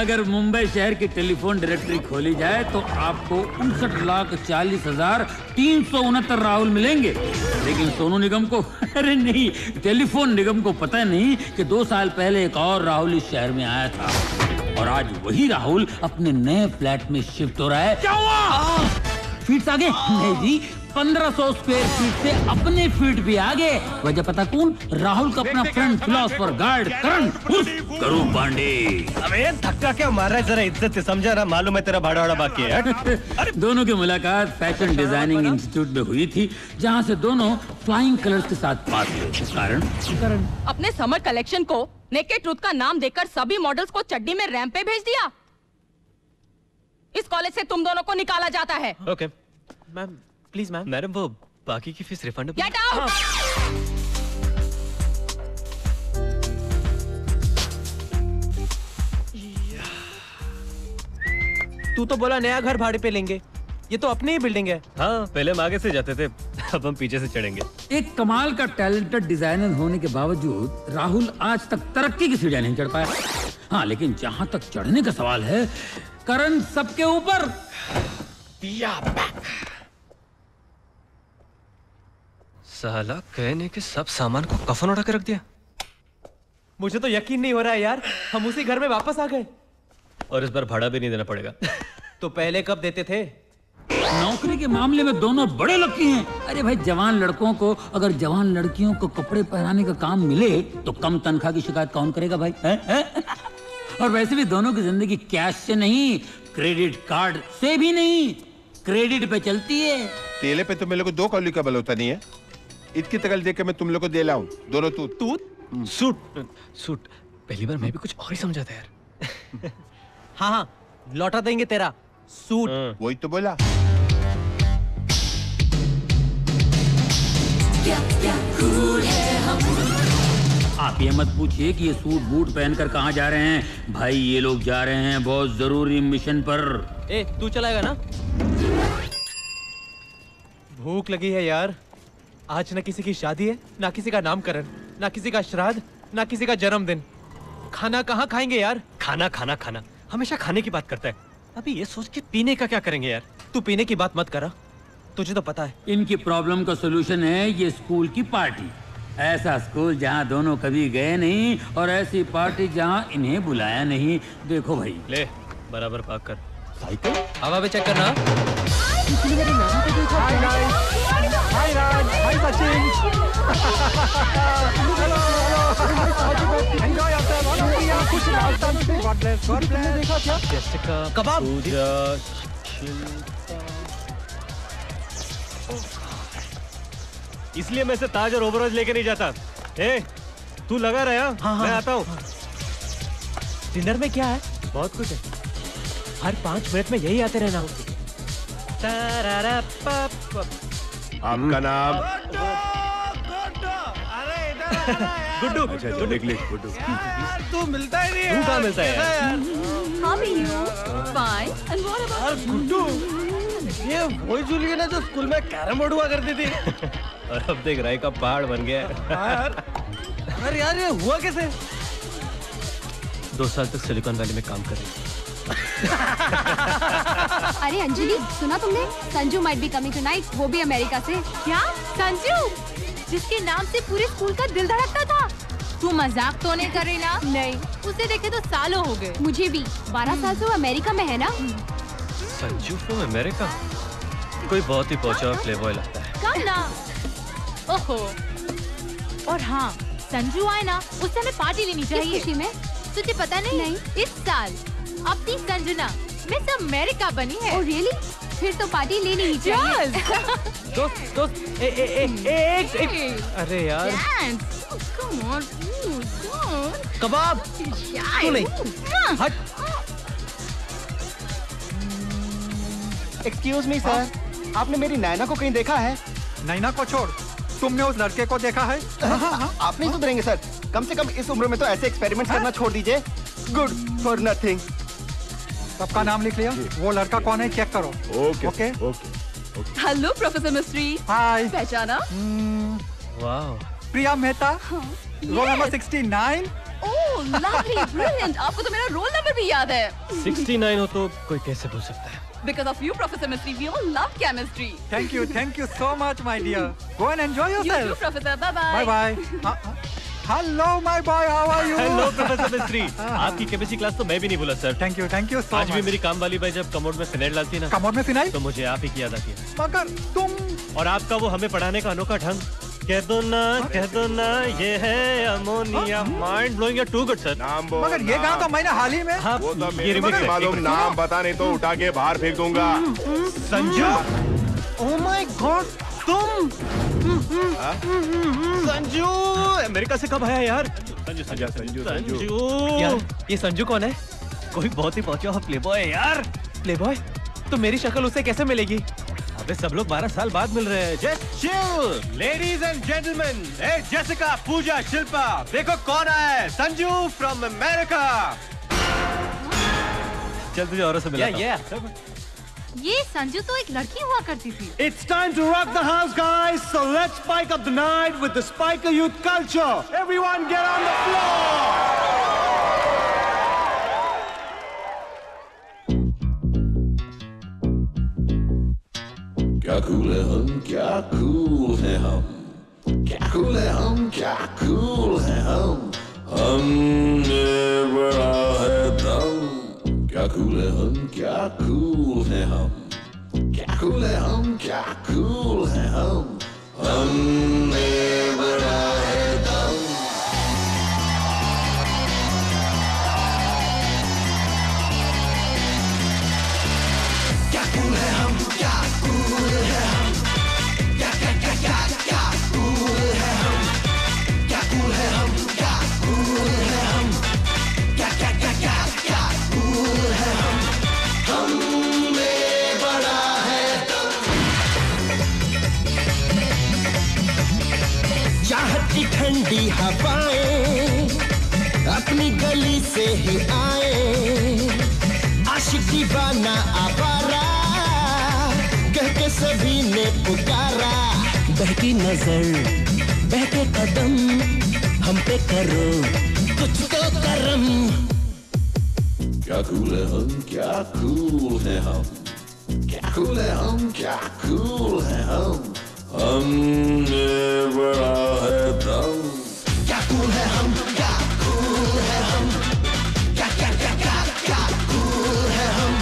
अगर मुंबई शहर की टेलीफोन डायरेक्टरी खोली जाए तो आपको 59,40,369 राहुल मिलेंगे, लेकिन सोनू निगम को अरे नहीं, टेलीफोन निगम को पता नहीं कि 2 साल पहले एक और राहुल इस शहर में आया था और आज वही राहुल अपने नए फ्लैट में शिफ्ट हो रहा है। क्या हुआ? फीट आगे नहीं जी, 1500 स्क्वायर फीट से अपने फीट भी आगे। वजह पता कौन? राहुल का अपना फ्रेंड फिलोसफर गार्ड करण करू पांडे। अबे धक्का क्या मार रहा है, जरा इज्जत से समझा ना, मालूम है तेरा भाड़ा बाकी है। अरे दोनों की मुलाकात फैशन डिजाइनिंग इंस्टीट्यूट में हुई थी, जहाँ से दोनों फ्लाइंग कलर्स के साथ पास हुए। करण अपने समर कलेक्शन को नेकेड ट्रूथ का नाम देकर सभी मॉडल्स को चड्डी में रैंप पे भेज दिया। इस कॉलेज से तुम दोनों को निकाला जाता है। Okay ma'am, please ma'am. Madam वो बाकी की फीस रिफंड। Get out. तू तो बोला नया घर भाड़े पे लेंगे, ये तो अपनी ही बिल्डिंग है। हाँ पहले हम आगे से जाते थे, अब हम पीछे से चढ़ेंगे। एक कमाल का टैलेंटेड डिजाइनर होने के बावजूद राहुल आज तक तरक्की की सीढ़ियां नहीं चढ़ पाया। हाँ लेकिन जहाँ तक चढ़ने का सवाल है, करण सबके ऊपर। साला कहने के सब सामान को कफन उड़ा के रख दिया। मुझे तो यकीन नहीं हो रहा है यार, हम उसी घर में वापस आ गए। और इस बार भाड़ा भी नहीं देना पड़ेगा। तो पहले कब देते थे? नौकरी के मामले में दोनों बड़े लगती हैं। अरे भाई जवान लड़कों को अगर जवान लड़कियों को कपड़े पहनाने का काम मिले तो कम तनख्वाह की शिकायत कौन करेगा भाई है? और वैसे भी दोनों की जिंदगी कैश से नहीं, क्रेडिट कार्ड से भी नहीं, क्रेडिट पे चलती है। तेले पे तो मेरे को 2 कौली का बल होता नहीं है। इतकी तकल देख के मैं तुम लोग को दे लाऊं दोनों तूत तूत सूट सूट। पहली बार मैं भी कुछ और ही समझा था यार। हाँ हाँ लौटा देंगे तेरा सूट। वही तो बोला। क्या क्या कूल है हम। आप ये मत पूछिए कि ये सूट बूट पहनकर कहाँ जा रहे हैं भाई, ये लोग जा रहे हैं बहुत जरूरी मिशन पर। ए तू चलाएगा ना? भूख लगी है यार। आज ना किसी की शादी है, ना किसी का नामकरण, ना किसी का श्राद्ध, ना किसी का जन्मदिन। खाना कहाँ खाएंगे यार? खाना खाना खाना, हमेशा खाने की बात करता है। अभी ये सोच के पीने का क्या करेंगे यार? तू पीने की बात मत करा, तुझे तो पता है। इनकी प्रॉब्लम का सोल्यूशन है ये स्कूल की पार्टी। ऐसा स्कूल जहाँ दोनों कभी गए नहीं और ऐसी पार्टी जहाँ इन्हें बुलाया नहीं। देखो भाई ले बराबर पार्क कर साइकिल, हवा भी चेक करना। कबाब इसलिए मैं से ताज और ओवरऑल लेके नहीं जाता। ए, तू लगा रहा। हाँ, मैं आता हूँ। डिनर में क्या है? बहुत कुछ है, हर 5 मिनट में यही आते रहना। आपका नाम? गुड्डू। गुड्डू तू मिलता ही नहीं है। तू कहाँ मिलता है? गुड्डू ये वही जूलियन है जो स्कूल में कैरम बोर्ड हुआ करती थी और अब देख राय का पहाड़ बन गया यार। अरे यार ये हुआ कैसे? 2 साल तक सिलिकॉन वैली में काम कर रही। अरे अंजलि सुना तुमने? Sanju might be coming tonight, वो भी अमेरिका से। क्या? संजू जिसके नाम से पूरे स्कूल का दिल धड़कता था। तू मजाक तो नहीं कर रही ना? नहीं, उसे देखे तो सालों हो गए। मुझे भी 12 साल से वो अमेरिका में है ना। Sanju from America? कोई बहुत ही पहुंचा और प्लेबॉय लगता है। ओहो, और हाँ संजू आए ना उससे हमें पार्टी लेनी चाहिए। खुशी में तुझे पता नहीं इस साल अपनी संजना मिस अमेरिका बनी है। Oh really? फिर तो पार्टी लेनी ही चाहिए। दोस्त दोस्त ए ए एक एक अरे यार कम ऑन कबाब तू नहीं हट। एक्सक्यूज मी सर, आपने मेरी नैना को कहीं देखा है? नैना को छोड़ तुमने उस लड़के को देखा है? आप नहीं सुधरेंगे सर, कम से कम इस उम्र में तो ऐसे एक्सपेरिमेंट करना छोड़ दीजिए। Good for nothing. सबका नाम लिख लिया? वो लड़का कौन है चेक करो। Okay okay okay. Hello professor mystery. Hi. पहचाना? Wow. Priya Mehta. Roll number 69। Oh, lovely, brilliant. आपको तो मेरा रोल नंबर भी याद है. 69 हो तो कोई कैसे भूल सकता है? Because of you, Professor Mystery, we all love chemistry. Thank you so much, my dear. Go and enjoy yourself. You too, Professor. Bye bye. Bye bye. Hello, my boy. How are you? Hello, Professor Mystery. आपकी chemistry class तो मैं भी नहीं भूला sir. Thank you so much. आज भी मेरी काम वाली भाई जब कमोड में फिनाइल डालती है ना. कमोड में फिनाइल? तो मुझे आप ही की याद आती है. मगर तुम. और आपका वो हमें पढ़ाने का अनोखा ढंग. कह दो ना ये है ammonia. Mind blowing. Too good sir. नाम बोल. मगर ये गाना तो मैंने हाल ही में. वो तो मेरे मालूम. नाम बता नहीं तो उठा के बाहर फेंक दूंगा. संजू. Oh my God. तुम संजू अमेरिका से कब आया यार? संजू संजू संजू संजू यार. ये संजू कौन है? कोई बहुत ही पहुंचा हुआ प्लेबॉय है यार. प्लेबॉय? तो मेरी शक्ल उसे कैसे मिलेगी? अबे सब लोग 12 साल बाद मिल रहे हैं. Just chill. Ladies and gentleman, Jessica, Pooja, Shilpa, देखो कौन आया है. Sanju from America. चल तुझे औरों से मिला. ये संजू तो एक लड़की हुआ करती थी. It's time to rock the house, guys. So let's spike up the night with the Spiker Youth culture. Everyone get on the floor. क्या कूल है हम, क्या कूल है हम, क्या कूल है हम, क्या कूल है हम, हमने बड़ा है दम. क्या कूल है हम, क्या कूल है हम, क्या कूल है हम, क्या कूल है हम, हमने बड़ा है दम. क्या कूल है हम, क्या कूल है हम, क्या क्या क्या क्या क्या कूल है हम, क्या कूल है हम, क्या कूल है हम, क्या क्या क्या क्या क्या कूल है हम, हमें बड़ा है दम. चाहत की ठंडी हवाएं अपनी गली से ही आए. आशिक दीवाना आवारा कहके सभी ने पुकारा. बहकी नजर, बहके कदम, हम पे करो कुछ तो करम. क्या कूल है हम, क्या कूल है हम, क्या कूल है हम, क्या कूल है हम, हमने बड़ा है दम. क्या कूल है हम, क्या कूल है हम, क्या क्या क्या क्या क्या कूल है हम.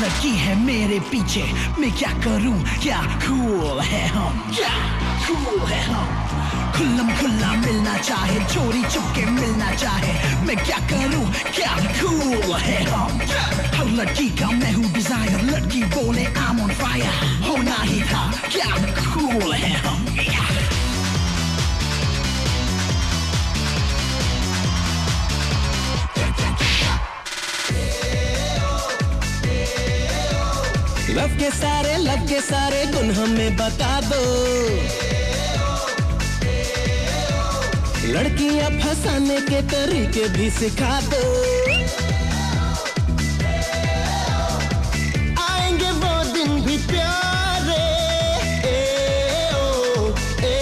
लड़की है मेरे पीछे, मैं क्या करूं, क्या कूल है हम, क्या कूल है हम. खुल्लम खुल्ला मिलना चाहे, चोरी चुपके मिलना चाहे, मैं क्या करूं, क्या कूल है हम. हर लड़की का मैं हूं डिजायर, लड़की बोले I'm on fire, होना ही था, क्या कूल है हम. लव के सारे गुन हमें बता दो. लड़कियां फंसाने के तरीके भी सिखा दो. आएंगे वो दिन भी प्यारे, ए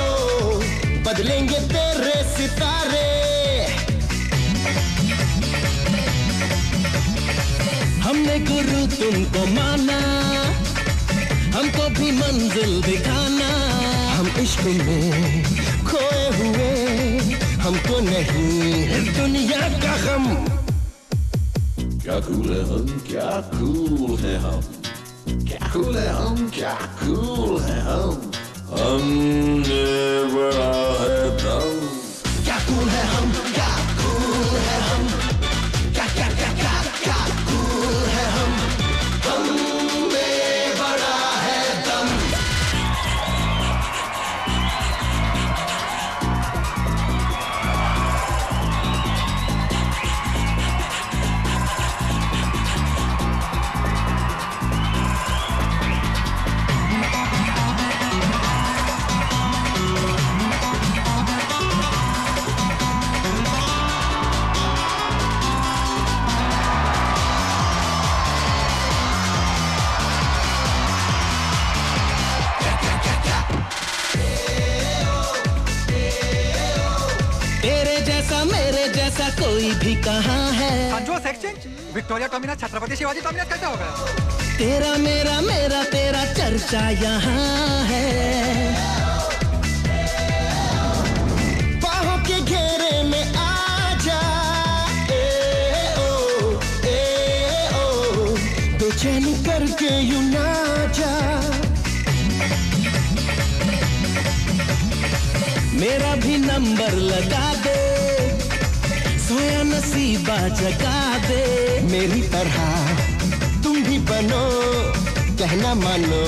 ओ बदलेंगे तेरे सितारे. हमने गुरु तुमको माना, हमको भी मंजिल दिखाना. हम इश्क में खोए हुए, हमको नहीं दुनिया का गम. क्या कूल है हम, क्या कूल है हम, क्या कूल है हम, क्या कूल है हम, हमने बड़ा है दम. क्या कूल है हम, क्या कूल है हम, क्या क्या क्या क्या क्या कूल है हम. ऐसा कोई भी कहाँ है। Sanju exchange Victoria Terminus Chhatrapati Shivaji Terminus कैसा होगा? तेरा मेरा मेरा तेरा चर्चा यहाँ है। चैन करके यूं ना जा, मेरा भी नंबर लगा दे, सोया नसीबा जगा दे। मेरी तरह तुम भी बनो, कहना मानो,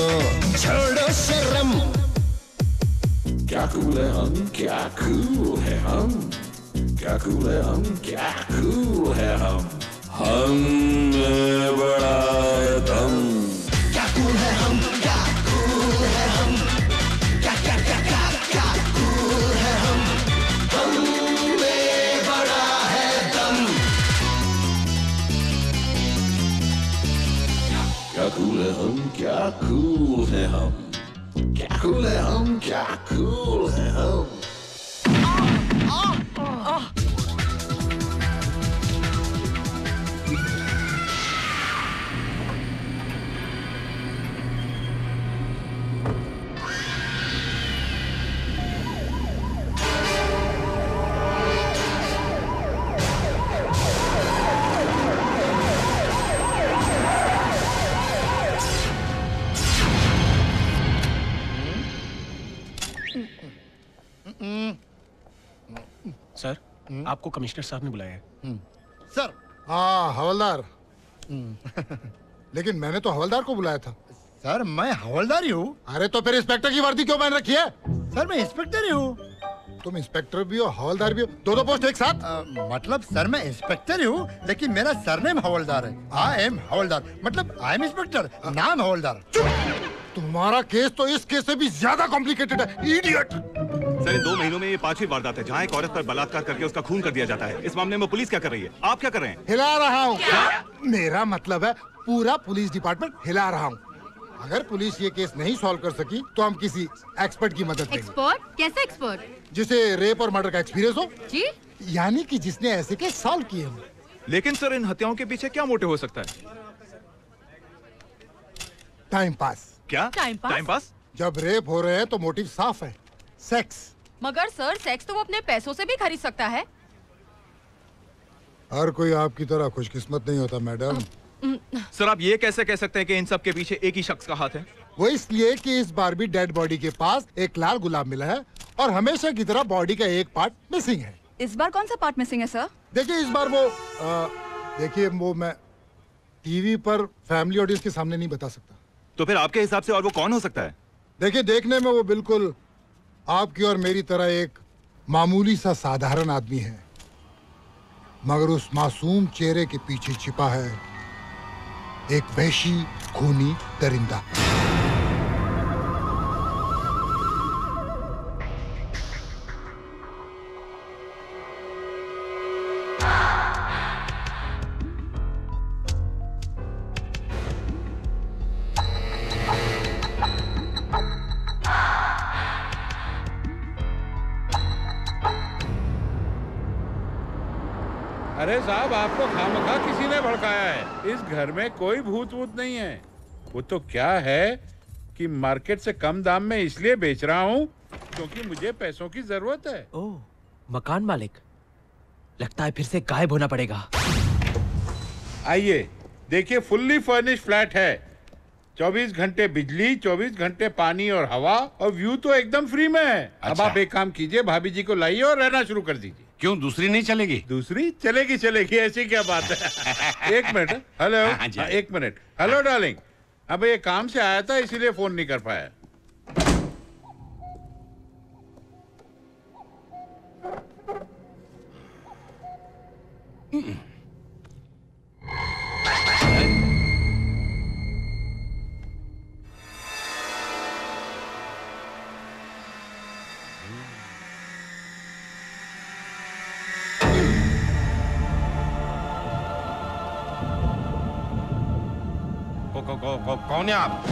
छोड़ो शर्म। क्या कूल है हम, क्या कूल है हम, क्या कूल है हम, क्या कूल है हम, हमने बड़ा दम। क्या कूल है हम, क्या कूल है हम, क्या क्या क्या क्या क्या कूल है हम, हमने बड़ा है दम। क्या कूल है हम, क्या कूल है हम, क्या कूल है हम, क्या कूल है हम। सर, आपको कमिश्नर साहब ने बुलाया है सर। हाँ हवलदार। लेकिन मैंने तो हवलदार को बुलाया था सर। मैं हवलदार ही हूँ। अरे तो फिर इंस्पेक्टर की वर्दी क्यों पहन रखी है? सर मैं इंस्पेक्टर ही हूँ। तुम इंस्पेक्टर भी हो हवलदार भी हो, दो दो पोस्ट एक साथ। मतलब सर मैं इंस्पेक्टर ही हूँ लेकिन मेरा सरनेम हवलदार है। आई एम हवलदार, मतलब आई एम इंस्पेक्टर, नाम हवलदार। तुम्हारा केस तो इस केस से भी ज्यादा कॉम्प्लिकेटेड है इडियट। सर 2 महीनों में ये 5वीं वारदात है जहाँ एक औरत पर बलात्कार करके उसका खून कर दिया जाता है। इस मामले में पुलिस क्या कर रही है, आप क्या कर रहे हैं? हिला रहा हूँ। मेरा मतलब है पूरा पुलिस डिपार्टमेंट हिला रहा हूँ। अगर पुलिस ये केस नहीं सॉल्व कर सकी तो हम किसी एक्सपर्ट की मदद लेंगे। एक्सपर्ट? कैसा एक्सपर्ट? जिसे रेप और मर्डर का एक्सपीरियंस हो जी? यानी कि जिसने ऐसे केस सॉल्व किए हो। लेकिन सर इन हत्याओं के पीछे क्या मोटिव हो सकता है? Time pass. क्या टाइम पास? जब रेप हो रहे हैं तो मोटिव साफ है, सेक्स। मगर सर सेक्स तो वो अपने पैसों से भी खरीद सकता है। हर कोई आपकी तरह खुशकिस्मत नहीं होता मैडम। सर आप ये कैसे कह सकते हैं कि इन सब के पीछे एक ही शख्स का हाथ है? वो इसलिए कि इस बार भी डेड बॉडी के पास एक लाल गुलाब मिला है और हमेशा की तरह बॉडी का एक पार्ट मिसिंग है। इस बार कौन सा पार्ट मिसिंग है सर? देखिए इस बार वो देखिए वो मैं टीवी पर फैमिली ऑडियंस के सामने नहीं बता सकता। तो फिर आपके हिसाब से और वो कौन हो सकता है? देखिए देखने में वो बिल्कुल आपकी और मेरी तरह एक मामूली सा साधारण आदमी है, मगर उस मासूम चेहरे के पीछे छिपा है एक वहशी खूनी दरिंदा। साहब आपको खामखा किसी ने भड़काया है। इस घर में कोई भूत वूत नहीं है। वो तो क्या है कि मार्केट से कम दाम में इसलिए बेच रहा हूँ क्योंकि मुझे पैसों की जरूरत है। ओह मकान मालिक, लगता है फिर से गायब होना पड़ेगा। आइए देखिए फुल्ली फर्निश्ड फ्लैट है, 24 घंटे बिजली, 24 घंटे पानी और हवा, और व्यू तो एकदम फ्री में है। अच्छा। अब आप एक काम कीजिए, भाभी जी को लाइए और रहना शुरू कर दीजिए। क्यों दूसरी नहीं चलेगी? दूसरी चलेगी चलेगी, ऐसी क्या बात है। एक मिनट, हेलो। हाँ, एक मिनट। हेलो डार्लिंग, अब ये काम से आया था इसीलिए फोन नहीं कर पाया। कौन है आप?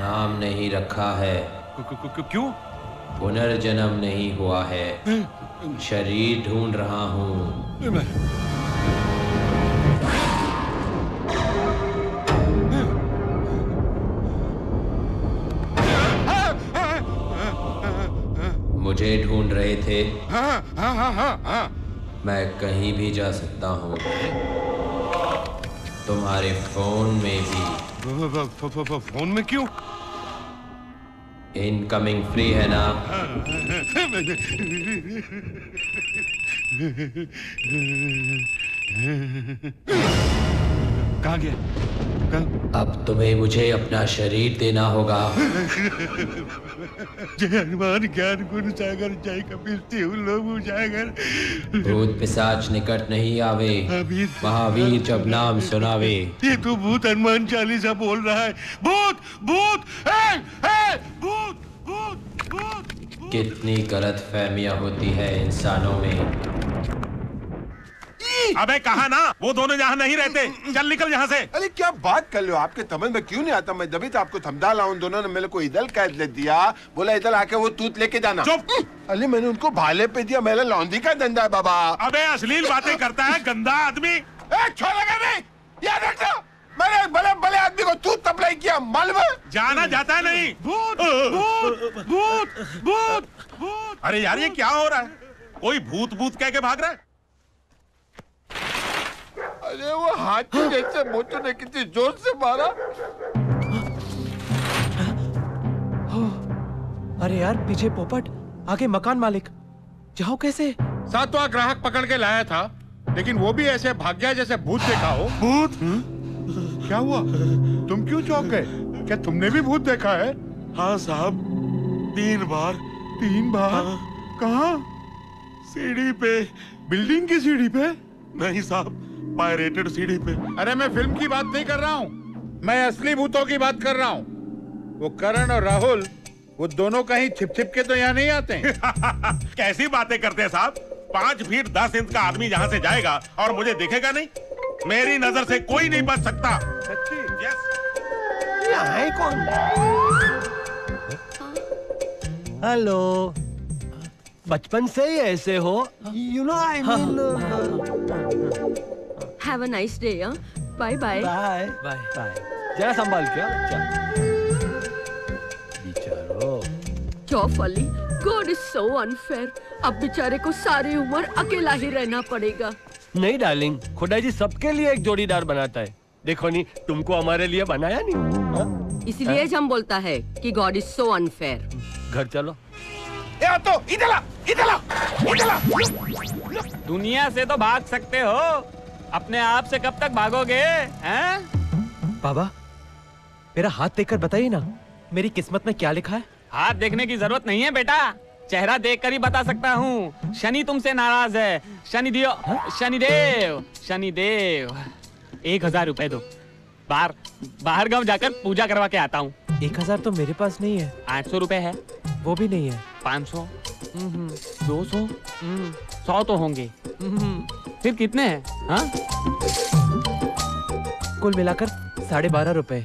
नाम नहीं रखा है क्यों? पुनर्जन्म नहीं हुआ है, शरीर ढूंढ रहा हूँ। मुझे ढूंढ रहे थे। मैं कहीं भी जा सकता हूँ, तुम्हारे फोन में भी। फोन में क्यों? इनकमिंग फ्री है ना? कहाँ गया? अब तुम्हें मुझे अपना शरीर देना होगा। जय हनुमान ज्ञान गुण सागर, जय कपिल तिहु लोभु सागर। भूत पिशाच निकट नहीं आवे, महावीर जब नाम सुनावे। ये तो भूत हनुमान चालीसा बोल रहा है। भूत भूत है, है, भूत भूत भूत। कितनी गलत फहमियाँ होती है इंसानों में। अबे कहा ना, वो दोनों यहाँ नहीं रहते, चल निकल यहाँ से। अरे क्या बात कर लो, आपके तमिल में क्यों नहीं आता? मैं जब तो आपको थमदा ला, उन दोनों ने मेरे को इधर कैद ले दिया, बोला इधर आके वो तूत लेके जाना। अरे मैंने उनको भाले पे दिया, मेरा लौंडी का धंधा है बाबा। अबे अश्लील बातें करता है गंदा आदमी। याद रखना, मैंने भले भले आदमी को तूत सप्लाई किया, मालूम है? जाना जाता नहीं। भूत भूत भूत भूत भूत। अरे यार ये क्या हो रहा है? कोई भूत भूत कह के भाग रहा है। अरे वो हाथी जैसे मोटू ने कितनी जोर से मारा। अरे यार पीछे पोपट, आगे मकान मालिक। जाओ कैसे? सातवां ग्राहक पकड़ के लाया था, लेकिन वो भी ऐसे भाग गया जैसे भूत देखा हो। भूत? क्या हुआ? तुम क्यों चौंक गए? क्या तुमने भी भूत देखा है? हाँ साहब, 3 बार। 3 बार? हाँ। कहाँ? सीढ़ी पे। बिल्डिंग की सीढ़ी पे? नहीं साहब, पायरेटेड सीढ़ी पे। अरे मैं फिल्म की बात नहीं कर रहा हूँ, मैं असली भूतों की बात कर रहा हूँ। वो करण और राहुल, वो दोनों कहीं छिप छिप के तो यहाँ नहीं आते हैं। कैसी बातें करते हैं साहब? 5 फीट 10 इंच का आदमी यहाँ से जाएगा और मुझे दिखेगा नहीं? मेरी नजर से कोई नहीं बच सकता। सच्ची? यस। कौन? हेलो, बचपन से ही ऐसे हो, you know I mean. Have a nice day, huh? Bye bye. Bye bye. Bye. जरा संभाल के बच्चा। बिचारो। चौफली, God is so unfair. अब बेचारे को सारी उम्र अकेला ही रहना पड़ेगा। नहीं डार्लिंग, खुदा जी सबके लिए एक जोड़ीदार बनाता है। देखो नहीं, तुमको हमारे लिए बनाया नहीं। इसलिए हम बोलता है कि God is so unfair. घर चलो। या तो इधर ला। दुनिया से तो भाग सकते हो, अपने आप से कब तक भागोगे हैं? बाबा, मेरा हाथ देखकर बताइए ना, मेरी किस्मत में क्या लिखा है? हाथ देखने की जरूरत नहीं है बेटा, चेहरा देखकर ही बता सकता हूँ। शनि तुमसे नाराज है। शनिदेव, 1000 रुपए दो। बाहर गाँव जाकर पूजा करवा के आता हूँ। 1000 तो मेरे पास नहीं है। 800 रुपए है, वो भी नहीं है। 500, 200, 100 तो होंगे। फिर कितने हैं? हाँ? कुल मिलाकर 12.5 रुपए।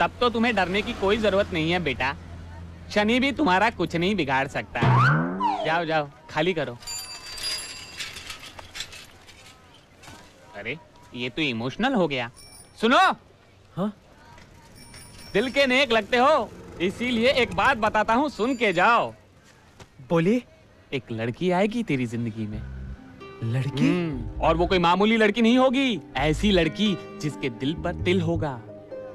तब तो तुम्हें डरने की कोई जरूरत नहीं है बेटा, शनि भी तुम्हारा कुछ नहीं बिगाड़ सकता। जाओ खाली करो। अरे ये तो इमोशनल हो गया। सुनो। हाँ? दिल के नेक लगते हो, इसीलिए एक बात बताता हूँ, सुन के जाओ। बोलिए। एक लड़की आएगी तेरी जिंदगी में। लड़की? और वो कोई मामूली लड़की नहीं होगी, ऐसी लड़की जिसके दिल पर तिल होगा।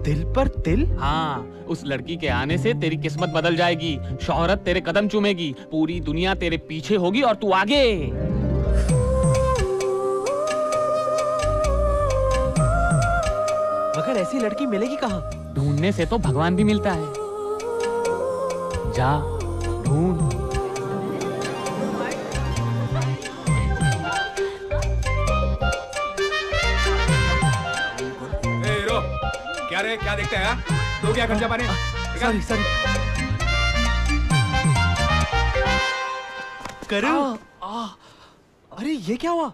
दिल पर तिल? हाँ, उस लड़की के आने से तेरी किस्मत बदल जाएगी, शोहरत तेरे कदम चूमेगी, पूरी दुनिया तेरे पीछे होगी और तू आगे। मगर ऐसी लड़की मिलेगी कहाँ? ढूंढने से तो भगवान भी मिलता है, जा ढूंढ। क्या देखते हैं? दो क्या खंजा पाने? सॉरी। करण, अरे ये क्या हुआ?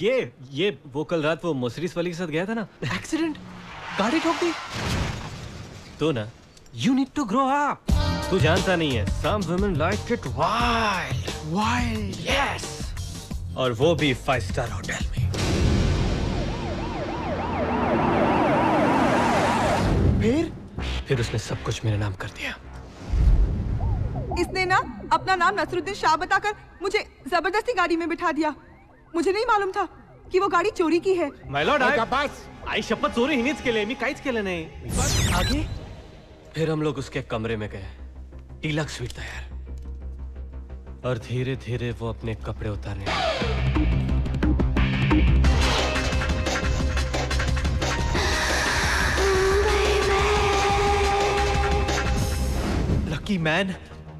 ये वो कल रात वो मोसरीस वाली के साथ गया था ना, एक्सीडेंट, गाड़ी ठोक दी तो ना। You need to grow up. तू जानता नहीं है, some women like it wild, wild, yes, और वो भी 5 स्टार होटल में। फिर उसने सब कुछ मेरे नाम कर दिया। इसने ना अपना नाम नसरुद्दीन शाह बताकर मुझे जबरदस्ती गाड़ी में बिठा दिया। मुझे नहीं मालूम था कि वो गाड़ी चोरी की है। माय लॉर्ड, आई शपथ चोरी हिनीच केले, मी काहीच केले नाही। बस आगे फिर हम लोग उसके कमरे में गए, डीलक्स स्वीट तैयार, और धीरे धीरे वो अपने कपड़े उतारने लगा। Lucky man.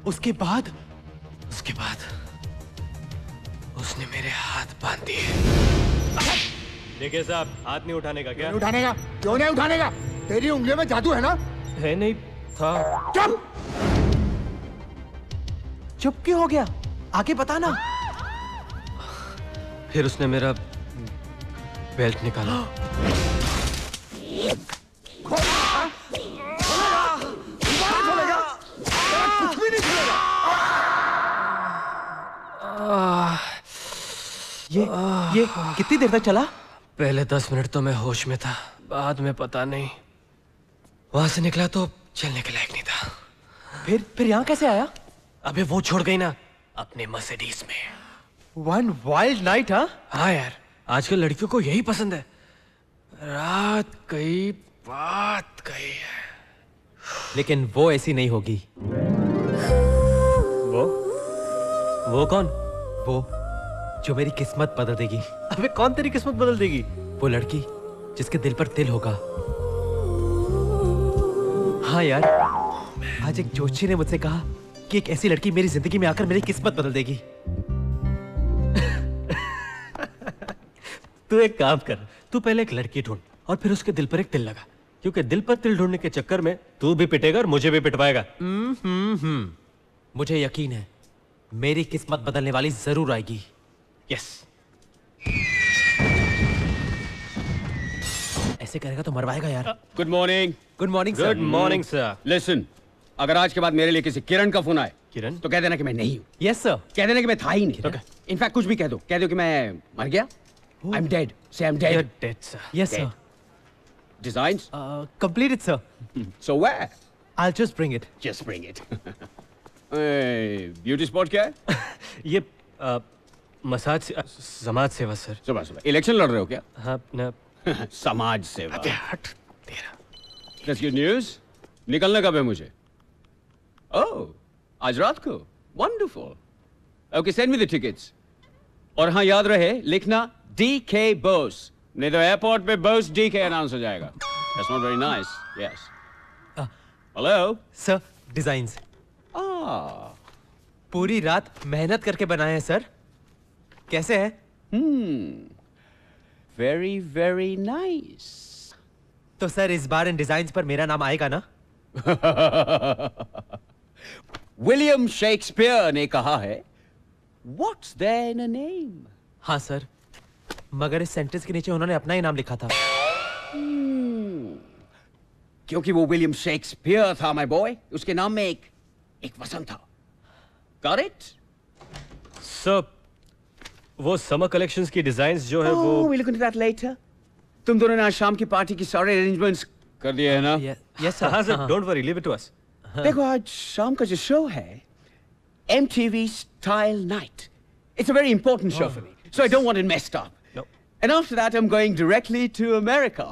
उसके बाद उसने मेरे हाथ बांध दिए। देखिए साहब, हाथ नहीं उठाने का। क्या उठाने का? क्यों नहीं उठाने का? तेरी उंगली में जादू है ना? है नहीं था। चुप क्यों हो गया? आगे बताना। फिर उसने मेरा बेल्ट निकाला। कुछ भी नहीं छोड़ेगा। ये कितनी देर तक चला? पहले 10 मिनट तो मैं होश में था, बाद में पता नहीं। वहां से निकला तो चलने के लायक नहीं था। फिर यहाँ कैसे आया? अबे वो छोड़ गई ना अपने मर्सिडीज में। One wild night. हाँ यार, आजकल लड़कियों को यही पसंद है। रात कई बात कही है, लेकिन वो ऐसी नहीं होगी। वो कौन? वो जो मेरी किस्मत बदल देगी। अबे कौन तेरी किस्मत बदल देगी? वो लड़की जिसके दिल पर तिल होगा। हाँ यार, आज एक जोशी ने मुझसे कहा कि एक ऐसी लड़की मेरी जिंदगी में आकर मेरी किस्मत बदल देगी। तू एक काम कर, तू पहले एक लड़की ढूंढ और फिर उसके दिल पर एक तिल लगा, क्योंकि दिल पर तिल ढूंढने के चक्कर में तू भी पिटेगा और मुझे भी पिटवाएगा। मुझे यकीन है मेरी किस्मत बदलने वाली जरूर आएगी। यस, ऐसे करेगा तो मरवाएगा यार। Good morning. Good morning sir. Good morning sir. Listen, अगर आज के बाद मेरे लिए किसी किरण का फोन आए, किरण, तो कह देना कि मैं नहीं हूँ। Yes sir. कह देना कि मैं था ही नहीं। ओके। इनफैक्ट कुछ भी कह दो, कह दो कि मैं मर गया। I am dead. से I am dead. Dead sir. Yes sir. Designs completed, sir. So where? I'll just bring it. Just bring it. Hey, beauty spot क्या है? ये मसाज समाज सेवा सर। सुबह सुबह इलेक्शन लड़ रहे हो क्या? हाँ ना। समाज सेवा। अबे हट तेरा। That's good news. निकलना कब है मुझे? Oh, आज रात को। Wonderful. Okay, send me the tickets. और हाँ याद रहे लिखना DK Bose, नहीं तो एयरपोर्ट पे बस डीके अनाउंस हो जाएगा। That's not very nice. Yes. Hello. Sir, designs. पूरी रात मेहनत करके बनाए हैं सर। कैसे हैं? Very very nice. तो सर इस बार इन डिजाइन्स पर मेरा नाम आएगा ना? विलियम शेक्सपियर ने कहा है, What's there in a name? हाँ सर, मगर इस सेंटेंस के नीचे उन्होंने अपना ही नाम लिखा था। क्योंकि वो विलियम शेक्सपियर था माय बॉय, उसके नाम में एक वसंत था। Correct sir. वो समर कलेक्शंस की डिजाइन्स जो है वो we'll look into that later. तुम दोनों ने आज शाम की पार्टी की सारे अरेंजमेंट्स कर दिए है ना? Yes sir. हाँ sir, don't worry, leave it to us. देखो आज शाम का जो शो है, MTV style night, it's a very important show for me, so I don't want it messed up. And after that, I'm going directly to America.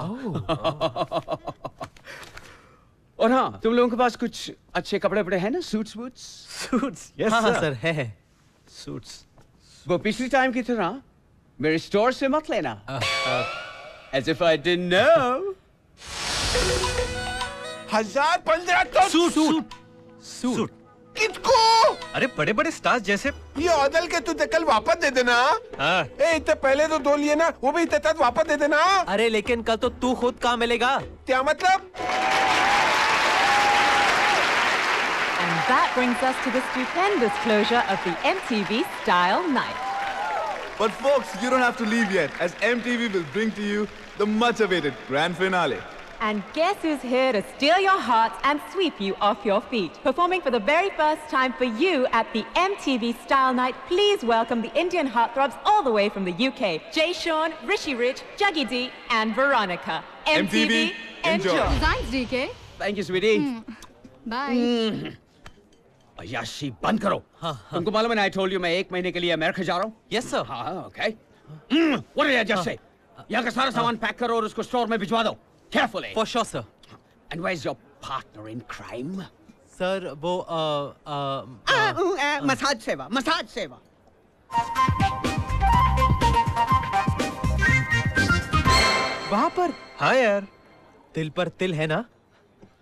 और हाँ, तुम लोगों के पास कुछ अच्छे कपड़े पड़े हैं ना? Suits. Yes sir. हाँ सर है। Suits. वो पिछली टाइम की तरह मेरे स्टोर से मत लेना। As if I didn't know. 1015 suit. किसको? अरे बड़े बड़े स्टार्स जैसे ये अदल के तुझे कल वापस दे देना। हाँ। इतने पहले तो दो लिए ना, वो भी इतने तक वापस दे देना। अरे लेकिन कल तो तू खुद कहाँ मिलेगा? क्या मतलब? And that brings us to the stupendous closure of the MTV Style Night. But folks, you don't have to leave yet, as MTV will bring to you the much-awaited grand finale. And guess who's here to steal your hearts and sweep you off your feet? Performing for the very first time for you at the MTV Style Night, please welcome the Indian heartthrobs all the way from the UK. Jay Sean, Rishi Rich, Juggy D and Veronica. MTV, enjoy. Thanks, DK. Thank you, sweetie. Bye. अय्याशी बंद करो। तुमको मालूम है ना, I told you मैं एक महीने के लिए अमेरिका जा रहा हूँ। Yes sir. हाँ, okay. What did I just say? यहाँ का सारा सामान पैक करो और उसको स्टोर में भिजवा दो। Carefully. For sure sir. And where's your partner in crime? Sir, वो मसाज सेवा, मसाज सेवा। वहाँ पर? हाँ यार। तिल पर तिल है ना?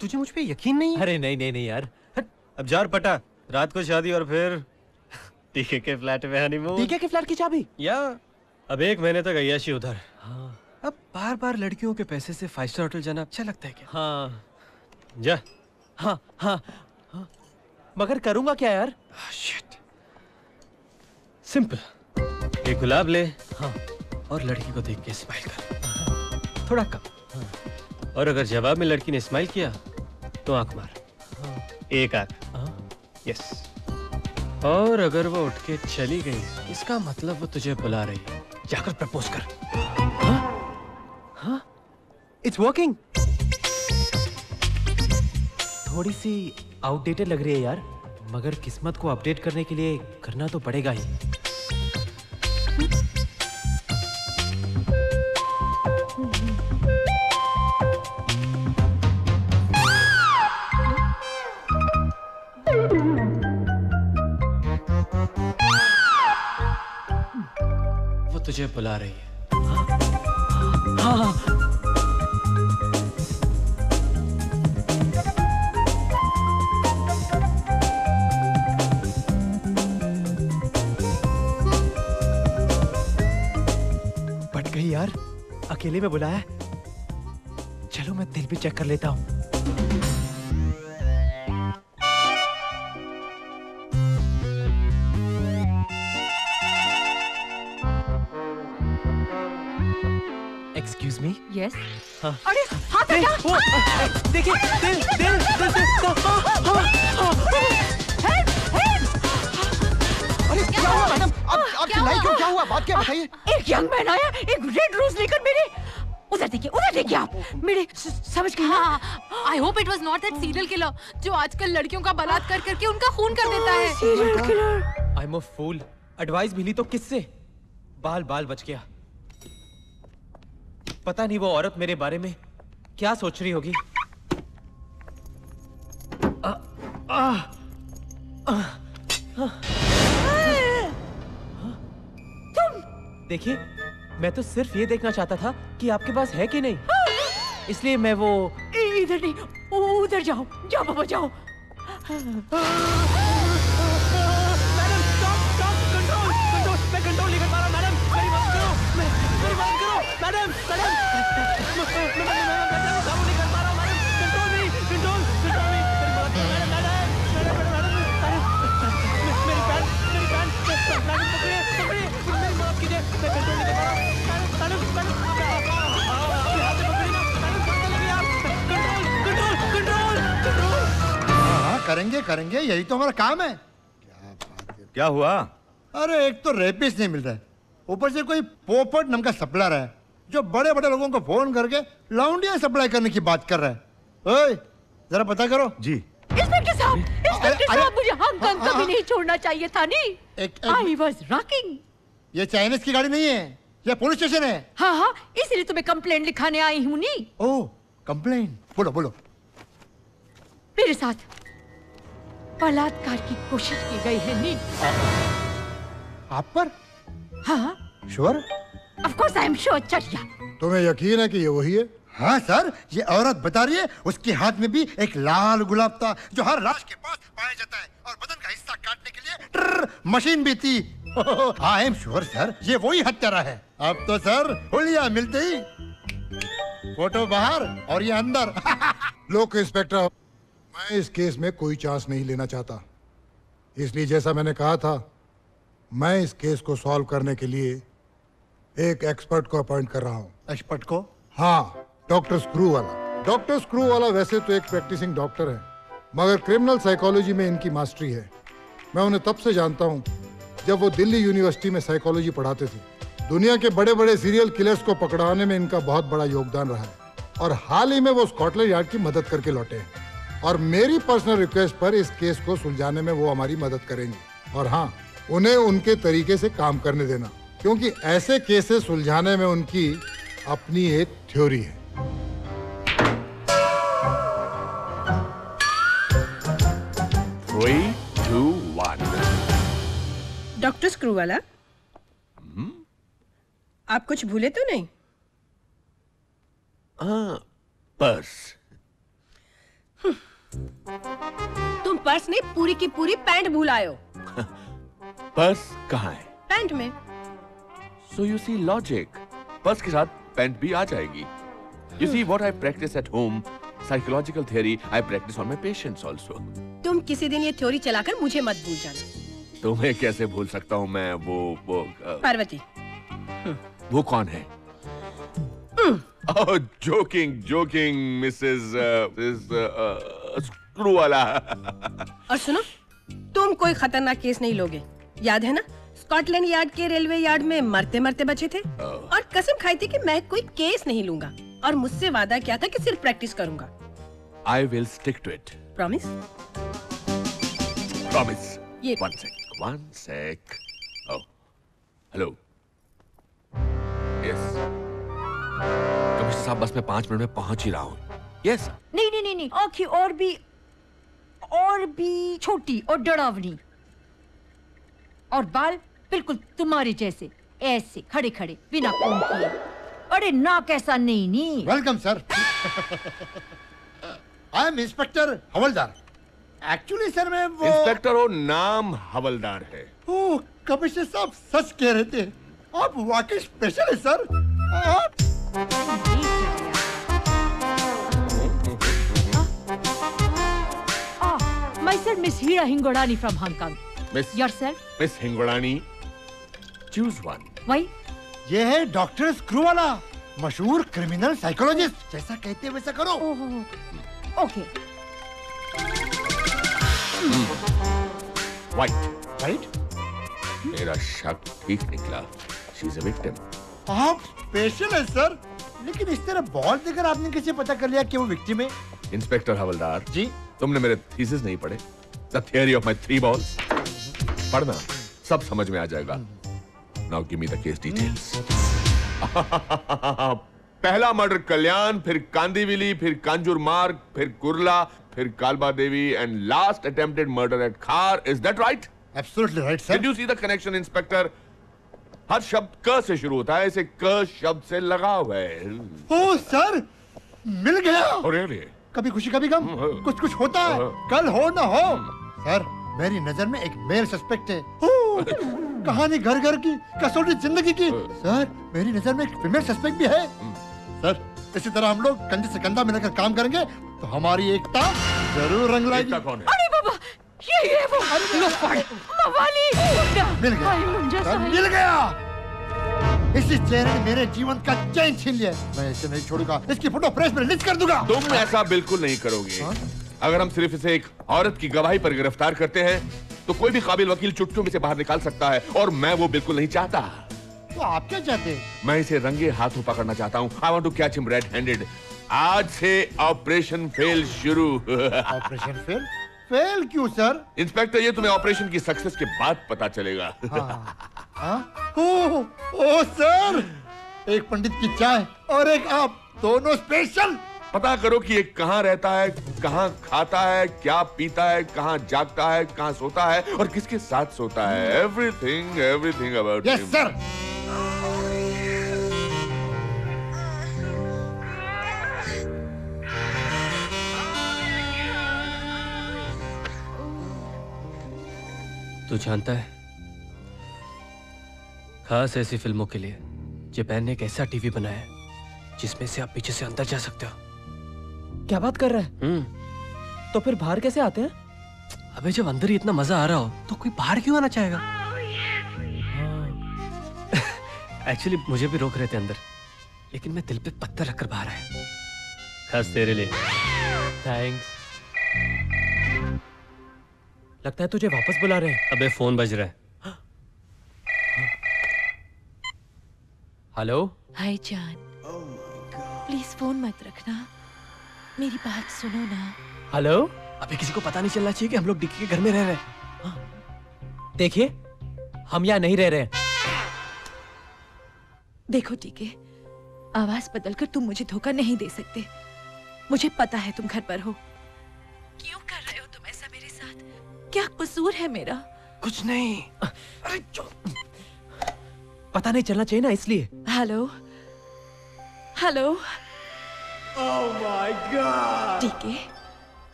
तुझे मुझ पे यकीन नहीं है? अरे नहीं नहीं नहीं यार। अब जार पटा, रात को शादी और फिर टीके के फ्लैट में हनीमून। टीके के फ्लैट की चाबी? या अब एक महीने तक अय्याशी उधर। हाँ। अब बार बार लड़कियों के पैसे से 5 स्टार होटल जाना अच्छा लगता है क्या? हाँ जा। हाँ हाँ हाँ, मगर करूँगा क्या यार? शिट। सिंपल, एक गुलाब ले। हाँ। और लड़की को देख के स्माइल कर। हाँ। थोड़ा कम। हाँ। और अगर जवाब में लड़की ने स्माइल किया तो आँख मार। हाँ। एक आँख। यस। और अगर वो उठ के चली गई, इसका मतलब वो तुझे बुला रही है। जाकर प्रपोज कर। हाँ, इट्स वर्किंग। थोड़ी सी आउटडेटेड लग रही है यार, मगर किस्मत को अपडेट करने के लिए करना तो पड़ेगा ही। तुझे बुला रही है। हाँ, हाँ, बट गई यार, अकेले में बुलाया। चलो मैं दिल भी चेक कर लेता हूँ। Yes. हाँ। अरे हाथ हटा। देखिए दिल दिल दिल दिल। Help help. अरे क्या हुआ मैडम? अब चिल्लाई क्यों? क्या हुआ? बात क्या बताइए। एक यंग मैन आया, एक रेड रोज लेकर मेरे। उधर देखिए आप मेरे। समझ गए? हाँ। I hope it was not that serial killer जो आजकल लड़कियों का बलात्कार करके उनका खून कर देता है। Serial killer। I'm a fool। Advice मिली तो किससे? बाल बाल बच गया। पता नहीं वो औरत मेरे बारे में क्या सोच रही होगी। तुम देखिए, मैं तो सिर्फ ये देखना चाहता था कि आपके पास है कि नहीं, इसलिए मैं वो इधर नहीं उधर जाओ। जाओ बाबा जाओ। मैडम मैडम काबू नहीं कर पा रहा हूं मैडम। कंट्रोल मी मैडम मेरी पैन मैडम पकड़िए मुझे माफ कीजिए। मैं कंट्रोल नहीं कर पा रहा हूं मैडम। हां करेंगे करेंगे, यही तो हमारा काम है। क्या बात है, क्या हुआ? अरे एक तो रेपिस्ट नहीं मिल रहा है, ऊपर से कोई पोपट नाम का सप्लायर है जो बड़े बड़े लोगों को फोन करके लाउंडिया सप्लाई करने की बात कर रहा है। ओए जरा पता करो। जी इंस्पेक्टर साहब, इंस्पेक्टर साहब मुझे हांगकांग कभी नहीं छोड़ना चाहिए था। नहीं, आई वाज रॉकिंग। ये चाइनीज की गाड़ी नहीं है, ये पुलिस स्टेशन है। हाँ हाँ, इसलिए तो मैं कंप्लेंट लिखाने आई हूँ। नहीं ओह कंप्लेंट, बोलो बोलो। मेरे साथ बलात्कार की कोशिश की गई है। नी आप पर? हाँ sure? Of course I am sure, चटिया। तुम्हें यकीन है कि ये वही है? हाँ सर, ये औरत बता रही है। उसके हाथ में भी एक लाल गुलाब था जो हर लाश के पास पाया जाता है, और बदन का हिस्सा काटने के लिए मशीन भी थी। आई एम श्योर सर, ये वही हत्यारा है। अब तो सर हुलिया मिलते ही फोटो बाहर और ये अंदर। लोक इंस्पेक्टर, मैं इस केस में कोई चांस नहीं लेना चाहता, इसलिए जैसा मैंने कहा था मैं इस केस को सॉल्व करने के लिए एक एक्सपर्ट को अपॉइंट कर रहा हूँ। एक्सपर्ट को? हाँ, डॉक्टर स्क्रूवाला। डॉक्टर स्क्रूवाला वैसे तो एक प्रैक्टिसिंग डॉक्टर है, मगर क्रिमिनल साइकोलॉजी में इनकी मास्टरी है। मैं उन्हें तब से जानता हूँ जब वो दिल्ली यूनिवर्सिटी में साइकोलॉजी पढ़ाते थे। दुनिया के बड़े बड़े सीरियल किलर्स को पकड़ाने में इनका बहुत बड़ा योगदान रहा है और हाल ही में वो स्कॉटलैंड यार्ड की मदद करके लौटे हैं और मेरी पर्सनल रिक्वेस्ट पर इस केस को सुलझाने में वो हमारी मदद करेंगे। और हाँ, उन्हें उनके तरीके से काम करने देना, क्योंकि ऐसे केसेस सुलझाने में उनकी अपनी एक थ्योरी है। डॉक्टर स्क्रूवाला, आप कुछ भूले तो नहीं? पर्स। तुम पर्स नहीं, पूरी की पूरी पैंट भूल आए हो। पर्स कहाँ है? पैंट में। So you see logic. Purse के साथ पैंट भी आ जाएगी। You see what I practice at home, psychological theory, I practice on my patients also. तुम किसी दिन ये थ्योरी चलाकर मुझे मत भूल जाना। तुम्हें कैसे भूल सकता हूँ मैं? वो पार्वती। वो कौन है? Oh, joking, Mrs. Screwwala. और सुनो, तुम कोई खतरनाक केस नहीं लोगे, याद है ना? स्कॉटलैंड यार्ड के रेलवे यार्ड में मरते मरते बचे थे और कसम खाई थी कि मैं कोई केस नहीं लूंगा और मुझसे वादा किया था कि सिर्फ प्रैक्टिस करूंगा। I will stick to it. Promise? Promise. ये One sec. Oh, hello. Yes. Commissioner साहब, बस मैं 5 मिनट में पहुंच ही रहा हूँ। Yes. नहीं, आँखें और भी छोटी और डरावनी और बाल बिल्कुल तुम्हारे जैसे, ऐसे खड़े खड़े बिना कोम किए। अरे ना, कैसा नहीं। Welcome sir. I am inspector havildar. Actually sir मैं वो इंस्पेक्टर हो, नाम हवलदार है। ओह, कमिश्नर साहब सच कह रहे थे, आप वाकई स्पेशल है sir. Myself, Miss Hira Hingorani from Hong Kong. Miss yourself? Miss Hingorani. Choose one. Why? ये है डॉक्टर स्क्रूवाला, मशहूर क्रिमिनल साइकोलॉजिस्ट। जैसा कहते हैं वैसा करो। Okay. White. मेरा शक ठीक निकला। She's a victim. आप स्पेशल है सर, लेकिन इस तरह बॉल देकर आपने कैसे पता कर लिया कि वो विक्टिम है? इंस्पेक्टर हवलदार जी, तुमने मेरे थीसिस नहीं पढ़े? The theory of my 3 balls. पढ़ना, सब समझ में आ जाएगा। Now give me the case details. पहला मर्डर कल्याण, फिर कांदीवली, फिर कांजूर मार्ग, फिर कुरला, फिर कालबा देवी and last attempted murder at Khar. Is that right? Absolutely right, sir. Did you see the connection, Inspector? हर शब्द क से शुरू होता है, इसे क शब्द से लगाव है। ओ सर, मिल गया। अरे कभी खुशी कभी गम, कुछ कुछ होता है, कल हो ना हो। सर मेरी नजर में एक मेल सस्पेक्ट है। कहानी घर घर की, कसौटी जिंदगी की। सर मेरी नजर में एक फीमेल सस्पेक्ट भी है। सर इसी तरह हम लोग कंधे से कंधा मिलाकर काम करेंगे तो हमारी एकता जरूर रंग लाएगी। अरे बाबा, ये वो मवाली मिल गया। इसी चेहरे ने मेरे जीवन का चैन छीन लिया। मैं इसे नहीं छोड़ूंगा, इसकी फोटो प्रेस में लिस्ट कर दूंगा। तुम ऐसा बिल्कुल नहीं करोगे। अगर हम सिर्फ इसे एक औरत की गवाही पर गिरफ्तार करते हैं तो कोई भी काबिल वकील चुटकियों में से बाहर निकाल सकता है और मैं वो बिल्कुल नहीं चाहता। तो आप क्या चाहते हैं? मैं इसे रंगे हाथों पकड़ना चाहता हूँ। I want to catch him red handed. आज से ऑपरेशन फेल शुरू। Operation fail? फेल क्यों सर? इंस्पेक्टर ये तुम्हें ऑपरेशन की सक्सेस के बाद पता चलेगा। ओ सर, एक पंडित की चाय और एक आप, दोनों स्पेशल। पता करो कि ये कहाँ रहता है, कहाँ खाता है, क्या पीता है, कहाँ जागता है, कहाँ सोता है और किसके साथ सोता है। Everything about him. Yes sir. तू जानता है, खास ऐसी फिल्मों के लिए जापान ने एक ऐसा टीवी बनाया है जिसमें से आप पीछे से अंदर जा सकते हो। क्या बात कर रहा है? तो फिर बाहर कैसे आते हैं? अबे जब अंदर ही इतना मजा आ रहा हो तो कोई बाहर क्यों आना चाहेगा? एक्चुअली मुझे भी रोक रहे थे अंदर, लेकिन मैं दिल पे पत्थर रखकर बाहर आया। खास तेरे लिए। थैंक्स। लगता है तुझे वापस बुला रहे हैं। अबे फोन बज रहा है। हेलो। हाय जान, प्लीज फोन मत रखना, मेरी बात सुनो ना। हेलो। अबे किसी को पता नहीं चलना चाहिए कि हम लोग डीके के घर में रह रहे हैं। देखिए हम यहाँ नहीं रह रहे हैं। देखो डीके, आवाज बदलकर तुम मुझे धोखा नहीं दे सकते। मुझे पता है तुम घर पर हो। क्यों कर रहे हो तुम ऐसा मेरे साथ? क्या कसूर है मेरा? कुछ नहीं। अरे पता नहीं चलना चाहिए ना, इसलिए। Hello hello. Oh my god. DK,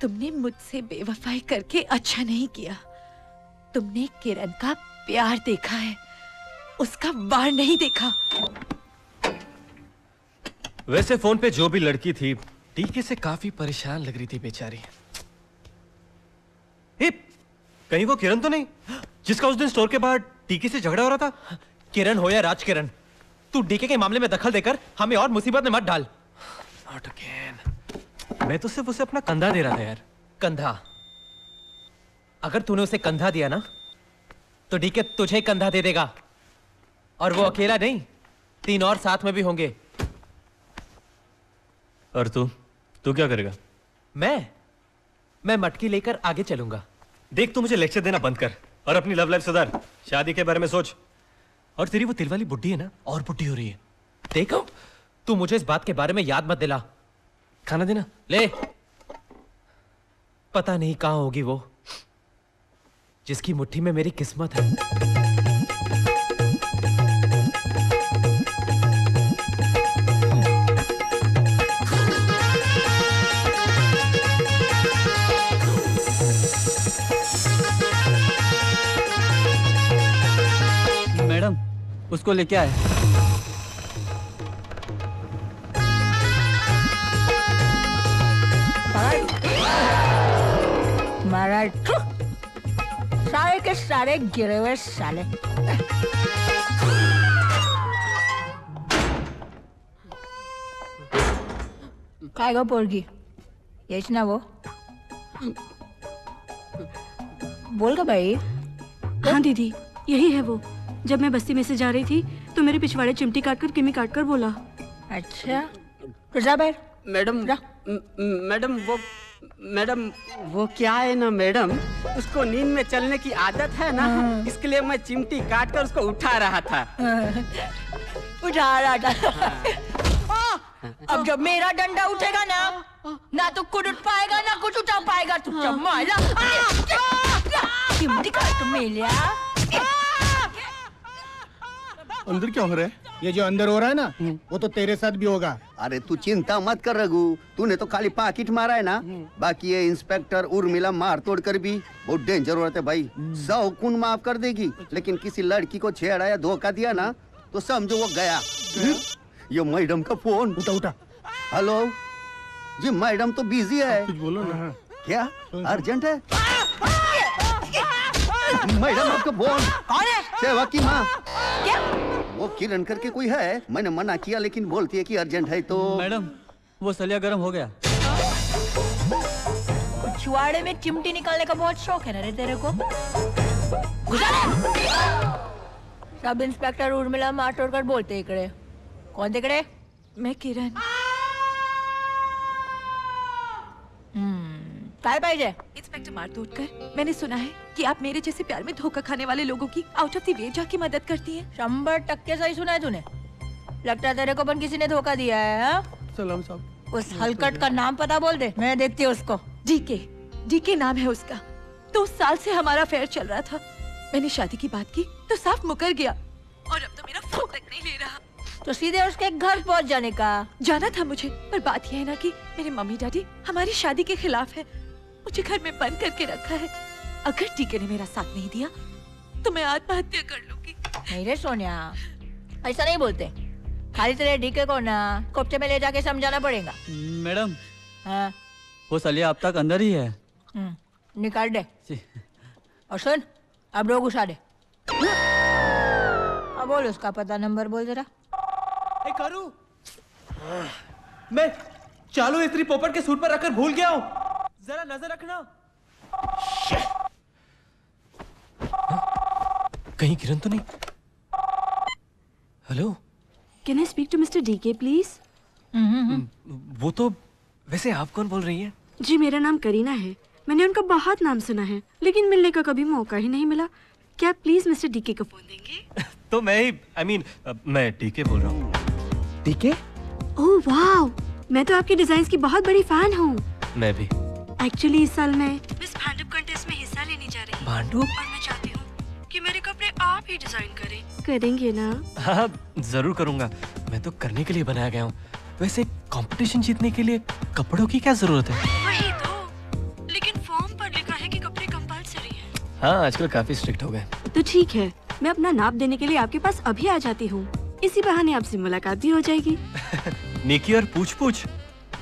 तुमने मुझसे बेवफाई करके अच्छा नहीं किया। तुमने किरण का प्यार देखा है, उसका वार नहीं देखा। वैसे फोन पे जो भी लड़की थी डीके से काफी परेशान लग रही थी बेचारी। कहीं वो किरण तो नहीं जिसका उस दिन स्टोर के बाहर डीके से झगड़ा हो रहा था? किरण हो या राज किरण, तू डीके के मामले में दखल देकर हमें और मुसीबत में मत डाल। Not again। मैं तो सिर्फ उसे अपना कंधा दे रहा था यार। कंधा? अगर तूने उसे कंधा दिया ना तो डीके तुझे कंधा दे देगा। और वो अकेला नहीं, तीन और साथ में भी होंगे। और तू क्या करेगा? मैं मटकी लेकर आगे चलूंगा। देख, तू मुझे लेक्चर देना बंद कर और अपनी लव लाइफ सुधार, शादी के बारे में सोच। और तेरी वो तिलवाली बुड्ढी है ना, और बुड्ढी हो रही है। देखो, तू मुझे इस बात के बारे में याद मत दिला। खाना देना ले। पता नहीं कहाँ होगी वो जिसकी मुट्ठी में मेरी किस्मत है। उसको लेके आए। महाराज सारे के सारे गिरे हुए साले। खाएगा पोरगी ये ना वो बोल का भाई। हाँ दीदी, यही है वो। जब मैं बस्ती में से जा रही थी तो मेरे पिछवाड़े चिमटी काटकर किमी काटकर बोला। अच्छा मैडम, मैडम वो क्या है ना मैडम, उसको नींद में चलने की आदत है ना, इसके लिए मैं चिमटी काटकर उसको उठा रहा था। अब जब मेरा डंडा उठेगा ना, ना तो कुछ उठ पाएगा ना कुछ उठा पाएगा। चिमटी काट मिला। अंदर क्या हो रहा है? ये जो अंदर हो रहा है ना वो तो तेरे साथ भी होगा। अरे तू चिंता मत कर रघु, तूने तो खाली पाकिट मारा है ना, बाकी ये इंस्पेक्टर उर्मिला मार तोड़ कर भी बहुत डेंजर हो रहा है भाई। सब खून माफ कर देगी, लेकिन किसी लड़की को छेड़ा या धोखा दिया ना तो समझो वो गया। ये मैडम का फोन उठा। उठा। हेलो जी, मैडम तो बिजी है। कुछ बोलो ना, क्या अर्जेंट है? मैडम आपका फोन। कौन है? सेवा की माँ। क्या वो किरण करके कोई है? मैंने मना किया लेकिन बोलती है कि अर्जेंट है। तो मैडम वो सलिया गरम हो गया। छुआड़े में चिमटी निकालने का बहुत शौक है ना रे तेरे को। सब इंस्पेक्टर उर्मिला माटोरकर बोलते इकड़े। कौन तिकड़े? मैं किरण। काय पाहिजे? इंस्पेक्टर माटोरकर, मैंने सुना है कि आप मेरे जैसे प्यार में धोखा खाने वाले लोगों की आउट ऑफ द वे जाके मदद करती हैं। 100% सही सुना है तूने। लगता है तेरे को बन किसी ने धोखा दिया है। सलाम साहब। उस हलकट का नाम पता बोल दे, मैं देखती हूँ उसको। डीके, डीके नाम है उसका। 2 साल से हमारा अफेयर चल रहा था। मैंने शादी की बात की तो साफ मुकर गया और अब तो मेरा फोन तक नहीं ले रहा। तो सीधे उसके घर पहुंच जाने का। जाना था मुझे, पर बात यह है ना कि मेरे मम्मी डैडी हमारी शादी के खिलाफ है। मुझे घर में बंद करके रखा है। अगर टीके ने मेरा साथ नहीं दिया तो मैं आत्महत्या कर लूंगी। नहीं रे सोनिया, ऐसा नहीं बोलते। खाली तेरे डीके को ना कोपचे में ले जाके समझाना पड़ेगा। मैडम हाँ, वो सलिया अब तक अंदर ही है। निकाल दे और सुन, अब लोग उठा दे। अब बोल उसका पता नंबर बोल जरा। करू मैं चालू इस्त्री पोपट के सूट पर रखकर भूल गया हूँ, जरा नजर रखना। कहीं किरण तो नहीं? Hello, can I speak to mister DK please? वो तो वैसे आप कौन बोल रही हैं? जी मेरा नाम करीना है, मैंने उनका बहुत नाम सुना है लेकिन मिलने का कभी मौका ही नहीं मिला। क्या आप प्लीज मिस्टर डीके को फोन देंगे? तो मैं ही मैं डीके बोल रहा हूँ। डीके? ओह वाओ, मैं तो आपके डिजाइन्स की बहुत बड़ी फैन हूँ। मैं भी। एक्चुअली इस साल मैं मिस भांडुप कॉन्टेस्ट में हिस्सा लेने जा रही हूँ। भांडुप? और मैं चाहती हूँ कि मेरे कपड़े आप ही डिजाइन करें। करेंगे ना? हाँ जरूर करूँगा, मैं तो करने के लिए बनाया गया हूँ। वैसे कंपटीशन जीतने के लिए कपड़ों की क्या जरूरत है? वही तो, लेकिन फॉर्म पर लिखा है कि कपड़े कंपल्सरी हैं। हाँ आजकल काफी स्ट्रिक्ट हो गए। तो ठीक है, मैं अपना नाप देने के लिए आपके पास अभी आ जाती हूँ, इसी बहाने आपसे मुलाकात भी हो जाएगी। नेकी और पूछ पूछ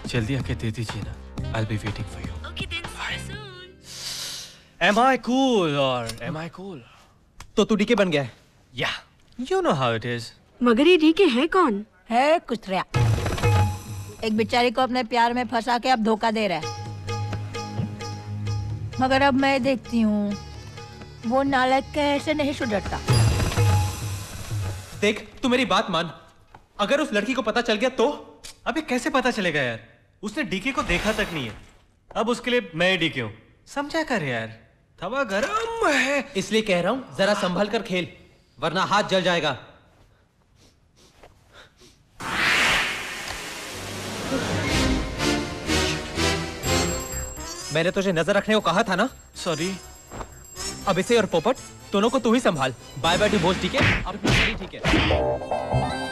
जल्दी आके दे दीजिए ना। I'll be waiting for you. Okay then, see you soon. Am I cool or am I cool? तो तू डीके बन गया है? Yeah, you know how it is. मगर ये डीके है कौन? है कुछ रहा। एक बेचारी को अपने प्यार में फंसा के अब धोखा दे रहा है। मगर अब मैं देखती हूँ वो नालायक कैसे नहीं सुधरता। देख तू मेरी बात मान, अगर उस लड़की को पता चल गया तो? अबे कैसे पता चलेगा यार, उसने डीके को देखा तक नहीं है। अब उसके लिए मैं डीके हूँ, समझा कर यार। तवा गरम है इसलिए कह रहा हूँ, जरा संभल कर खेल वरना हाथ जल जाएगा। मैंने तुझे नजर रखने को कहा था ना। सॉरी। अब इसे और पोपट दोनों को तू ही संभाल। बाय बाय टू बोल। ठीक है अब ठीक है।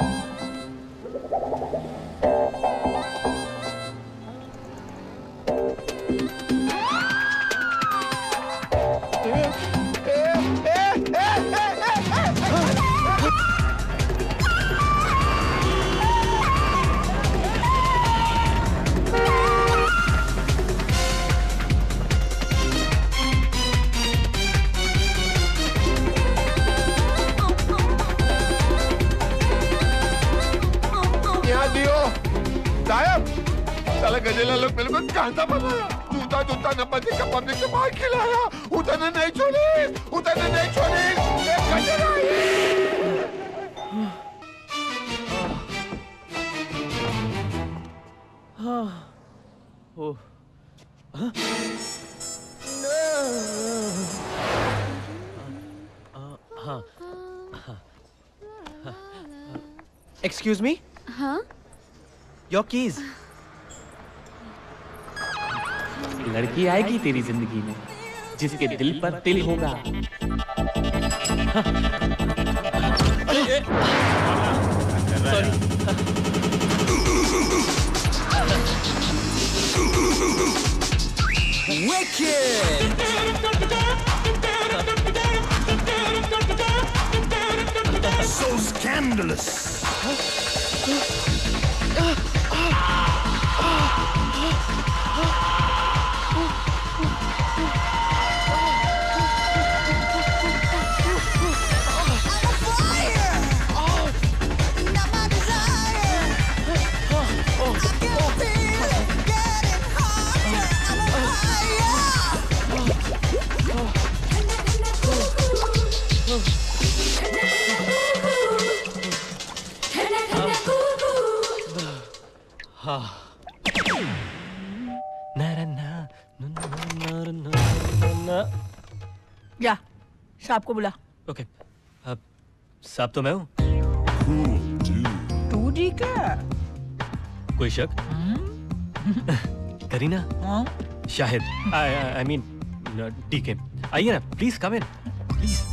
गजेला लोग मेरे को कहता बना, जूता जूता नंबर से कपड़े से मार खिलाया, उतने नहीं छोड़े, उतने नहीं छोड़े, गजेला। हाँ, ओ, हाँ, हाँ, हाँ, हाँ, excuse me? हाँ? Your keys. लड़की आएगी तेरी जिंदगी में जिसके दिल पर तिल होगा। So scandalous. जा साहब को बुला। ओके अब साहब तो मैं हूँ। तू डीके? कोई शक? Kareena? Shahid I mean DK, आइए ना प्लीज कम इन प्लीज।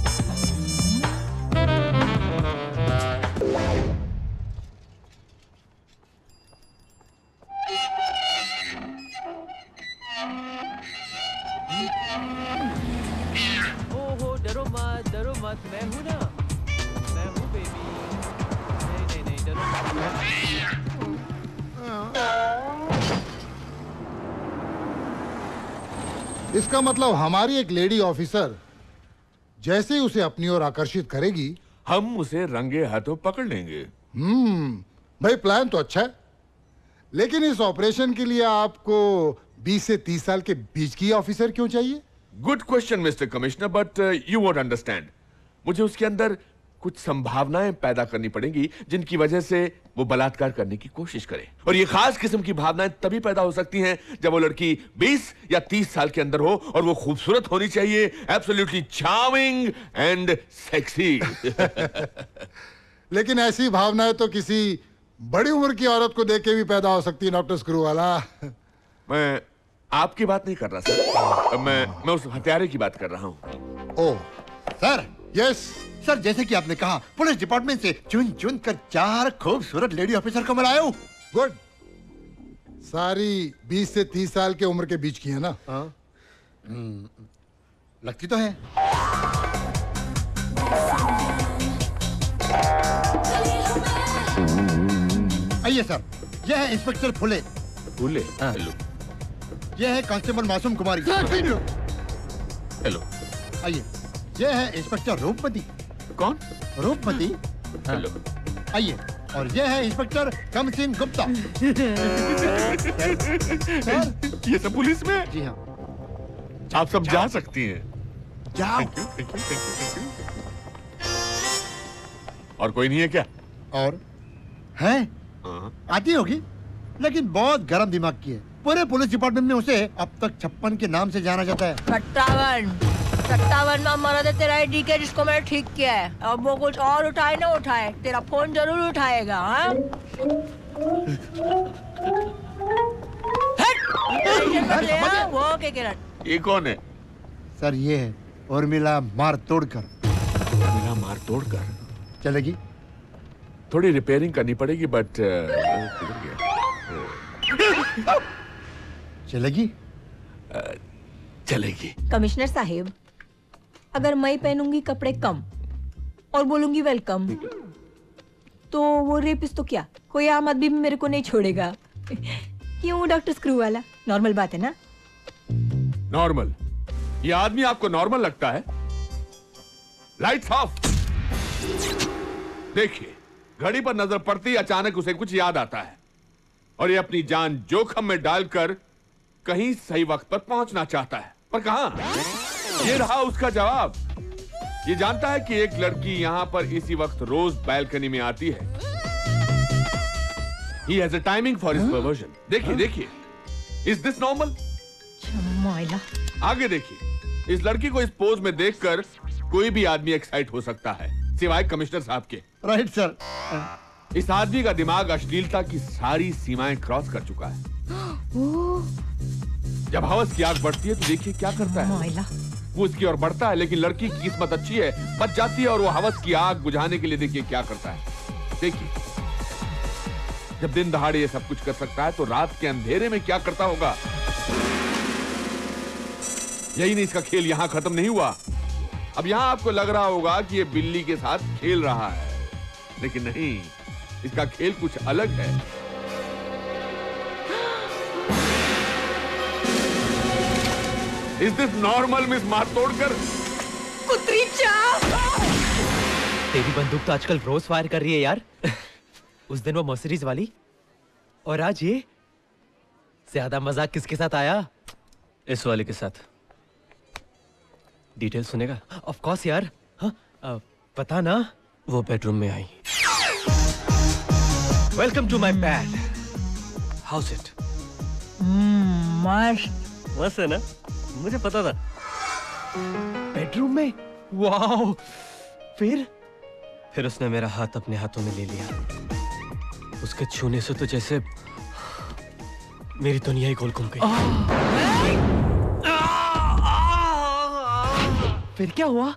मैं हूँ ना, मैं हूँ बेबी। नहीं नहीं नहीं डरो। इसका मतलब हमारी एक लेडी ऑफिसर जैसे ही उसे अपनी ओर आकर्षित करेगी हम उसे रंगे हाथों पकड़ लेंगे। भाई प्लान तो अच्छा है, लेकिन इस ऑपरेशन के लिए आपको 20 से 30 साल के बीच की ऑफिसर क्यों चाहिए? Good question mister commissioner, but you won't understand. मुझे उसके अंदर कुछ संभावनाएं पैदा करनी पड़ेंगी जिनकी वजह से वो बलात्कार करने की कोशिश करे, और ये खास किस्म की भावनाएं तभी पैदा हो सकती हैं जब वो लड़की 20 या 30 साल के अंदर हो, और वो खूबसूरत होनी चाहिए, एब्सोल्युटली चार्मिंग एंड सेक्सी। लेकिन ऐसी भावनाएं तो किसी बड़ी उम्र की औरत को देख के भी पैदा हो सकती है डॉक्टर स्क्रूवाला। मैं आपकी बात नहीं कर रहा सर, मैं उस हत्यारे की बात कर रहा हूँ। ओह सर, यस सर, जैसे कि आपने कहा पुलिस डिपार्टमेंट से चुन चुन कर 4 खूबसूरत लेडी ऑफिसर को मिलाया हूं। गुड, सारी 20 से 30 साल के उम्र के बीच की है ना? हाँ। लगती तो है। आइए सर, यह है इंस्पेक्टर फुले। फुले? हाँ। यह है कांस्टेबल मासूम कुमारी। हेलो। आइए, यह है इंस्पेक्टर रूपमती। कौन? रूपमती। हेलो। आइए, और यह है इंस्पेक्टर कमसिन गुप्ता। सर, ये सब पुलिस में? जी हाँ। आप सब जा सकती हैं। जाओ। और कोई नहीं है क्या? और है, आती होगी, लेकिन बहुत गर्म दिमाग की है। पूरे पुलिस डिपार्टमेंट में उसे अब तक 56 के नाम से जाना जाता है। 57 में मरा था तेरा ये डीके, जिसको मैंने ठीक किया है। अब वो कुछ और उठाए ना उठाए, तेरा फोन जरूर उठाएगा। हाँ? वो के किरण। ये कौन है सर? ये है उर्मिला मारतोड़कर। उर्मिला मारतोड़कर चलेगी? थोड़ी रिपेयरिंग करनी पड़ेगी, बट चलेगी। चलेगी। कमिश्नर साहब, अगर मैं पहनूंगी कपड़े कम और बोलूंगी वेलकम, तो वो रेपिस्ट तो क्या, कोई आम आदमी भी मेरे को नहीं छोड़ेगा। क्यों डॉक्टर स्क्रूवाला? नॉर्मल बात है ना? नॉर्मल? ये आदमी आपको नॉर्मल लगता है? Lights off. देखिए, घड़ी पर नजर पड़ती अचानक उसे कुछ याद आता है, और ये अपनी जान जोखिम में डालकर कहीं सही वक्त पर पहुंचना चाहता है, पर कहां? ये रहा उसका जवाब। ये जानता है कि एक लड़की यहां पर इसी वक्त रोज बैल्कनी में आती है। He has a timing for his perversion. देखिए देखिए, Is this normal? आगे देखिए, इस लड़की को इस पोज में देखकर कोई भी आदमी एक्साइट हो सकता है, सिवाय कमिश्नर साहब के। Right sir. इस आदमी का दिमाग अश्लीलता की सारी सीमाएं क्रॉस कर चुका है। जब हवस की आग बढ़ती है तो देखिए क्या करता है। वो इसकी ओर बढ़ता है, लेकिन लड़की की किस्मत अच्छी है, बच जाती है, और वो हवस की आग बुझाने के लिए देखिए क्या करता है। देखिए, जब दिन दहाड़े ये सब कुछ कर सकता है, तो रात के अंधेरे में क्या करता होगा। यही नहीं, इसका खेल यहाँ खत्म नहीं हुआ। अब यहाँ आपको लग रहा होगा कि ये बिल्ली के साथ खेल रहा है, लेकिन नहीं, इसका खेल कुछ अलग है। Is this normal, Miss मारतोड़कर? कुतरी चाप! तेरी बंदूक तो आजकल रोज फायर कर रही है यार। उस दिन वो मर्सिडीज वाली, और आज ये। ज्यादा मजाक किसके साथ आया? इस वाले के साथ। डिटेल सुनेगा? ऑफ कोर्स यार। हाँ, पता ना, वो बेडरूम में आई। Welcome to my bed. How's it? मस्त मस्त है ना? मुझे पता था। बेडरूम में? वाओ। फिर उसने मेरा हाथ अपने हाथों में ले लिया। उसके छूने से तो जैसे मेरी दुनिया ही गोल घूम गई। फिर क्या हुआ?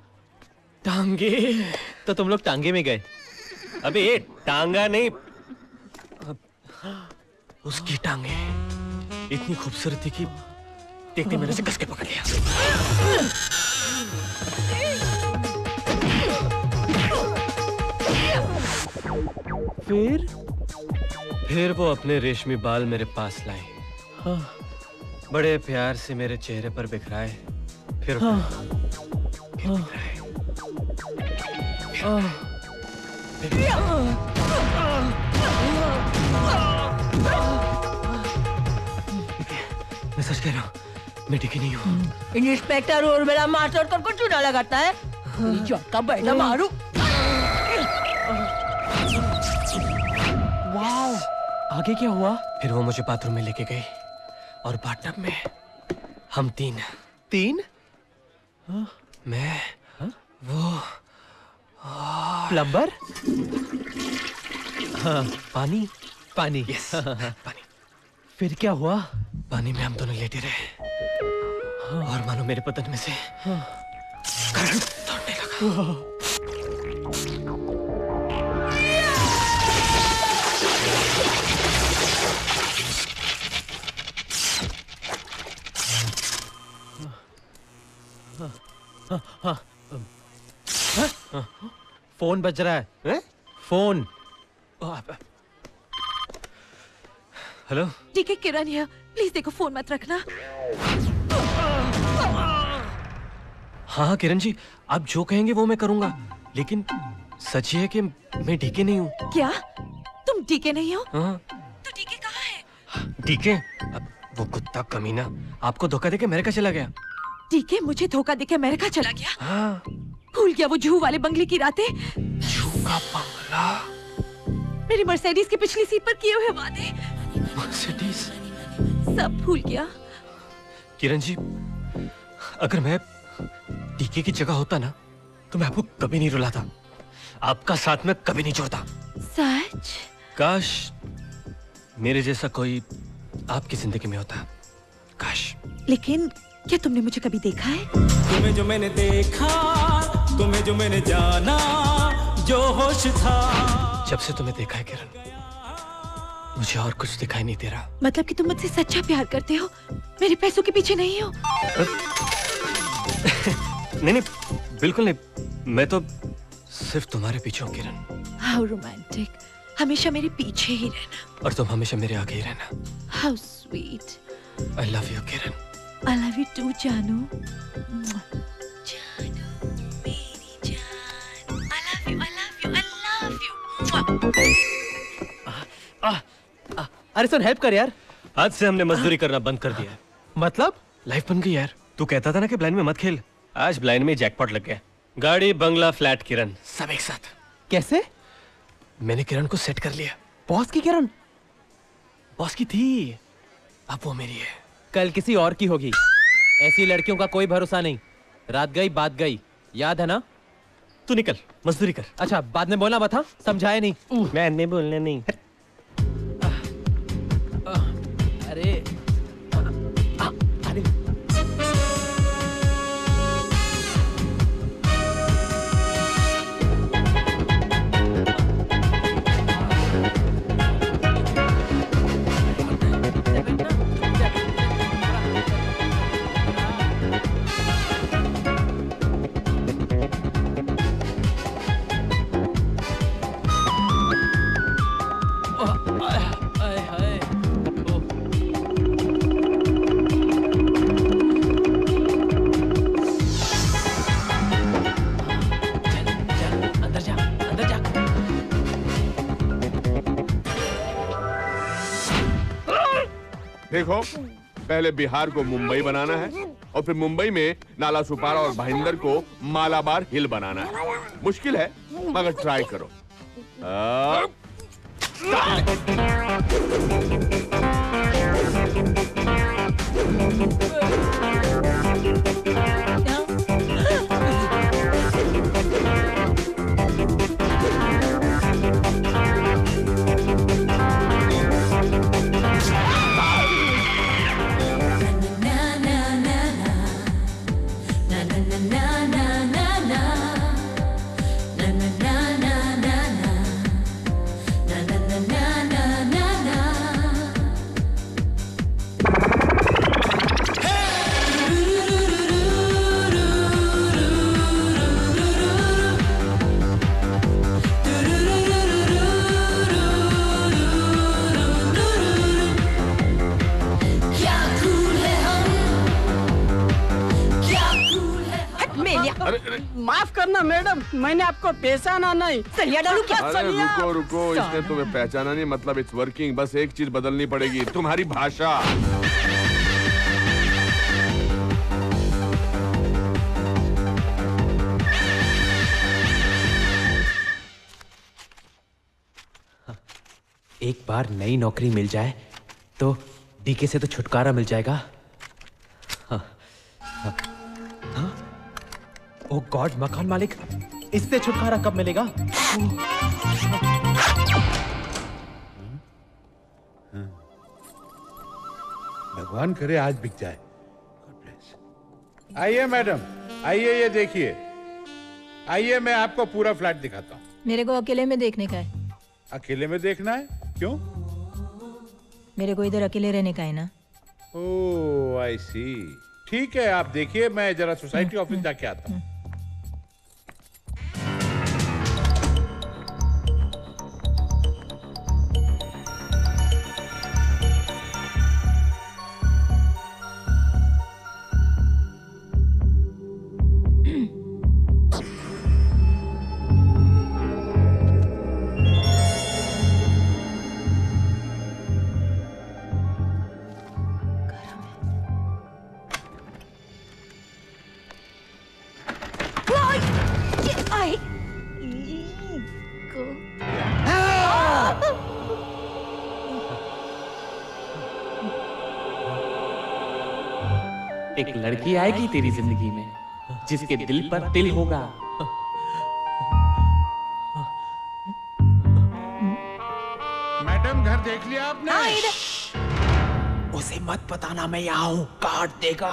टांगे? तो तुम लोग टांगे में गए? अबे ये टांगा नहीं, उसकी टांगे इतनी खूबसूरत थी कि देखते मैंने उसे कस के पकड़ लिया। फिर वो अपने रेशमी बाल मेरे पास लाई। हाँ। बड़े प्यार से मेरे चेहरे पर बिखराए। फिर बिखराए। मैं सच कह रहा हूँ, मैं ठीक नहीं हूँ। इंस्पेक्टर और मेरा मास्टर को चूना लगाता है, का बैठा मारू। आगे क्या हुआ? फिर वो मुझे बाथरूम में लेके गई और बाथटब में हम तीन हाँ? मैं हाँ? वो प्लम्बर हाँ। पानी पानी यस पानी। फिर क्या हुआ? पानी में हम दोनों लेटे रहे हाँ। और मानो मेरे बदन में से हाँ। करंट दौड़ने लगा हाँ। हाँ, हाँ, हाँ, हाँ, फोन बज रहा है ए? फोन। हेलो ठीक है किरण यहाँ, प्लीज देखो फोन मत रखना। हाँ किरण जी आप जो कहेंगे वो मैं करूँगा, लेकिन सच ये है कि मैं डीके नहीं हूँ। क्या तुम डीके नहीं हो? हाँ। तो डीके कहाँ है? डीके अब वो कुत्ता कमीना आपको धोखा देके अमेरिका चला गया। डीके मुझे धोखा देके अमेरिका चला गया हाँ। भूल गया वो जूह वाले बंगले की रातें। जूह का बंगला, मेरी मर्सिडीज की पिछली सीट पर किए हुए वादे, मर्सिडीज सब भूल गया। किरण जी अगर मैं डीके की जगह होता ना तो मैं आपको कभी नहीं रुलाता, आपका साथ में कभी नहीं छोड़ता। सच? काश मेरे जैसा कोई आपकी जिंदगी में होता, काश। लेकिन क्या तुमने मुझे कभी देखा है? तुम्हें जो मैंने देखा, तुम्हें जो मैंने जाना, जो होश था। जब से तुम्हें देखा है किरण, मुझे और कुछ दिखाई नहीं दे रहा। मतलब कि तुम मुझसे सच्चा प्यार करते हो, मेरे पैसों के पीछे नहीं हो। नहीं नहीं बिल्कुल नहीं, मैं तो सिर्फ तुम्हारे पीछे हूँ किरण। हाउ रोमांटिक, हमेशा मेरे पीछे ही रहना और तुम हमेशा मेरे आगे ही रहना। How sweet. I love you Kiran. I love you too, जानू। जानू, मेरी जान। I love you, I love you, I love you। अरे सुन हेल्प कर यार। आज से हमने मजदूरी करना बंद कर दिया है। मतलब? लाइफ बन गई यार। तू कहता था ना कि ब्लाइंड में मत खेल, आज ब्लाइंड में जैकपॉट लग गया। गाड़ी बंगला फ्लैट किरण सब एक साथ। कैसे? मैंने किरण को सेट कर लिया। बॉस की किरण? बॉस की थी, अब वो मेरी है। कल किसी और की होगी। ऐसी लड़कियों का कोई भरोसा नहीं। रात गई बात गई, याद है ना? तू निकल, मजदूरी कर। अच्छा बाद में बोलना मत हाँ, समझाया नहीं मैंने, बोलने नहीं। अरे अरे देखो, पहले बिहार को मुंबई बनाना है और फिर मुंबई में नाला सुपारा और भाईंदर को मालाबार हिल बनाना है। मुश्किल है मगर ट्राई करो। मैंने आपको पहचाना नहीं। सलिया डालू क्या? सलिया। रुको रुको, इसने तुम्हें पहचाना नहीं मतलब इट्स वर्किंग। बस एक चीज बदलनी पड़ेगी, तुम्हारी भाषा। एक बार नई नौकरी मिल जाए तो डीके से तो छुटकारा मिल जाएगा। हाँ, हाँ, हाँ? ओ गॉड, मकान मालिक, इससे छुटकारा कब मिलेगा? भगवान करे आज बिक जाए। आइए मैडम, आइए, ये देखिए, आइए, मैं आपको पूरा फ्लैट दिखाता हूँ। मेरे को अकेले में देखने का है? अकेले में देखना है? क्यों? मेरे को इधर अकेले रहने का है ना। ओह आई सी, ठीक है, आप देखिए, मैं जरा सोसाइटी ऑफिस जाके आता हूँ। एक लड़की आएगी तेरी जिंदगी में जिसके दिल पर तिल होगा। मैडम, घर देख लिया आपने? उसे मत बताना मैं यहाँ हूँ, काट देगा।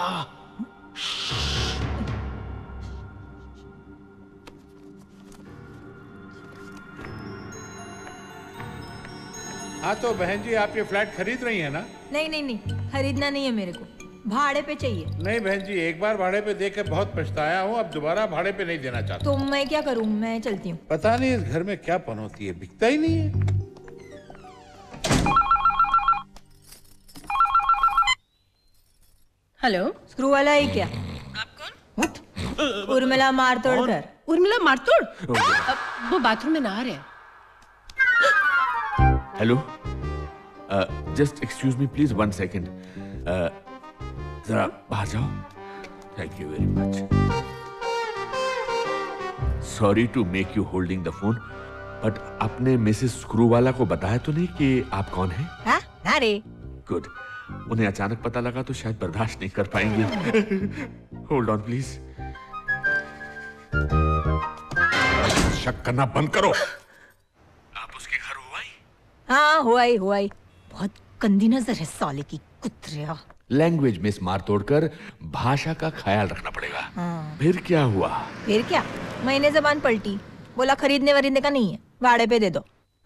हाँ तो बहन जी, आप ये फ्लैट खरीद रही है ना? नहीं नहीं नहीं, खरीदना नहीं है मेरे को, भाड़े पे चाहिए। नहीं बहन जी, एक बार भाड़े पे देकर बहुत पछताया हूँ, अब दोबारा भाड़े पे नहीं देना चाहता। तो मैं क्या करूँ? मैं चलती हूँ। पता नहीं इस घर में क्या पनौती है, बिकता ही नहीं है। हेलो, स्क्रूवाला है क्या? आप कौन? उर्मिला मारतोड़कर। उर्मिला मारतोड़? वो बाथरूम में नहा रहे हैं। Hello, just excuse me please one second, जरा बाहर जाओ। Thank you very much. Sorry to make you holding the phone, but आपने मिसेस स्क्रूवाला को बताया तो नहीं कि आप कौन हैं? हाँ, अरे गुड। उन्हें अचानक पता लगा तो शायद बर्दाश्त नहीं कर पाएंगे। Hold on please. शक करना बंद करो। आप उसके घर हो आई? हाँ हो आई। बहुत गंदी नजर है साले की, कुत्रिया। लैंग्वेज मिस मारतोड़कर, भाषा का ख्याल रखना पड़ेगा। हाँ। फिर क्या हुआ? फिर क्या, मैंने जबान पलटी, बोला खरीदने वरीदने का नहीं है, भाड़े पे दे दो।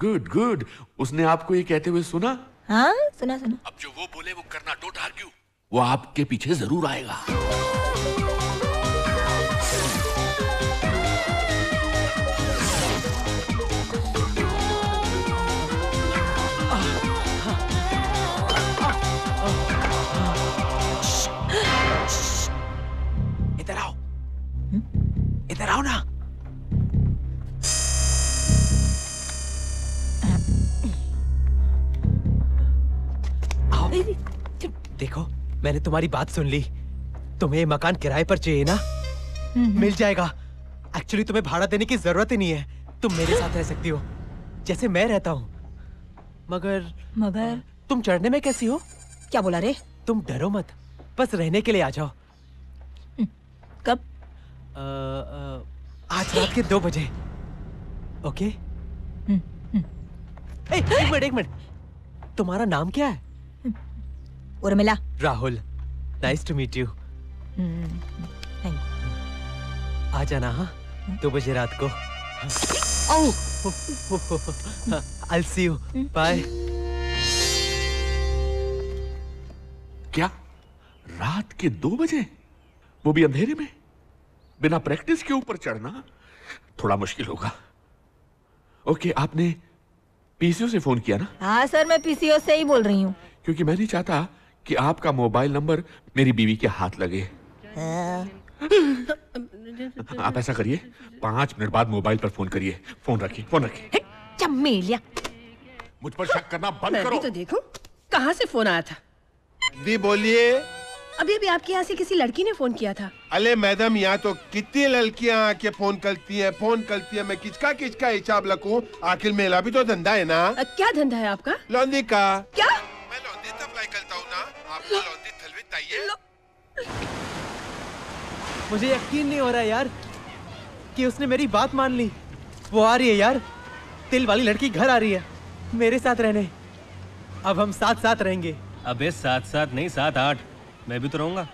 Good good. उसने आपको ये कहते हुए सुना? हाँ सुना सुना। अब जो वो बोले वो करना, डोंट आर्ग्यू। वो आपके पीछे जरूर आएगा। इधर आओ ना। आओ। देखो, मैंने तुम्हारी बात सुन ली। तुम्हें मकान किराए पर चाहिए ना? मिल जाएगा। एक्चुअली तुम्हें भाड़ा देने की जरूरत ही नहीं है। तुम मेरे साथ रह सकती हो जैसे मैं रहता हूँ। मगर तुम चढ़ने में कैसी हो? क्या बोला रे? तुम डरो मत, बस रहने के लिए आ जाओ। कब? आज रात के 2 बजे। ओके। एक मिनट, तुम्हारा नाम क्या है? Urmila. Rahul. Nice to meet you. आ जाना। हाँ, 2 बजे रात को। I see you, bye. क्या रात के 2 बजे? वो भी अंधेरे में? बिना प्रैक्टिस के ऊपर चढ़ना थोड़ा मुश्किल होगा। ओके, आपने पीसीओ से फोन किया ना? हाँ सर, मैं पीसीओ से ही बोल रही हूँ। क्योंकि मैं नहीं चाहता कि आपका मोबाइल नंबर मेरी बीवी के हाथ लगे। आप ऐसा करिए, 5 मिनट बाद मोबाइल पर फोन करिए। फोन रखिए। चमेलिया, मुझ पर शक करना बंद करो। तो देखो कहाँ से फोन आया था। दी बोलिए। अभी अभी आपके यहाँ से किसी लड़की ने फोन किया था। अरे मैडम यहाँ तो कितनी लड़कियाँ आके फोन करती है। मैं किसका हिसाब रखूँ, आखिर मेरा भी तो धंधा है ना। क्या धंधा है आपका? लॉन्ड्री का। क्या? मैं लॉन्ड्री सप्लाई करता हूँ ना, आपको लॉन्ड्री सर्विस चाहिए। मुझे यकीन नहीं हो रहा यार कि उसने मेरी बात मान ली। वो आ रही है यार, तिल वाली लड़की घर आ रही है मेरे साथ रहने। अब हम साथ साथ रहेंगे। अबे साथ साथ नहीं, 7-8 मैं भी तो रहूंगा।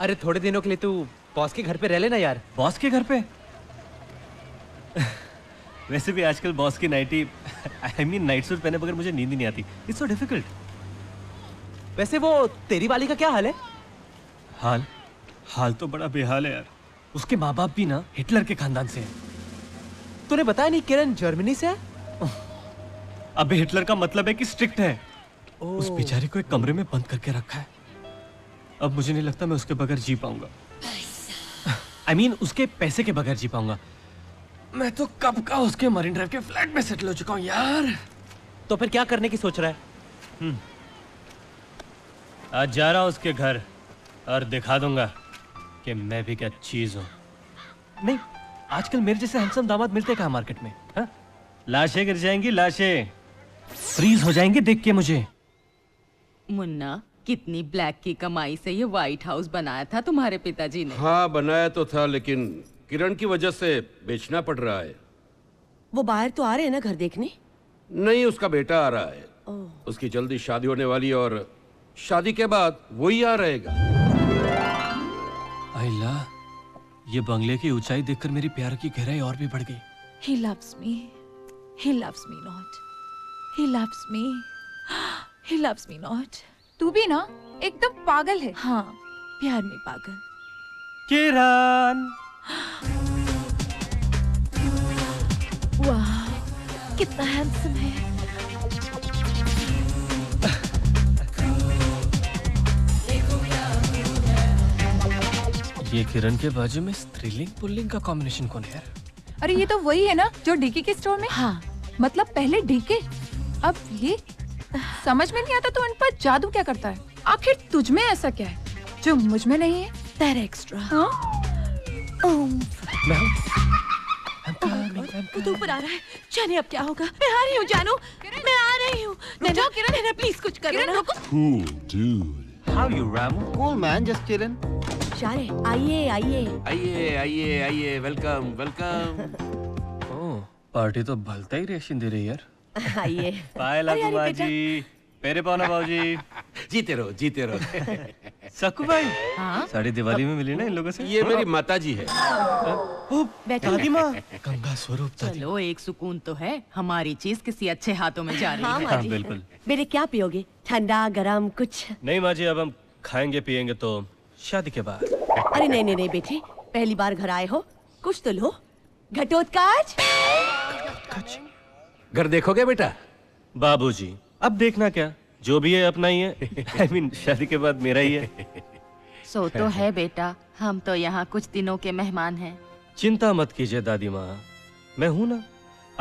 अरे थोड़े दिनों के लिए तू बॉस के घर पे रह लेना यार। बॉस के घर पे? वैसे भी आजकल बॉस की नाइटी नाइट सूट पहने बगैर मुझे नींद ही नहीं आती। It's so difficult. वैसे वो तेरी वाली का क्या हाल है? हाल तो बड़ा बेहाल है यार। उसके माँ बाप भी ना हिटलर के खानदान से है। तूने बताया नहीं किरण जर्मनी से है? अबे हिटलर का मतलब है कि स्ट्रिक्ट है। उस बेचारे को एक कमरे में बंद करके रखा है। अब मुझे नहीं लगता मैं उसके बगैर जी पाऊंगा। I mean, उसके पैसे के बगैर जी पाऊंगा। मैं तो कब का उसके मरीन ड्राइव के फ्लैट में सेटल हो चुका हूं यार। तो फिर क्या करने की सोच रहा है? आज जा रहा उसके घर और दिखा दूंगा कि मैं भी क्या चीज हूँ। नहीं, आजकल मेरे जैसे हैंडसम दामाद मिलते कहाँ मार्केट में? हा? लाशें गिर जाएंगी, लाशें फ्रीज हो जाएंगे देख के। मुझे मुन्ना, कितनी ब्लैक की कमाई से ये व्हाइट हाउस बनाया था तुम्हारे पिताजी ने। हाँ बनाया तो था, लेकिन किरण की वजह से बेचना पड़ रहा है। वो बाहर तो आ रहे हैं ना घर देखने? नहीं, उसका बेटा आ रहा है। उसकी जल्दी शादी होने वाली और शादी के बाद वो ही आ रहेगा। आइला, ये बंगले की ऊंचाई देखकर मेरी प्यार की गहराई और भी बढ़ गई। He loves me. He loves me not. He loves me. He loves me not. तू भी ना एकदम पागल है। हाँ, प्यार में पागल। किरण, वाह कितना हैंडसम है। ये किरण के बाजू में स्त्रीलिंग पुल्लिंग का कॉम्बिनेशन कौन है? अरे ये तो वही है ना जो डीके के स्टोर में। हाँ मतलब पहले डीके अब ये। समझ में नहीं आता तो उन पर जादू क्या करता है? आखिर तुझ में ऐसा क्या है जो मुझ में नहीं है? तेरा एक्स्ट्रा। हाँ? मैं ऊपर आ रहा है, जाने अब क्या होगा। मैं आ रही हूँ जानू, मैं आ रही हूँ। किरण प्लीज कुछ करो। आइए आइए आइए आइए आइए, वेलकम वेलकम। ओह पार्टी तो भलता ही रिएक्शन दे रही है यार। आइए पायल अगुवा जी, पेरे पाना बाबू जी। जीते रहो जीते रहो। सकु भाई, हाँ साड़ी दिवाली में मिली ना इन लोगों से। ये मेरी माताजी है। दादी माँ, गंगा स्वरूप। चलो एक सुकून तो है, हमारी चीज किसी अच्छे हाथों में जा रही है। बिल्कुल। मेरे क्या पियोगे, ठंडा गरम कुछ? नहीं माँ जी, अब हम खाएंगे पियेंगे तो शादी के बाद। अरे नहीं नहीं नहीं बेटी, पहली बार घर आए हो कुछ तो लो। घटोत्कच घर देखोगे बेटा? बाबूजी अब देखना क्या, जो भी है अपना ही है। शादी के बाद मेरा ही है। सो तो है बेटा, हम तो यहाँ कुछ दिनों के मेहमान हैं। चिंता मत कीजिए दादी माँ, मैं हूँ ना।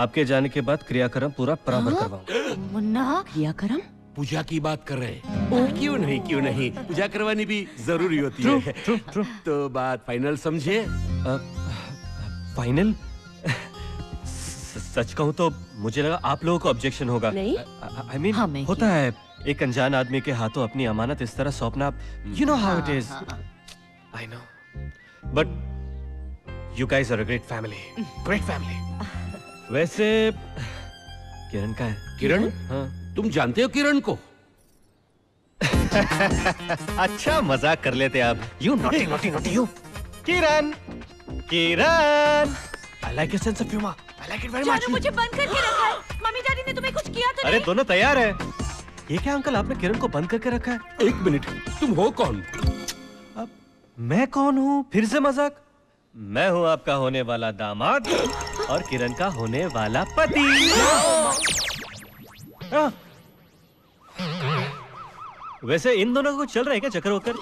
आपके जाने के बाद क्रियाक्रम पूरा बराबर करवाऊंगा। मुन्ना क्रियाक्रम? पूजा की बात कर रहे हैं। क्यों नहीं क्यों नहीं, पूजा करवानी भी जरूरी होती है। तो बात फाइनल समझे? फाइनल? सच कहूँ तो मुझे लगा आप लोगों को ऑब्जेक्शन होगा। I mean, होता है एक अनजान आदमी के हाथों अपनी अमानत इस तरह सौंपना। You know how it is. I know, but you guys are a great family, great family. वैसे किरण का है? किरण? हाँ। तुम जानते हो किरण को? अच्छा मजाक कर लेते आप। You naughty naughty naughty you। Kiran, Kiran. I like your sense of humor. I like it very much. मुझे बंद करके रखा है। मम्मी डैडी ने तुम्हें कुछ किया तो नहीं? अरे दोनों तैयार है। ये क्या अंकल, आपने किरण को बंद करके रखा है? एक मिनट, तुम हो कौन? अब मैं कौन हूँ? फिर से मजाक। मैं हूँ आपका होने वाला दामाद और किरण का होने वाला पति। वैसे इन दोनों को चल रहा है क्या चक्कर होकर?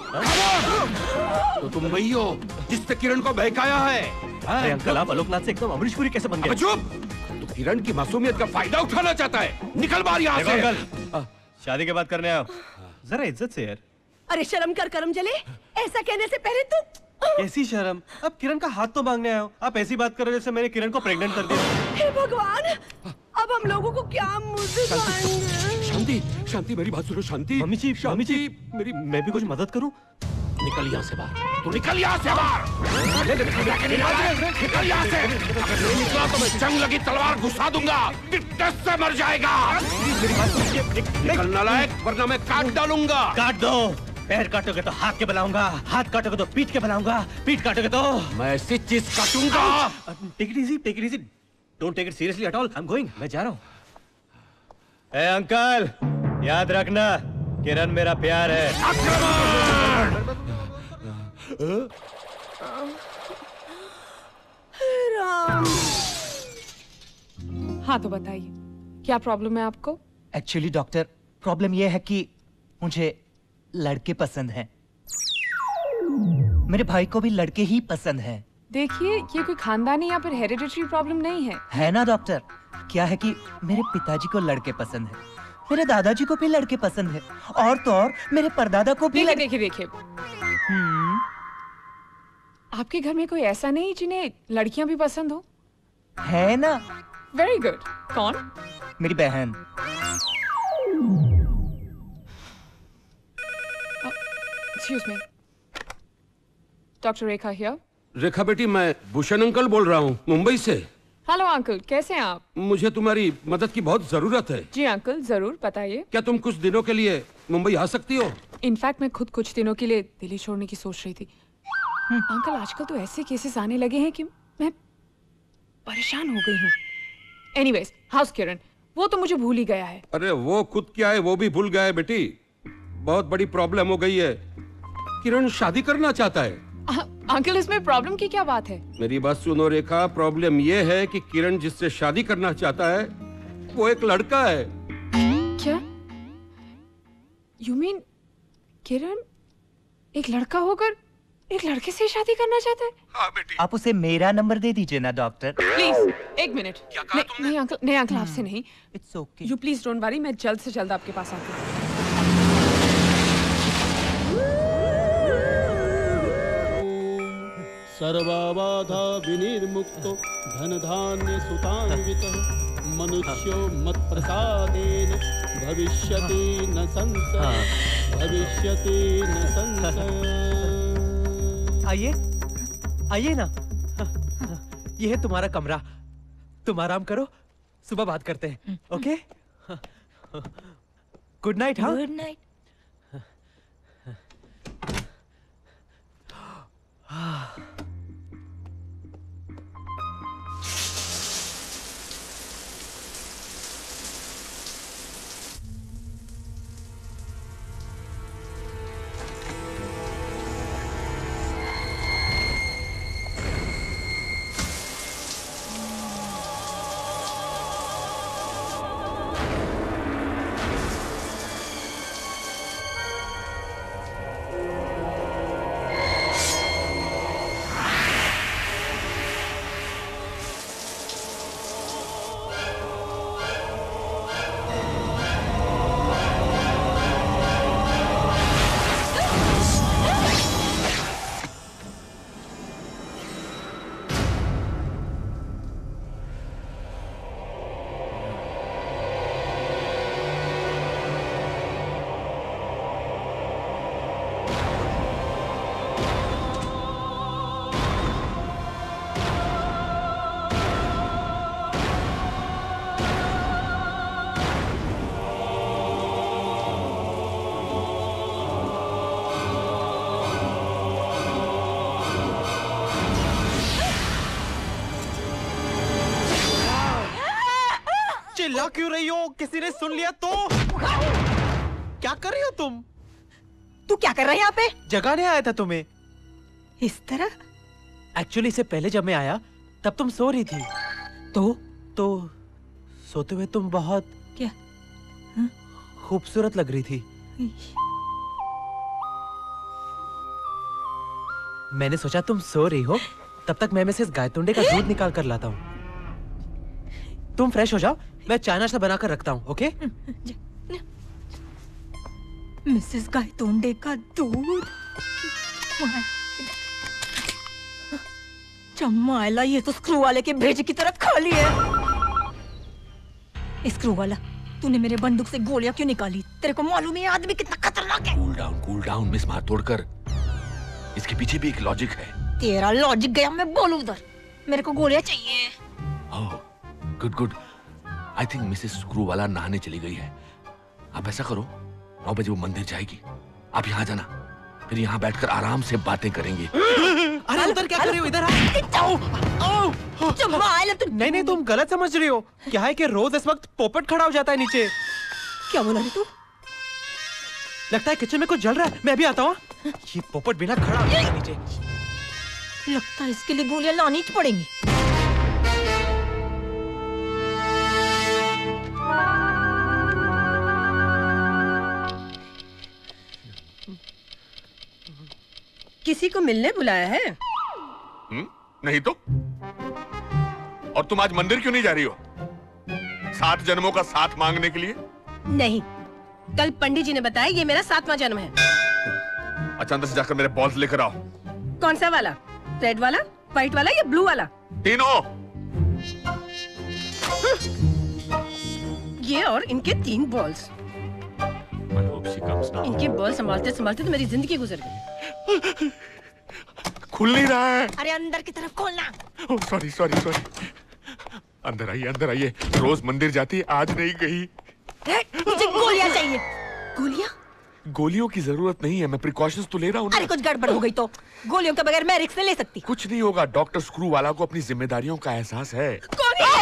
तो तुम वही हो जिसने किरण को बहकाया है। अरे अंकल, आप अलोकनाथ से एकदम अमरीशपुरी कैसे बन गए? चुप, तो किरण की मासूमियत का फायदा उठाना चाहता है। निकल बाहर यहाँ से। अंकल शादी के बाद करने आओ, जरा इज्जत से यार। अरे शर्म कर करम जले, ऐसा कहने से पहले तू कैसी शर्म? अब किरण का हाथ तो मांगने आया हो, आप ऐसी बात कर रहे हो जैसे मैंने किरण को प्रेग्नेंट कर दिया। हे भगवान, अब हम लोगों को क्या मुसीबत आएंगे? शांति, शांति मेरी बात सुनो शांति। मम्मी जी, मेरी मैं भी कुछ मदद करूं? निकल यहाँ से बाहर, तू निकल यहाँ से बाहर, निकल यहाँ से। अगर नहीं निकला तो मैं जंग लगी तलवार घुसा दूंगा, टिटस से मर जाएगा। निकल नालायक, वरना मैं काट डालूंगा। काट दो, पैर काटोगे तो हाथ के बनाऊंगा, हाथ काटोगे तो पीठ के बनाऊंगा, पीठ काटोगे तो मैं ऐसी चीज काटूंगा। Take it easy, don't take it seriously at all. I am going, मैं जा रहा हूँ। ए अंकल, याद रखना किरण मेरा प्यार है। आक्रमण राम। हाँ तो बताइए, क्या प्रॉब्लम है आपको? एक्चुअली डॉक्टर, प्रॉब्लम यह है कि मुझे लड़के पसंद हैं। मेरे भाई को भी लड़के ही पसंद हैं। देखिए, ये कोई खानदानी या फिर हेरिडिटरी प्रॉब्लम नहीं है, है ना डॉक्टर? क्या है कि मेरे पिताजी को लड़के पसंद हैं, मेरे दादाजी को भी लड़के पसंद हैं, और तो और मेरे परदादा को भी। देखिए आपके घर में कोई ऐसा नहीं जिन्हें लड़कियां भी पसंद हो, है ना? Very good. कौन? मेरी बहन। Excuse me, doctor Rekha here. Rekha बेटी, मैं भूषण अंकल बोल रहा हूँ, मुंबई से। हेलो अंकल, कैसे हैं आप? मुझे तुम्हारी मदद की बहुत जरूरत है। जी अंकल, जरूर बताइए। क्या तुम कुछ दिनों के लिए मुंबई आ सकती हो? इनफैक्ट मैं खुद कुछ दिनों के लिए दिल्ली छोड़ने की सोच रही थी। अंकल आजकल तो ऐसे केसेस आने लगे हैं कि मैं परेशान हो गई हूँ। एनीवेज, हाउस किरण, वो तो मुझे भूल ही गया है। अरे वो खुद क्या है, वो भी भूल गया है बेटी। बहुत बड़ी प्रॉब्लम हो गई है, किरण शादी करना चाहता है। अंकल इसमें प्रॉब्लम की क्या बात है? मेरी बात सुनो रेखा, प्रॉब्लम ये है कि किरण जिससे शादी करना चाहता है वो एक लड़का है। क्या यू मीन किरण एक लड़का होकर एक लड़के से शादी करना चाहता है? हाँ बेटी। आप उसे मेरा नंबर दे दीजिए ना डॉक्टर। प्लीज एक मिनट। क्या कहा तुमने? नहीं अंकल, नहीं अंकल, आपसे नहीं। It's okay. You please don't worry, मैं जल्द से जल्द आपके पास आती हूँ। सर्वबाधा विनिर्मुक्तो धनधान्य सुतान्वितो मनुष्यो मत्प्रसादेन भविष्यति न संशय। आइए आइए ना, ये है तुम्हारा कमरा, तुम आराम करो, सुबह बात करते हैं। Okay, good night. हाँ गुड नाइट। क्यों रही हो? किसी ने सुन लिया तो? क्या कर रही हो तुम? तू क्या कर रहा है यहाँ पे? जगाने आया था तुम्हें इस तरह। एक्चुअली इससे पहले जब मैं आया तब तुम सो रही थी, तो सोते हुए तुम बहुत क्या खूबसूरत लग रही थी। मैंने सोचा तुम सो रही हो, तब तक मैं मिसेस गायतुंडे का दूध निकाल कर लाता हूँ। तुम फ्रेश हो जाओ, मैं चाइना से बनाकर रखता हूँ। ओके मिसेस गायतोंडे का दूध चम्माला, ये तो स्क्रूवाले के भेजे की तरफ खाली है। स्क्रूवाला, तूने मेरे बंदूक से गोलियां क्यों निकाली? तेरे को मालूम है आदमी कितना खतरनाक है। कूल डाउन मिस मातोड़कर, इसके पीछे भी एक लॉजिक है। तेरा लॉजिक गया मैं बोलूं उधर। मेरे को गोलियां चाहिए। Oh, good good. I think Mrs Screwvala नहाने चली गई है। आप ऐसा करो, 9 बजे वो मंदिर जाएगी, आप यहाँ जाना, फिर यहाँ बैठकर आराम से बातें करेंगे। अरे उधर क्या कर रहे हो, इधर आओ। नहीं नहीं, तुम गलत समझ रही हो। क्या है कि रोज इस वक्त पोपट खड़ा हो जाता है नीचे। क्या बोला तू? लगता है किचन में कुछ जल रहा है, मैं अभी आता हूँ। ये पोपट बिना खड़ा हो जाता है नीचे। लगता है इसके लिए गोलियां लानी पड़ेंगी। किसी को मिलने बुलाया है? नहीं तो। और तुम आज मंदिर क्यों नहीं जा रही हो? 7 जन्मों का साथ मांगने के लिए? नहीं, कल पंडित जी ने बताया ये मेरा 7वां जन्म है। अचानक से जाकर मेरे बॉल्स लेकर आओ। कौन सा वाला? रेड वाला, व्हाइट वाला या ब्लू वाला? तीनों। ये और इनके 3 बॉल्स। इनके बॉल संभालते संभालते तो मेरी जिंदगी गुजर गई। खुल नहीं रहा है। अरे अंदर की तरफ खोलना। Sorry sorry sorry. अंदर आइए, अंदर आइए। रोज मंदिर जाती, आज नहीं गई। मुझे गोलियां चाहिए। गोलियां? गोलियों की जरूरत नहीं है, मैं प्रिकॉशंस तो ले रहा हूँ। अरे कुछ गड़बड़ हो गई तो? गोलियों के बगैर मैं रिस्क नहीं ले सकती। कुछ नहीं होगा, डॉक्टर स्क्रूवाला को अपनी जिम्मेदारियों का एहसास है। कौन है?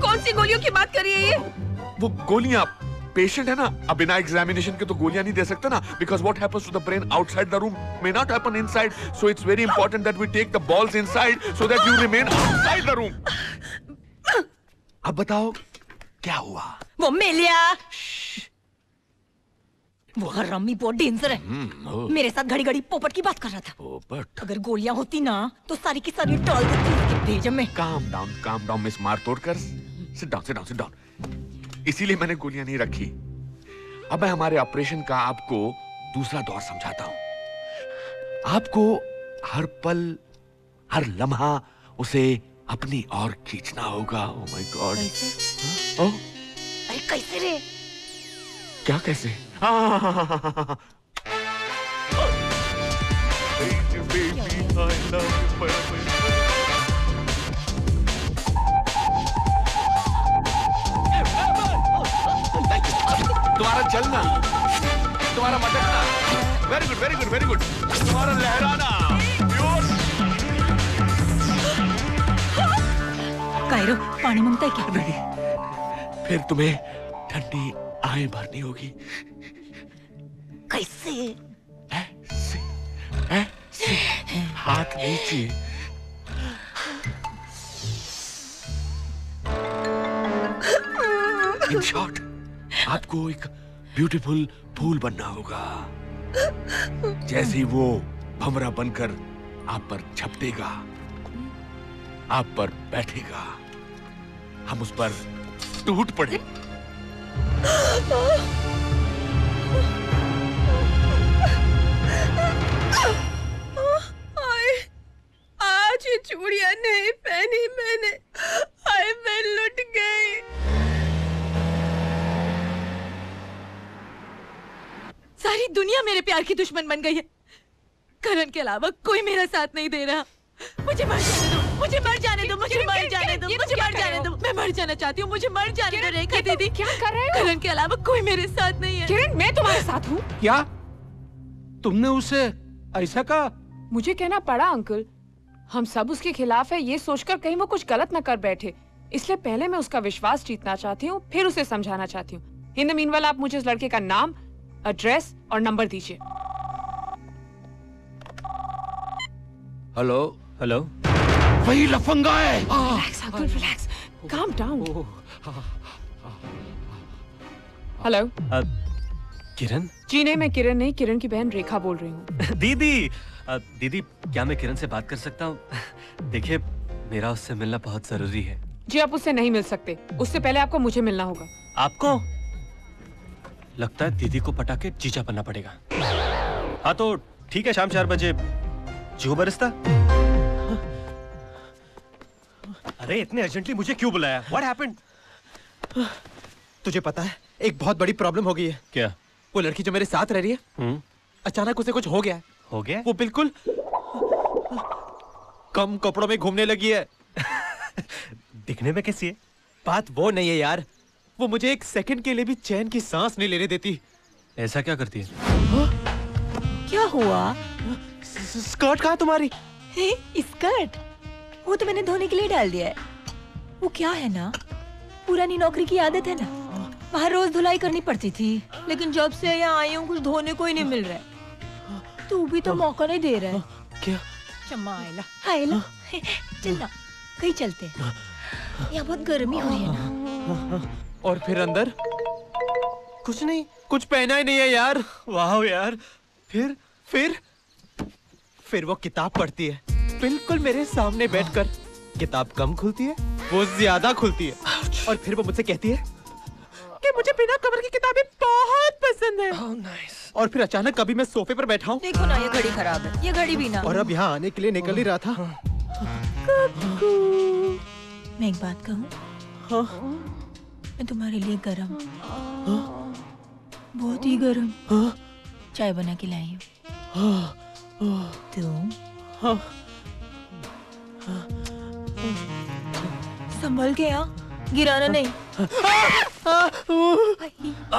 कौन सी गोलियों की बात कर रही है ये? वो गोलियां, पेशेंट है ना, अब बिना एग्जामिनेशन के तो गोलियां नहीं दे सकता ना, because what happens to the brain outside the room may not happen inside, so it's very important that we take the balls inside so that you remain outside the room. अब बताओ क्या हुआ? वो मिलिया, वो हरामी बहुत डेंजर है। मेरे साथ घड़ी घड़ी पोपट की बात कर रहा था। पोपट? अगर गोलियां होती ना तो सारी की सारी डाल देती भेजे में। काम down miss मारतोड़कर, sit down sit down sit down. इसीलिए मैंने गोलियां नहीं रखी। अब मैं हमारे ऑपरेशन का आपको दूसरा दौर समझाता हूँ। आपको हर पल हर लम्हा उसे अपनी ओर खींचना होगा। Oh my God. अरे कैसे रे? क्या कैसे? हाँ। तुम्हारा चलना, तुम्हारा मटकना, very good very good very good. तुम्हारा लहराना। कायरो पानी मांगता है क्या? नहीं, फिर तुम्हें ठंडी आए भरनी होगी। कैसे? ऐसे, ऐसे, हाथ नीचे। इन शॉर्ट, आपको एक ब्यूटीफुल फूल बनना होगा। जैसे वो भंवरा बनकर आप पर झपटेगा, आप पर बैठेगा, हम उस पर टूट पड़े। आज ये चूड़ियां नहीं पहनी मैंने, हाय मैं लुट गई। सारी दुनिया मेरे प्यार की दुश्मन बन गई है। करण के अलावा कोई मेरा साथ नहीं दे रहा। मुझे मर जाने दो, मुझे मर जाने दो, मुझे मर जाने दो, मुझे मर जाने दो। मैं मर जाना चाहती हूँ, मुझे मर जाने दो। रेखा दीदी क्या कर रहे हो? करण के अलावा कोई मेरे साथ नहीं है। किरण मैं तुम्हारे साथ हूँ। क्या तुमने उसे ऐसा कहा? मुझे कहना पड़ा अंकल, हम सब उसके खिलाफ है ये सोचकर कहीं वो कुछ गलत न कर बैठे, इसलिए पहले मैं उसका विश्वास जीतना चाहती हूँ, फिर उसे समझाना चाहती हूँ। इन द मीनवाइल आप मुझे उस लड़के का नाम, एड्रेस और नंबर दीजिए। हेलो हेलो, वही लफंगा है। रिलैक्स अंकल, रिलैक्स, काम डाउन। हेलो किरण? जी नहीं, मैं किरण नहीं, किरण की बहन रेखा बोल रही हूँ। दीदी दीदी, क्या मैं किरण से बात कर सकता हूँ? देखिए मेरा उससे मिलना बहुत जरूरी है। जी आप उससे नहीं मिल सकते, उससे पहले आपको मुझे मिलना होगा। आपको? लगता है दीदी को पटा के जीजा बनना पड़ेगा। हाँ तो ठीक है, शाम 4 बजे जियो बरिस्ता। अरे इतने अर्जेंटली मुझे क्यों बुलाया? What happened? तुझे पता है एक बहुत बड़ी प्रॉब्लम हो गई है। क्या? वो लड़की जो मेरे साथ रह रही है अचानक उसे कुछ हो गया। हो गया? वो बिल्कुल कम कपड़ों में घूमने लगी है। दिखने में कैसी है? बात वो नहीं है यार, वो मुझे एक सेकंड के लिए भी चैन की सांस नहीं लेने देती। ऐसा क्या करती है? क्या हुआ? स्कर्ट कहाँ तुम्हारी? Hey, skirt? वो तो मैंने धोने के लिए डाल दिया है। वो क्या है ना, पुरानी नौकरी की आदत है ना, वहाँ रोज धुलाई करनी पड़ती थी, लेकिन जब से यहाँ आई हूँ कुछ धोने को ही नहीं मिल रहा है। तू भी तो मौका नहीं दे रहा है। क्या? आयला चल ना, कहीं चलते हैं, यहाँ बहुत गर्मी हो रही है ना। और फिर अंदर कुछ नहीं, कुछ पहना ही नहीं है यार। वाह यार। फिर वो किताब पढ़ती है, बिल्कुल मेरे सामने बैठकर। किताब कम खुलती है, वो ज्यादा खुलती है। और फिर वो मुझसे कहती है कि मुझे बिना कवर की किताबें बहुत पसंद है। oh, nice. और फिर अचानक कभी मैं सोफे पर बैठा हूँ, देखो ना ये घड़ी खराब है, ये घड़ी भी ना। और अब यहाँ आने के लिए निकल ही रहा था। मैं एक बात कहूँ? मैं तुम्हारे लिए गर्म, बहुत ही गर्म चाय बना के लाई हूँ। तुम संभल के आ, गिराना नहीं।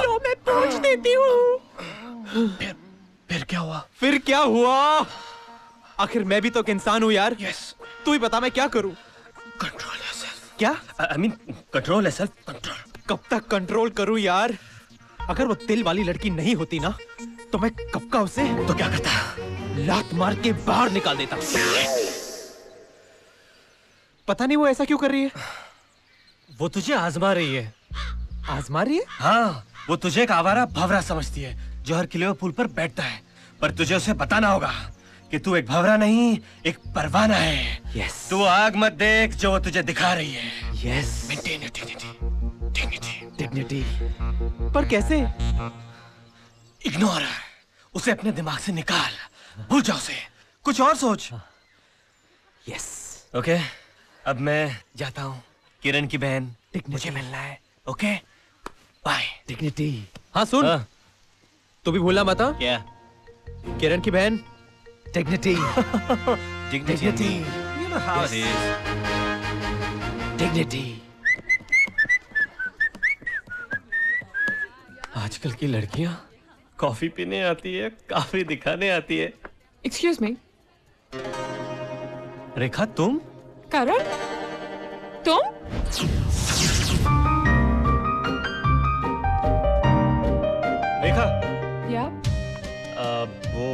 लो मैं पूछ देती हूँ। फिर क्या हुआ? फिर क्या हुआ? आखिर मैं भी तो एक इंसान हूँ यार। yes. तू ही बता मैं क्या करूँ? Control yourself। क्या? I mean control yourself, control. कब तक कंट्रोल करूँ यार? अगर वो तिल वाली लड़की नहीं होती ना तो मैं कब का उसे तो क्या करता, लात मार के बाहर निकाल देता। पता नहीं वो ऐसा क्यों कर रही है। वो तुझे आजमा रही है। आजमा रही है? हाँ, वो तुझे एक आवारा भवरा समझती है जो हर किले पुल पर बैठता है, पर तुझे उसे बताना होगा कि तू एक भवरा नहीं, एक परवाना है। yes. तू आग मत देख जो वो तुझे दिखा रही है। yes. Maintain dignity. पर कैसे? इग्नोर, उसे अपने दिमाग से निकाल, भूल जाओ उसे, कुछ और सोच। यस ओके, अब मैं जाता हूँ, किरण की बहन मुझे मिलना है। Okay bye. डिग्निटी। हाँ सुन, तू भी भूलना मत। क्या? किरण की बहन डिग्निटी। डिग्निटी। डिग्निटी। आजकल की लड़कियां कॉफी पीने आती है, काफी दिखाने आती है। एक्सक्यूज मी, रेखा तुम? करण तुम? रेखा। या? वो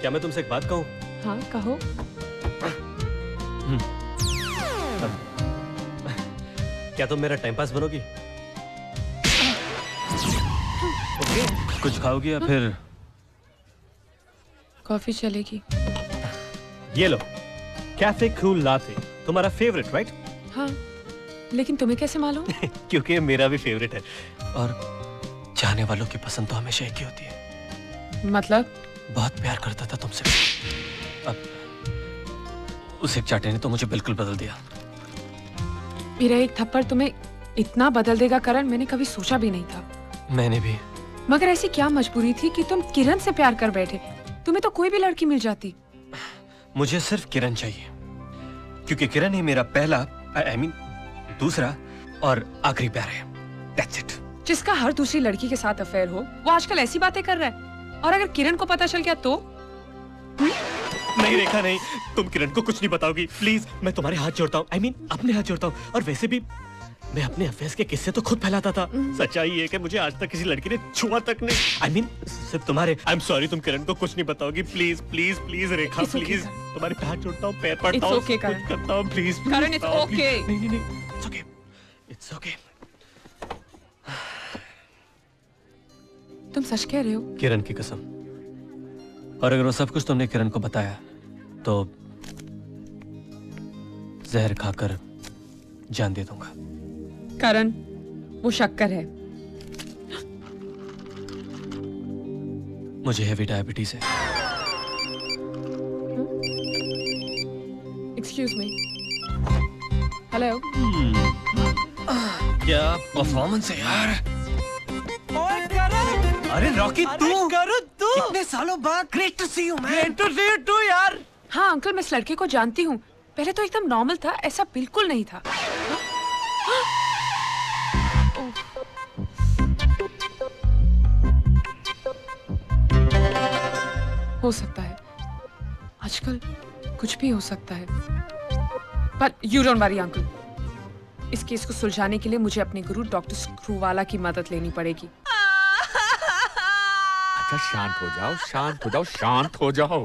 क्या, मैं तुमसे एक बात कहूँ? हाँ कहो। क्या तुम मेरा टाइम पास बनोगी? कुछ खाओगी या फिर? कॉफी चलेगी। ये लो, कैफे कूल लाते, तुम्हारा फेवरेट राइट? हाँ, लेकिन तुम्हें कैसे मालूम? क्योंकि मेरा भी फेवरेट है, और जाने वालों की पसंद तो हमेशा एक ही होती है। मतलब? बहुत प्यार करता था तुमसे, अब उस एक चाटे ने तो मुझे बिल्कुल बदल दिया। मेरा एक थप्पड़ तुम्हें इतना बदल देगा करण, मैंने कभी सोचा भी नहीं था। मैंने भी। मगर ऐसी क्या मजबूरी थी कि तुम किरण से प्यार कर बैठे? तुम्हें तो कोई भी लड़की मिल जाती। मुझे सिर्फ किरण चाहिए, क्योंकि किरण ही मेरा पहला, आई मीन दूसरा और आखिरी प्यार है। That's it. जिसका हर दूसरी लड़की के साथ अफेयर हो, वो आजकल ऐसी बातें कर रहा है, और अगर किरण को पता चल गया तो? नहीं रेखा नहीं, तुम किरण को कुछ नहीं बताओगी। प्लीज मैं तुम्हारे हाथ जोड़ता हूँ, आई मीन अपने हाथ जोड़ता हूँ। और वैसे भी मैं अपने अफेयर्स के किस्से तो खुद फैलाता था। सच्चाई ये कि मुझे आज तक किसी लड़की ने छुआ तक नहीं। I mean, सिर्फ तुम्हारे। I'm sorry, तुम किरण को कुछ नहीं बताओगी। Please please please Rekha, please तुम्हारे हाथ जोड़ता हूँ, पैर पड़ता हूँ, कुछ करता हूँ, प्लीज करण। It's okay. नहीं नहीं, इट्स ओके, इट्स ओके। तुम सच कह रहे हो? किरण की कसम। और अगर वो सब कुछ तुमने किरण को बताया तो जहर खाकर जान दे दूंगा। करण, वो शक्कर है। मुझे हैवी डायबिटीज है। Excuse me. हेलो। क्या परफॉर्मेंस है यार। अरे रॉकी तू इतने सालों बाद, great to see you man. Great to see you too यार। हाँ अंकल, मैं इस लड़के को जानती हूँ, पहले तो एकदम नॉर्मल था, ऐसा बिल्कुल नहीं था। हो सकता है आजकल कुछ भी हो सकता है, पर यू डोंट वरी अंकल, इस केस को सुलझाने के लिए मुझे अपने गुरु डॉक्टर स्क्रूवाला की मदद लेनी पड़ेगी। शांत हो जाओ, शांत हो जाओ, शांत हो जाओ।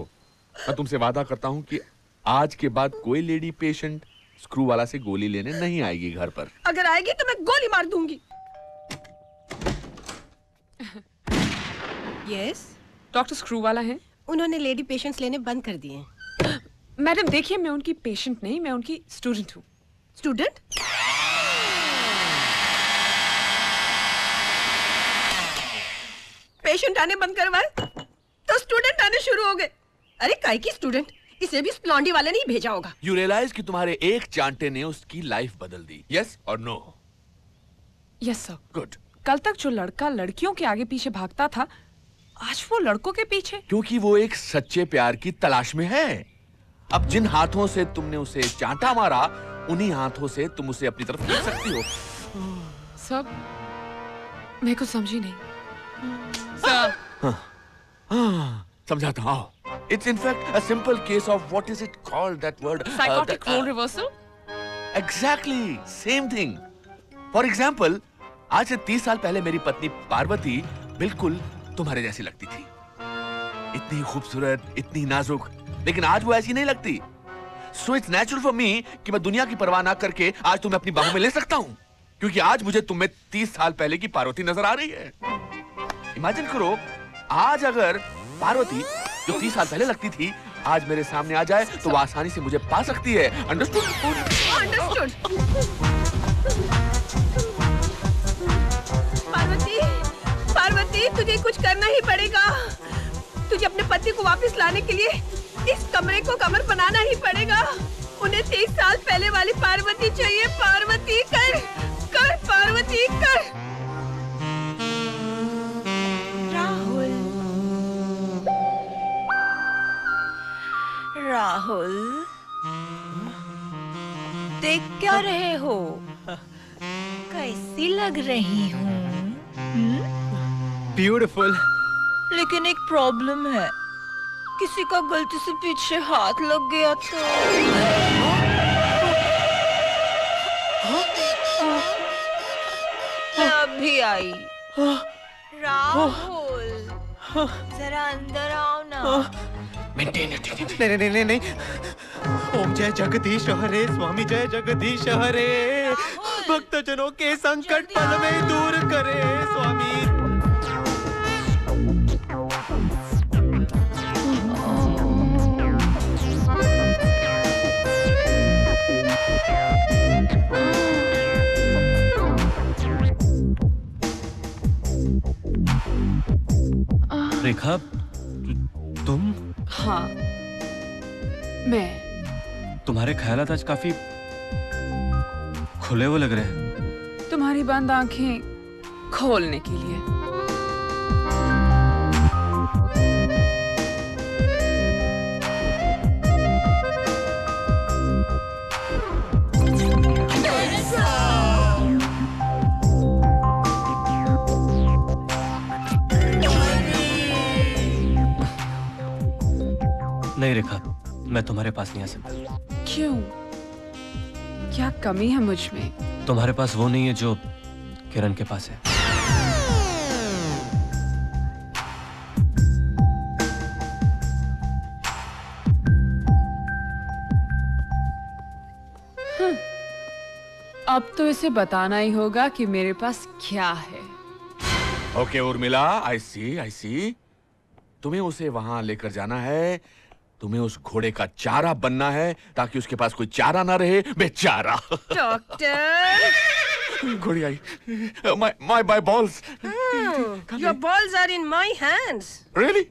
मैं तुमसे वादा करता हूँ कि आज के बाद कोई लेडी पेशेंट स्क्रूवाला से गोली लेने नहीं आएगी घर पर। अगर आएगी तो मैं गोली मार दूंगी। यस, डॉक्टर स्क्रूवाला हैं। उन्होंने लेडी पेशेंट्स लेने बंद कर दिए हैं। मैडम देखिए, मैं उनकी पेशेंट नहीं, मैं उनकी स्टूडेंट हूँ। स्टूडेंट? पेशेंट आने बंद करवाए तो स्टूडेंट आने शुरू हो गए। अरे काहे की स्टूडेंट, इसे भी स्प्लॉन्डी वाले नहीं भेजा होगा। यू रियलाइज कि तुम्हारे एक चांटे ने उसकी लाइफ बदल दी। यस और नो? Yes sir. गुड। कल तक जो लड़का लड़कियों के आगे पीछे भागता था, आज वो लड़कों के पीछे, क्योंकि वो एक सच्चे प्यार की तलाश में है। अब जिन हाथों से तुमने उसे चांटा मारा, उन्हीं हाथों से तुम उसे अपनी तरफ खींच सकती हो। सब मैं कुछ समझी नहीं। समझाता हूँ। It's in fact a simple case of what is it called that word? Psychotic role reversal. Exactly, same thing. For example, आज से 30 साल पहले मेरी पत्नी पार्वती बिल्कुल तुम्हारे जैसी लगती थी। इतनी खूबसूरत, इतनी नाजुक, लेकिन आज वो ऐसी नहीं लगती। So it's natural for me कि मैं दुनिया की परवाह ना करके आज तुम्हें अपनी बाहों में ले सकता हूँ, क्योंकि आज मुझे तुम्हें 30 साल पहले की पार्वती नजर आ रही है। इमेजिन करो, आज अगर पार्वती जो 30 साल पहले लगती थी आज मेरे सामने आ जाए तो वो आसानी से मुझे पा सकती है। अंडरस्टूड? अंडरस्टूड। पार्वती, पार्वती तुझे कुछ करना ही पड़ेगा। तुझे अपने पति को वापस लाने के लिए इस कमरे को कमर बनाना ही पड़ेगा। उन्हें 30 साल पहले वाली पार्वती चाहिए। पार्वती कर, कर पार्वती कर। राहुल देख क्या रहे हो, कैसी लग रही हूँ? ब्यूटीफुल। लेकिन एक प्रॉब्लम है, किसी का गलती से पीछे हाथ लग गया तो। अब भी आई। राहुल जरा अंदर आओ ना। नहीं नहीं नहीं नहीं। ओम जय जगदीश हरे, स्वामी जय जगदीश हरे, भक्तजनों के संकट पल में दूर करे स्वामी। रेखा तुम? हाँ मैं। तुम्हारे ख्यालात आज काफी खुले हुए लग रहे हैं। तुम्हारी बंद आंखें खोलने के लिए। नहीं रेखा, मैं तुम्हारे पास नहीं आ सकता। क्यों? क्या कमी है मुझ में? तुम्हारे पास वो नहीं है जो किरण के पास है। अब तो इसे बताना ही होगा कि मेरे पास क्या है। Okay Urmila, I see. तुम्हें उसे वहां लेकर जाना है, तुम्हें उस घोड़े का चारा बनना है ताकि उसके पास कोई चारा ना रहे, बेचारा। डॉक्टर घोड़ी आई, my by balls. Your balls are in my hands. Really?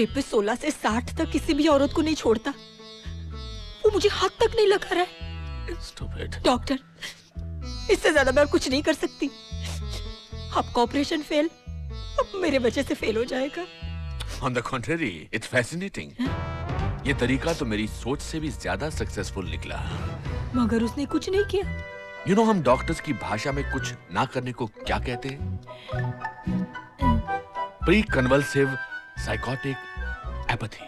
Rapist 16 से 60 तक किसी भी औरत को नहीं छोड़ता। वो मुझे हाथ तक नहीं लगा रहा है। Stupid. डॉक्टर, इससे ज्यादा मैं कुछ नहीं कर सकती। आपका ऑपरेशन फेल, अब मेरे बच्चे से फेल हो जाएगा। On the contrary, it's fascinating. ये तरीका तो मेरी सोच से भी ज्यादा सक्सेसफुल निकला। मगर उसने कुछ नहीं किया। You know, हम डॉक्टर्स की भाषा में कुछ ना करने को क्या कहते हैं? Preconvulsive psychotic apathy.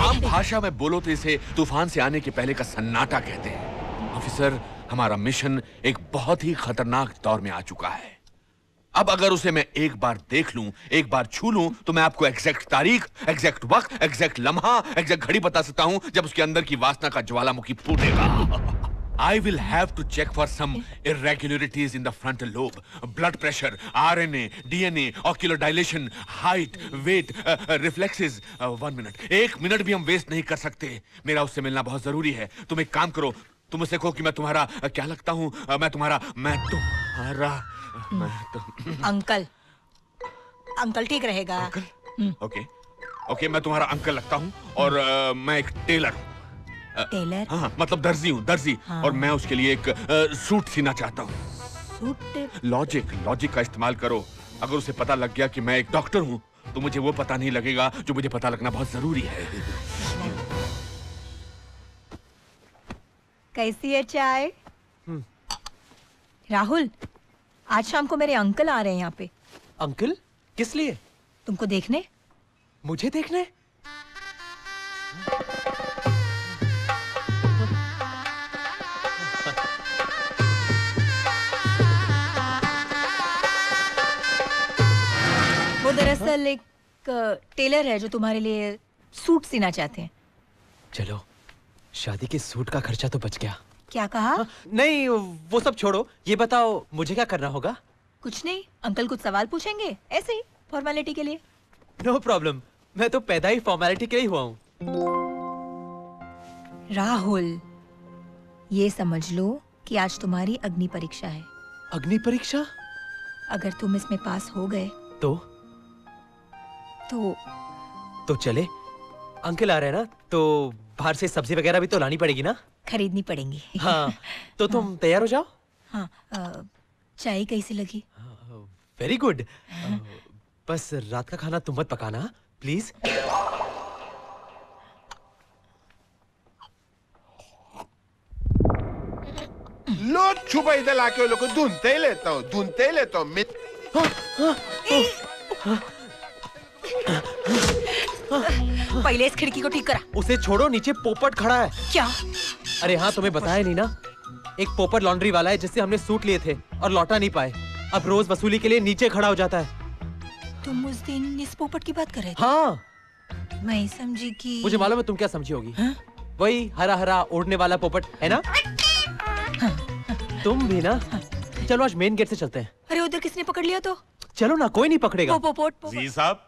आम भाषा में बोलो तो इसे तूफान से आने के पहले का सन्नाटा कहते हैं। ऑफिसर, हमारा मिशन एक बहुत ही खतरनाक दौर में आ चुका है। अब अगर उसे मैं एक बार देख लूं, एक बार छू लूं, तो मैं आपको एग्जैक्ट तारीख, एग्जैक्ट वक्त, एग्जैक्ट लम्हा, एग्जैक्ट घड़ी बता सकता हूं जब उसके अंदर की वासना का ज्वालामुखी फूटेगा। I will have to check for some irregularities in the frontal lobe, blood pressure, RNA, DNA, ocular dilation, height, weight, reflexes. 1 minute. 1 minute भी हम वेस्ट नहीं कर सकते। मेरा उससे मिलना बहुत जरूरी है। तुम एक काम करो, तुम उससे कहो कि मैं तुम्हारा क्या लगता हूँ, मैं तुम्हारा अंकल ठीक रहेगा। ओके, मैं तुम्हारा अंकल लगता हूँ और मैं एक टेलर हूँ। टेलर? हाँ, मतलब दर्जी हूँ, दर्जी। हाँ। और मैं उसके लिए एक सूट सीना चाहता हूँ। सूट? लॉजिक का इस्तेमाल करो। अगर उसे पता लग गया कि मैं एक डॉक्टर हूँ तो मुझे वो पता नहीं लगेगा जो मुझे पता लगना बहुत जरूरी है। कैसी है चाय? राहुल, आज शाम को मेरे अंकल आ रहे हैं यहाँ पे। अंकल? किस लिए? तुमको देखने। मुझे देखने? दरअसल एक टेलर है जो तुम्हारे लिए सूट सीना चाहते हैं। चलो, शादी के सूट का खर्चा तो बच गया। क्या कहा? नहीं, वो सब छोड़ो, ये बताओ मुझे क्या करना होगा? कुछ नहीं, अंकल कुछ सवाल पूछेंगे, ऐसे ही फॉर्मेलिटी के लिए। नो प्रॉब्लम, मैं तो पैदा ही फॉर्मेलिटी के लिए हुआ हूँ। राहुल, ये समझ लो कि आज तुम्हारी अग्नि परीक्षा है। अग्नि परीक्षा? अगर तुम इसमें पास हो गए तो चले। अंकल आ रहे हैं ना, तो बाहर से सब्जी वगैरह भी तो लानी पड़ेगी ना? खरीदनी पड़ेगी। हाँ, तो तुम तैयार हो जाओ। हाँ, चाय कैसी लगी? Very good. बस रात का खाना तुम मत पकाना प्लीज। लो छुपा इधर लाके लोग ढूंढते ही लेता हूँ। पहले इस खिड़की को ठीक करा। उसे छोड़ो, नीचे पोपट खड़ा है। क्या? अरे हाँ, तुम्हें बताया नहीं ना, एक पोपट लॉन्ड्री वाला है जिससे हमने सूट लिए थे और लौटा नहीं पाए। अब रोज वसूली के लिए नीचे खड़ा हो जाता है। तुम उस दिन इस पोपट की बात कर रहे थे? हाँ। मैं समझी कि मुझे मालूम है तुम क्या समझी होगी। हा? वही हरा हरा उड़ने वाला पोपट है ना? तुम भी ना। चलो आज मेन गेट से चलते हैं। अरे उधर किसने पकड़ लिया? तो चलो ना, कोई नहीं पकड़ेगा। जी साहब,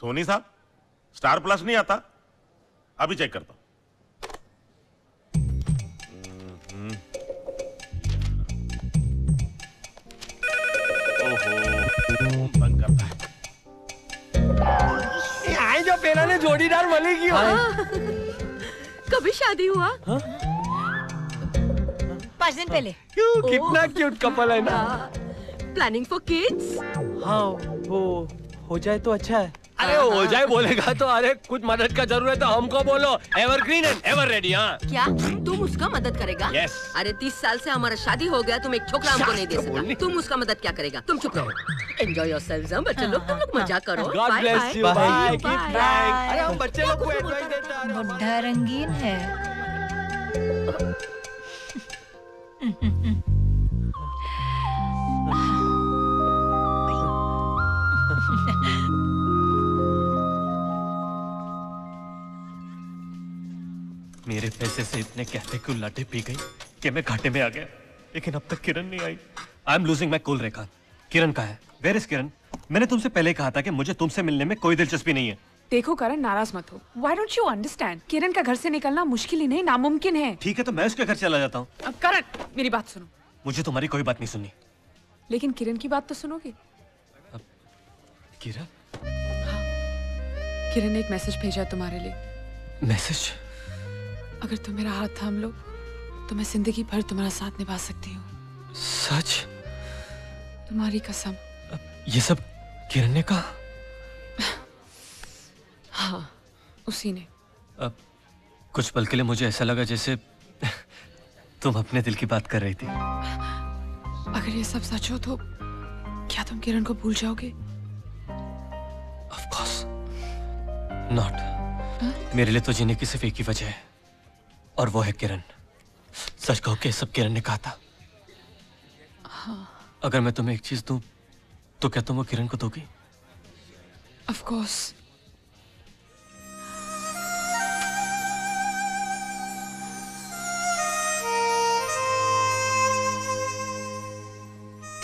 सोनी साहब, स्टार प्लस नहीं आता? अभी चेक करता हूँ। ओहो, बंद करता है। आए जो पेरा ने जोड़ीदार वाले की। हाँ। कभी शादी हुआ? हाँ? 5 दिन पहले। कितना क्यूट कपल है ना। Planning for kids? हाँ, वो हो जाए तो अच्छा है। अरे हो जाए बोलेगा तो अरे कुछ मदद का जरूरत है तो हमको बोलो। Evergreen and ever ready. हाँ। क्या तुम उसका मदद करेगा? Yes. अरे 30 साल से हमारा शादी हो गया, तुम एक छोकरा हमको नहीं दे सका। तुम उसका मदद क्या करेगा? तुम चुप रहो। एंजॉय योरसेल्व्स बच्चे लोग, तुम लोग मजा करो। God bless you. अरे हम बच्चे लोग को एंजॉय देते हैं। बुढ़ा रंगीन है। मेरे पैसे से इतने कहते कुल लाटे पी गई कि मैं घाटे में आ गया, लेकिन अब तक किरण नहीं आई। I am losing my cool. Rekha, Kiran कहाँ है? Where is Kiran? मैंने तुमसे पहले कहा था कि मुझे तुमसे मिलने में कोई दिलचस्पी नहीं है। देखो करण, नाराज मत हो। Why don't you understand? Kiran का घर से निकलना मुश्किल ही नहीं नामुमकिन है। ठीक है, तो मैं उसके घर चला जाता हूँ। अब करण, मेरी बात सुनो। मुझे तुम्हारी कोई बात नहीं सुननी। लेकिन किरण की बात तो सुनोगे? किरण? किरण ने एक मैसेज भेजा तुम्हारे लिए। मैसेज? अगर तुम मेरा हाथ थाम लो तो मैं जिंदगी भर तुम्हारा साथ निभा सकती हूँ। सच? तुम्हारी कसम। ये सब किरण ने कहा? हाँ, उसी ने। अब कुछ पल के लिए मुझे ऐसा लगा जैसे तुम अपने दिल की बात कर रही थी। अगर ये सब सच हो तो क्या तुम किरण को भूल जाओगे? Of course not। मेरे लिए तो जीने की सिर्फ एक ही वजह है और वो है किरण। सच कहो कि सब किरण ने कहा था। हाँ। अगर मैं तुम्हें एक चीज दूं तो क्या तुम वो किरण को दोगी? Of course।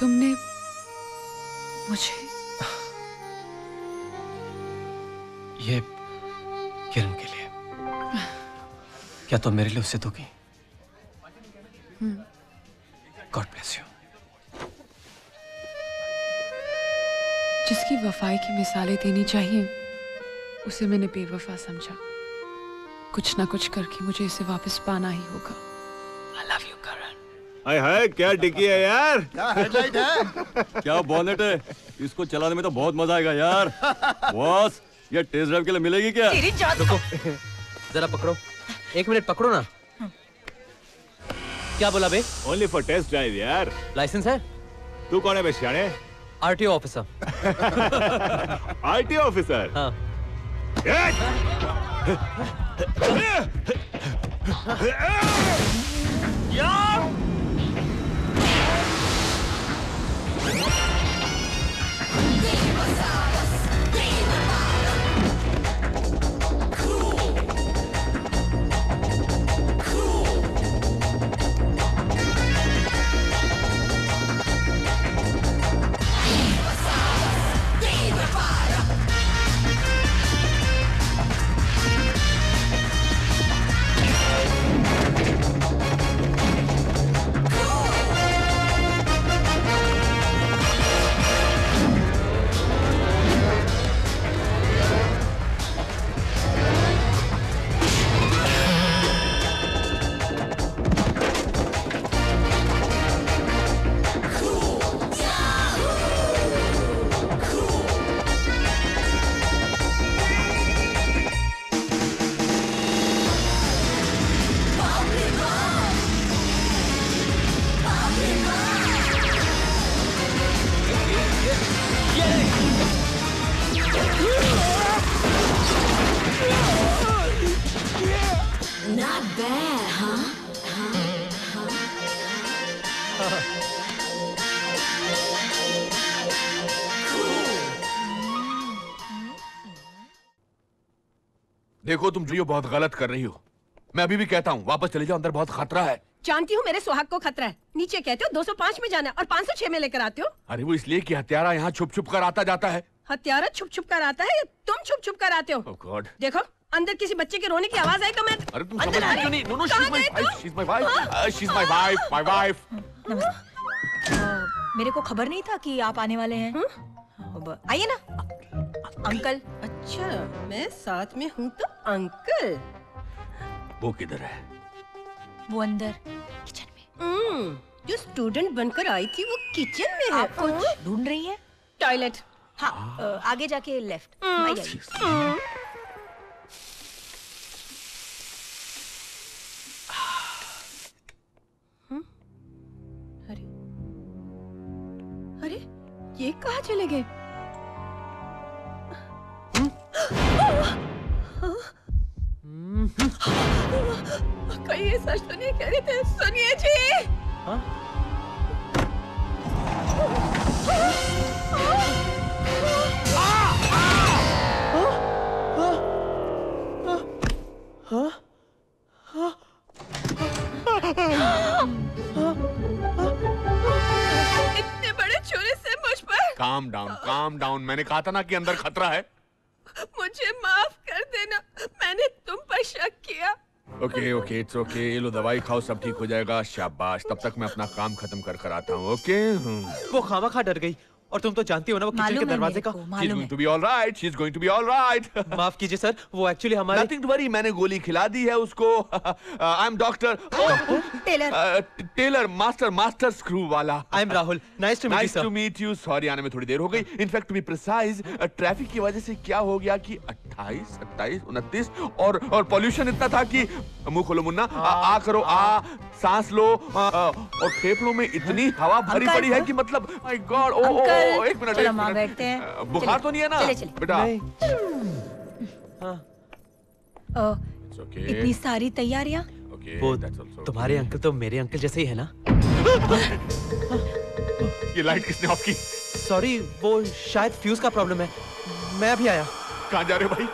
तुमने मुझे ये किरण के लिए, क्या तुम मेरे लिए उसे दोगी? God bless you. जिसकी वफाई की मिसालें देनी चाहिए उसे मैंने बेवफा समझा। कुछ ना कुछ करके मुझे इसे वापस पाना ही होगा। आई लव यू करण। हाय हाय क्या डिक्की है यार, क्या हेडलाइट है, क्या बोनेट है। इसको चलाने में तो बहुत मजा आएगा यार। बॉस ये टेस्ट ड्राइव के लिए मिलेगी क्या? तेरी जात को। जरा पकड़ो, एक मिनट पकड़ो ना। क्या बोला बे? ओनली फॉर टेस्ट ड्राइव यार। लाइसेंस है? तू कौन है बे शाने? RTO officer. RTO officer? हाँ। यार देखो तुम जो बहुत गलत कर रही हो। मैं अभी भी कहता हूँ वापस चले जाओ, अंदर बहुत खतरा है। जानती हूँ मेरे सुहाग को खतरा है। नीचे कहते हो 205 में जाना और 506 में लेकर आते हो। अरे वो इसलिए कि हत्यारा यहाँ छुप छुप कर आता जाता है। हत्यारा छुप छुप कर आता है या तुम छुप छुप कर आते हो? Oh God। देखो अंदर किसी बच्चे के रोने की आवाज आई तो मैं। अरे तुम समझ क्यों नहीं? No, she's my wife, my wife। मेरे को खबर नहीं था कि आप आने वाले हैं। आइए ना अंकल। अच्छा मैं साथ में हूँ तो अंकल। वो किधर है? वो अंदर किचन में। जो स्टूडेंट बनकर आई थी वो किचन में है। आप कुछ ढूंढ रही है? टॉयलेट। हाँ आगे जाके लेफ्ट। अरे अरे ये कहाँ चले गए? कहीं ये सच तो नहीं कह रहे थे? सुनिए जी। हाँ? इतने बड़े छुरे से मुझ पर? काम डाउन काम डाउन। मैंने कहा था ना कि अंदर खतरा है। मुझे माफ कर देना, मैंने तुम पर शक किया। Okay okay it's okay. लो दवाई खाओ सब ठीक हो जाएगा। शाबाश। तब तक मैं अपना काम खत्म कर आता हूँ। ओके। वो खामा खा डर गई और तुम तो जानती हो ना वो किचन के दरवाजे का। माफ कीजिए सर, वो एक्चुअली हमारे Nothing to worry, मैंने गोली खिला दी है उसको। I am doctor tailor master स्क्रूवाला। I am Rahul, nice to meet you. Sorry आने में थोड़ी देर हो गई। In fact to be precise, traffic की वजह से क्या हो गया कि 28, 27, 29 और पॉल्यूशन इतना था कि मुंह खोलो मुन्ना, आ करो आ, सांस लो और फेफड़ों में इतनी हवा भरी पड़ी है कि मतलब माय गॉड। ओ एक मिनट, बुखार तो नहीं है ना बेटा? इतनी सारी तैयारियां। तुम्हारे अंकल तो मेरे अंकल जैसे ही है ना। ये लाइट किसने ऑफ की? सॉरी, वो शायद फ्यूज का प्रॉब्लम है। मैं अभी आया। कहाँ जा रहे हो भाई?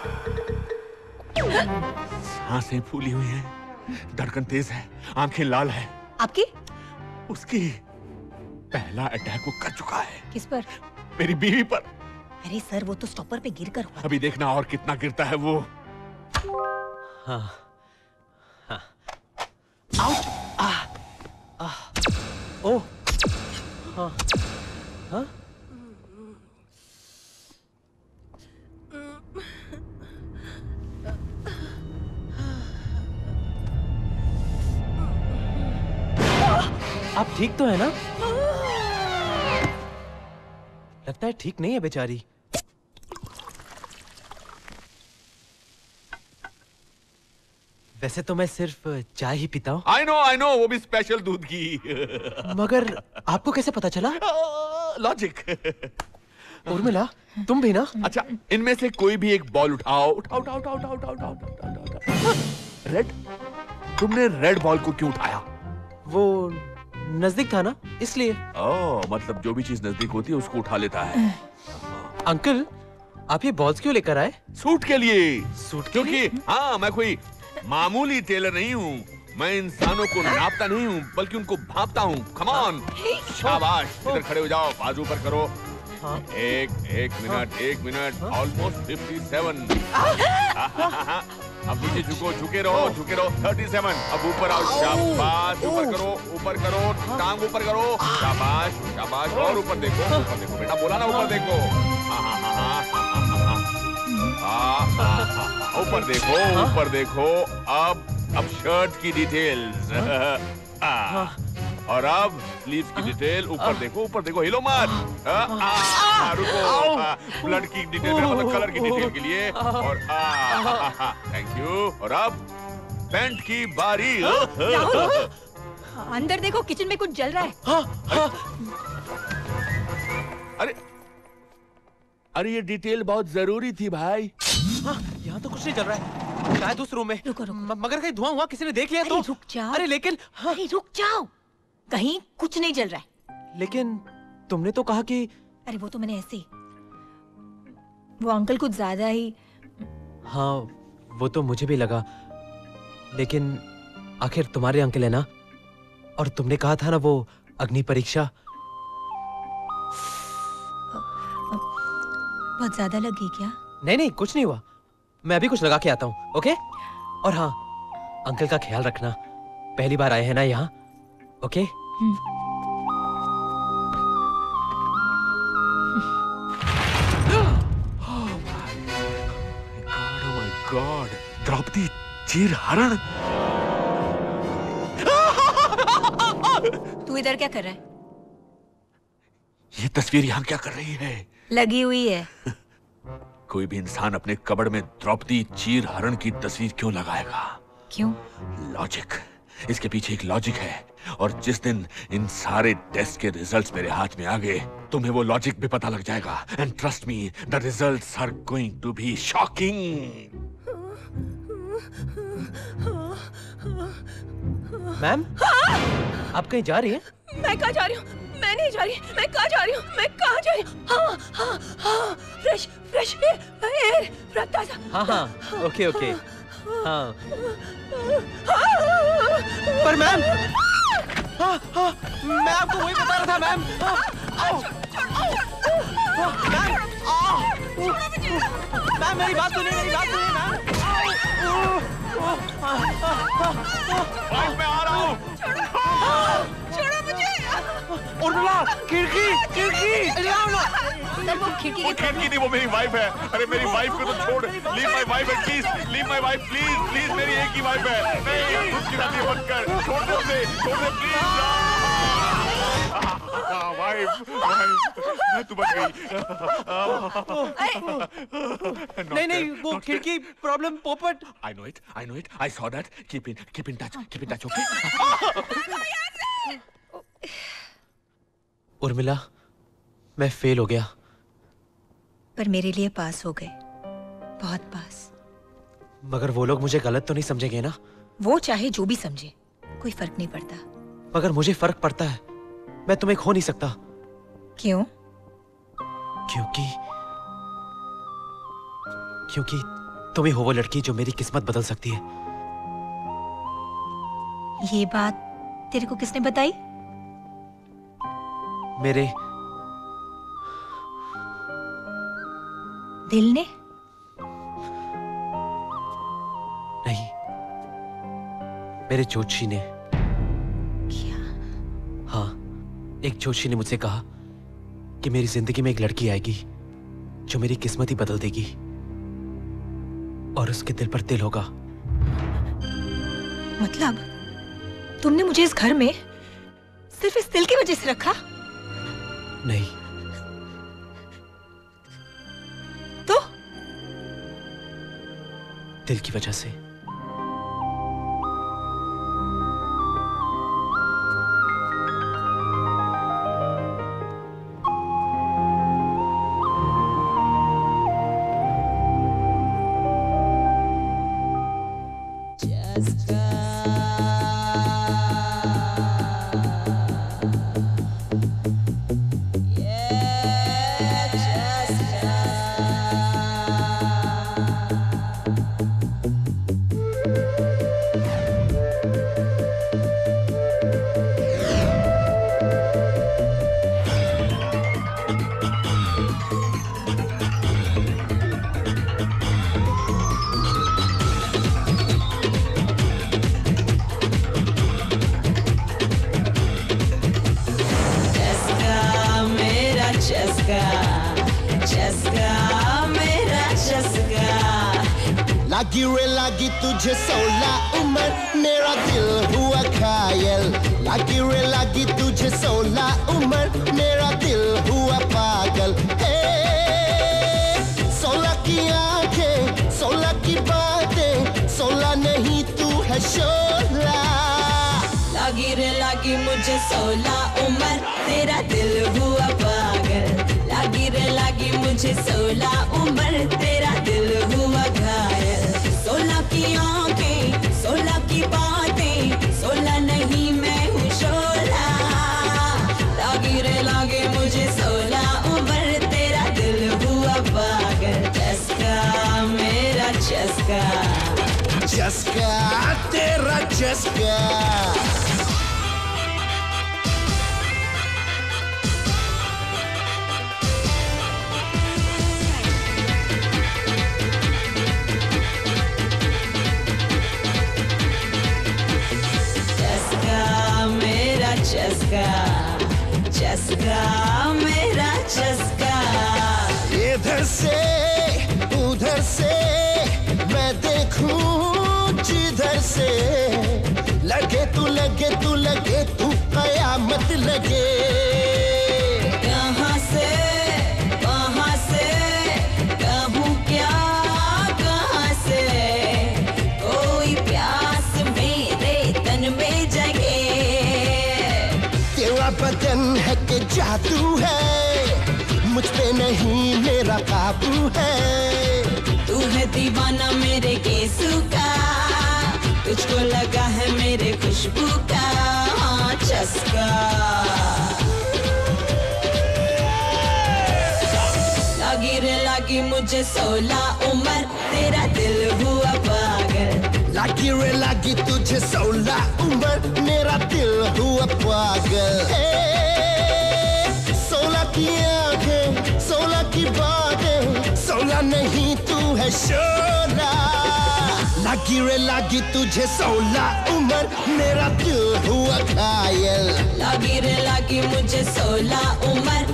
सांसें फूली हुई हैं, धड़कन तेज है, आंखें लाल है। आपकी? उसकी पहला अटैक वो कर चुका है। किस पर? मेरी बीवी पर। अरे सर, वो तो स्टॉपर पे गिर कर हुआ। अभी देखना और कितना गिरता है वो। हाँ, हाँ। आउट। आ, ओ, हाँ, हाँ। आप ठीक तो है ना? लगता है ठीक नहीं है बेचारी। वैसे तो मैं सिर्फ चाय ही पीता हूँ। आई नो, वो भी स्पेशल दूध की। मगर आपको कैसे पता चला? लॉजिक। उर्मिला, तुम भी ना? अच्छा, इनमें से कोई भी एक बॉल उठाओ। रेड? तुमने रेड बॉल को क्यों उठाया? वो नजदीक था ना, इसलिए। मतलब जो भी चीज नजदीक होती है उसको उठा लेता है। अंकल, आप ये बॉल्स क्यों लेकर आए? सूट के लिए। सूट के लिए? क्योंकि हाँ, मैं कोई मामूली टेलर नहीं हूँ। मैं इंसानों को नापता नहीं हूँ, बल्कि उनको भापता हूँ। कम ऑन, शाबाश। इधर खड़े हो जाओ, बाजू पर करो। हाँ। एक मिनट, ऑलमोस्ट 57। अब नीचे झुको, झुके रहो। 37। अब ऊपर आओ, शाबाश। ऊपर करो, टांग ऊपर करो, शाबाश। और ऊपर देखो बेटा, बोला ना ऊपर देखो। ऊपर देखो। अब शर्ट की डिटेल्स और अब स्लीव्स की डिटेल। ऊपर देखो, हिलो मत। रुको, ब्लड की डिटेल, मतलब कलर की डिटेल के लिए। और थैंक यू। और अब पेंट की बारी। अंदर देखो, किचन में कुछ जल रहा है। अरे ये डिटेल बहुत जरूरी थी भाई। यहाँ तो कुछ नहीं चल रहा है, शायद उस रूम में। रुको। मगर कहीं धुआं हुआ किसी ने देख लिया तो? रुक जाओ, कहीं कुछ नहीं जल रहा है। लेकिन तुमने तो कहा कि। अरे वो तो मैंने ऐसे ही। वो अंकल कुछ ज्यादा ही। हाँ, वो तो मुझे भी लगा। लेकिन आखिर तुम्हारे अंकल है ना, और तुमने कहा था ना वो अग्नि परीक्षा। बहुत ज्यादा लगी क्या? नहीं, कुछ नहीं हुआ। मैं अभी कुछ लगा के आता हूँ। ओके? और हाँ, अंकल का ख्याल रखना। पहली बार आए हैं ना यहाँ, okay? Oh my God, Draupadi चीर हरण। तू इधर क्या कर रहा है? ये तस्वीर यहाँ क्या कर रही है? लगी हुई है। कोई भी इंसान अपने कब्र में द्रौपदी चीर हरण की तस्वीर क्यों लगाएगा? क्यों? लॉजिक। इसके पीछे एक लॉजिक है। और जिस दिन इन सारे टेस्ट के रिजल्ट्स मेरे हाथ में आ गए, तुम्हें वो लॉजिक भी पता लग जाएगा। And trust me, the results are going to be shocking. Ma'am, आप कहीं जा रही हैं? मैं कहाँ जा रही हूँ? मैं नहीं जा रही। मैं कहाँ जा रही हूँ? हाँ, फ्रेश एयर, रफ्तार। हाँ, ओके। हाँ। पर मैम, मैं आपको वही बता रहा था मैम। मैम, मेरी बात सुनिए मैम। मैं आ रहा हूँ। छोड़ो मुझे। उर्मिला, खिड़की। खिड़की थी, वो मेरी वाइफ है। अरे मेरी वाइफ को तो छोड़, leave my wife at please, leave my wife please, please मेरी एक ही वाइफ है। नहीं खुद की शादी मत कर, छोड़ दो उसे, छोड़ दे प्लीज। वाइफ तू बच गई। नहीं वो खिड़की प्रॉब्लम पोपट। I know it, I saw that. Keep in touch okay. Urmila मैं फेल हो गया पर मेरे लिए पास हो गए, बहुत पास। मगर वो लोग मुझे गलत तो नहीं समझेंगे ना? वो चाहे जो भी समझे कोई फर्क नहीं पड़ता। मगर मुझे फर्क पड़ता है, मैं तुम्हें खो नहीं सकता। क्यों? क्योंकि तुम ही हो वो लड़की जो मेरी किस्मत बदल सकती है। ये बात तेरे को किसने बताई? मेरे दिल ने? नहीं, मेरे ज्योतिषी ने। क्या? हाँ, एक ज्योतिषी ने मुझसे कहा कि मेरी जिंदगी में एक लड़की आएगी जो मेरी किस्मत ही बदल देगी और उसके दिल पर तिल होगा। मतलब तुमने मुझे इस घर में सिर्फ इस दिल की वजह से रखा? नहीं तो दिल की वजह से। मुझे 16 उम्र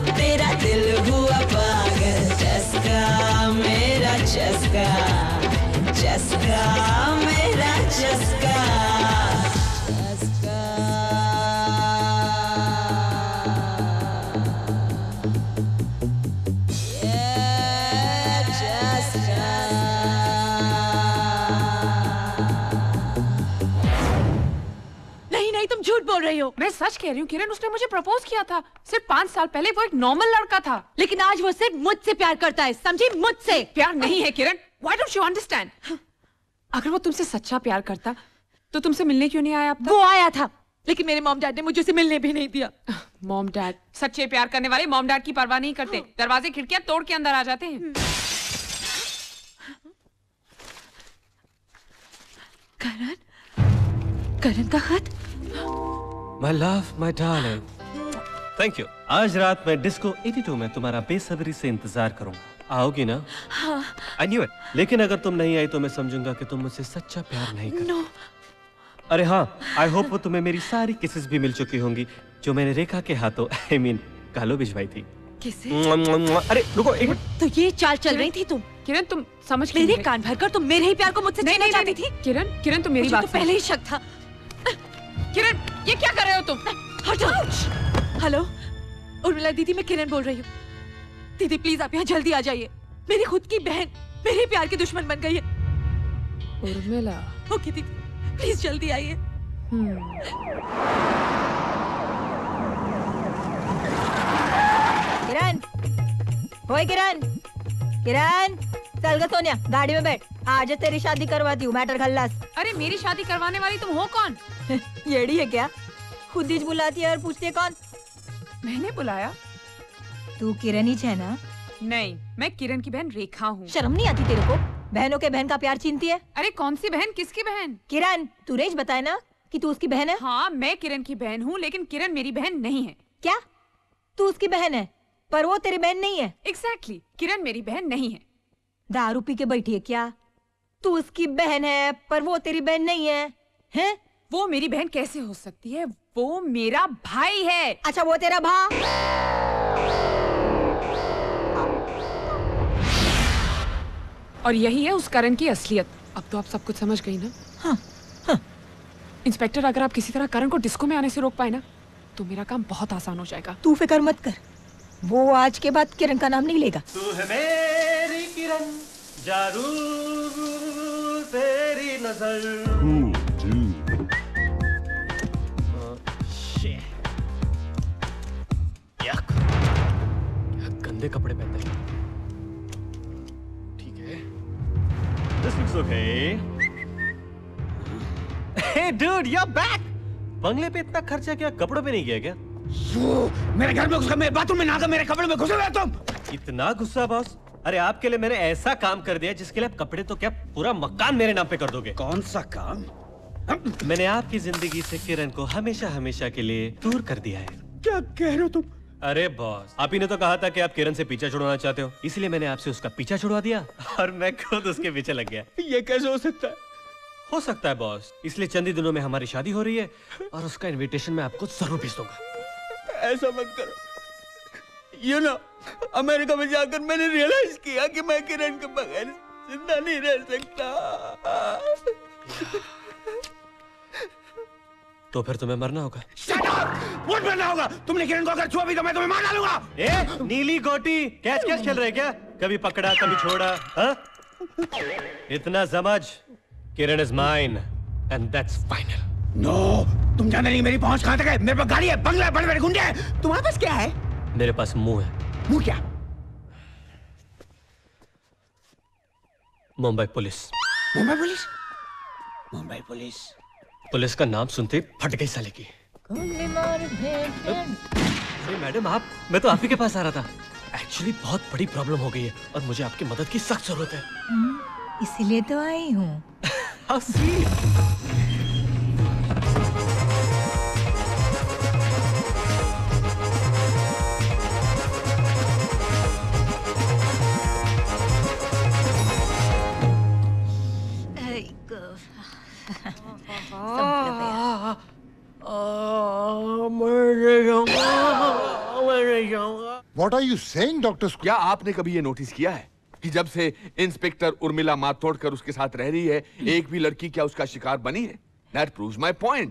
तेरा दिल हुआ पागल। बोल रही हो। मैं सच कह रही हूँ किरण, उसने मुझे प्रपोज किया था। सिर्फ 5 साल पहले वो एक नॉर्मल लड़का था, लेकिन आज वो सिर्फ मुझसे प्यार करता है, समझी? मुझसे प्यार नहीं है किरण। Why don't you understand? अगर वो तुमसे सच्चा प्यार करता तो तुमसे मिलने क्यों नहीं आया अब तक? वो आया था, लेकिन मेरे मॉम डैड ने मुझे उसे मिलने भी नहीं दिया। मॉम डैड, सच्चे प्यार करने वाले मॉम डैड की परवाह नहीं करते, दरवाजे खिड़कियाँ तोड़ के अंदर आ जाते हैं। करण का खत। My love, my darling. Thank you. आज रात मैं डिस्को 82 में तुम्हारा बेसब्री से इंतजार करूंगा। आओगी ना? हाँ. I knew it. लेकिन अगर तुम नहीं आई तो मैं समझूंगा कि तुम मुझसे सच्चा प्यार नहीं करती। No. अरे हाँ, I hope वो तुम्हें मेरी सारी किसेस भी मिल चुकी होंगी जो मैंने रेखा के हाथों, I mean, कालो भिजवाई थी। किसे? अरे रुको एक मिनट। तो ये चाल चल रही थी तुम? किरण तुम समझ मेरे कान भर कर तुम मेरे ही प्यार को मुझसे छीनना चाहती थी? किरण तुम मेरी बात तो पहले ही शक था। किरण ये क्या कर रहे हो तुम? हटो। हेलो उर्मिला दीदी, मैं किरण बोल रही हूँ। दीदी प्लीज आप यहाँ जल्दी आ जाइए, मेरी खुद की बहन मेरे प्यार की दुश्मन बन गई है। उर्मिला। ओके दीदी प्लीज जल्दी आइए। किरण, ओए किरण, किरण चल गा सोनिया गाड़ी में बैठ, आज तेरी शादी करवाती हूँ मैटर खल्लास। अरे मेरी शादी करवाने वाली तुम हो कौन? येड़ी है क्या, खुद ही बुलाती है और पूछती है कौन? मैंने बुलाया। तू किरण ही है ना? नहीं, मैं किरण की बहन रेखा हूँ। शर्म नहीं आती तेरे को? बहनों के बहन का प्यार छीनती है। अरे कौन सी बहन, किसकी बहन? किरण। तूने ही बताया ना कि तू उसकी बहन है। हाँ मैं किरण की बहन हूँ, लेकिन किरण मेरी बहन नहीं है। क्या? तू उसकी बहन है पर वो तेरी बहन नहीं है। एग्जैक्टली, किरण मेरी बहन नहीं है। दारू पी के बैठी है क्या? तू उसकी बहन है पर वो तेरी बहन नहीं है। हैं? वो मेरी बहन कैसे हो सकती है, वो मेरा भाई है। अच्छा वो तेरा भाई? और यही है उस करण की असलियत। अब तो आप सब कुछ समझ गई ना? हाँ, हाँ। इंस्पेक्टर अगर आप किसी तरह करण को डिस्को में आने से रोक पाए ना तो मेरा काम बहुत आसान हो जाएगा। तू फिक्र मत कर, वो आज के बाद किरण का नाम नहीं लेगा। तू है मेरी किरण, जरूर तेरी नजर। कपड़े पहनते हैं ठीक है। This looks okay. Hey dude, you're back. बंगले पे इतना खर्चा किया, कपड़ों पे नहीं किया क्या? मेरे घर में घुस गए, मेरे बाथरूम में ना गए, मेरे कपड़ों में घुसे हुए तुम। इतना गुस्सा बॉस? अरे आपके लिए मैंने ऐसा काम कर दिया जिसके लिए आप कपड़े तो क्या पूरा मकान मेरे नाम पे कर दोगे। कौन सा काम? मैंने आपकी जिंदगी से किरण को हमेशा हमेशा के लिए दूर कर दिया है। क्या कह रहे हो तुम? अरे बॉस आप ही ने तो कहा था कि आप किरण से पीछा छुड़वाना चाहते हो, इसलिए मैंने आपसे उसका पीछा छुड़वा दिया और मैं खुद उसके पीछे लग गया। ये कैसे हो सकता है? हो सकता है बॉस, इसलिए चंद ही दिनों में हमारी शादी हो रही है और उसका इनविटेशन मैं आपको जरूर भेज दूंगा। ऐसा मत करो। यू नो अमेरिका में जाकर मैंने रियलाइज किया कि मैं किरण के बगैर जिंदा नहीं रह सकता। तो फिर तुम्हें मरना होगा। Shut up! मुझे मरना होगा। तुमने किरण को अगर छुआ भी तो मैं तुम्हें मार डालूंगा। ए नीली गोटी, कैच कैच खेल रहे क्या? कभी पकड़ा कभी छोड़ा। हाँ इतना समझ, किरण is mine and that's final. No, तुम जाने नहीं मेरी पहुंच कहाँ तक है। मेरे पास गाड़ी है, बंगला है, बड़े बड़े गुंडे हैं। तुम्हारे पास क्या है? मेरे पास मुंह है। मुंह क्या? Mumbai police. Mumbai police? Mumbai police, police का नाम सुनते फट गई साले की। मैडम आप, मैं तो आप ही के पास आ रहा था। एक्चुअली बहुत बड़ी प्रॉब्लम हो गई है और मुझे आपकी मदद की सख्त जरूरत है। इसीलिए तो आई हूँ। What are you saying, Doctor Screwwala? क्या आपने कभी ये नोटिस किया है कि जब से इंस्पेक्टर उर्मिला मातोड़कर उसके साथ रह रही है, एक भी लड़की क्या उसका शिकार बनी है? That proves my point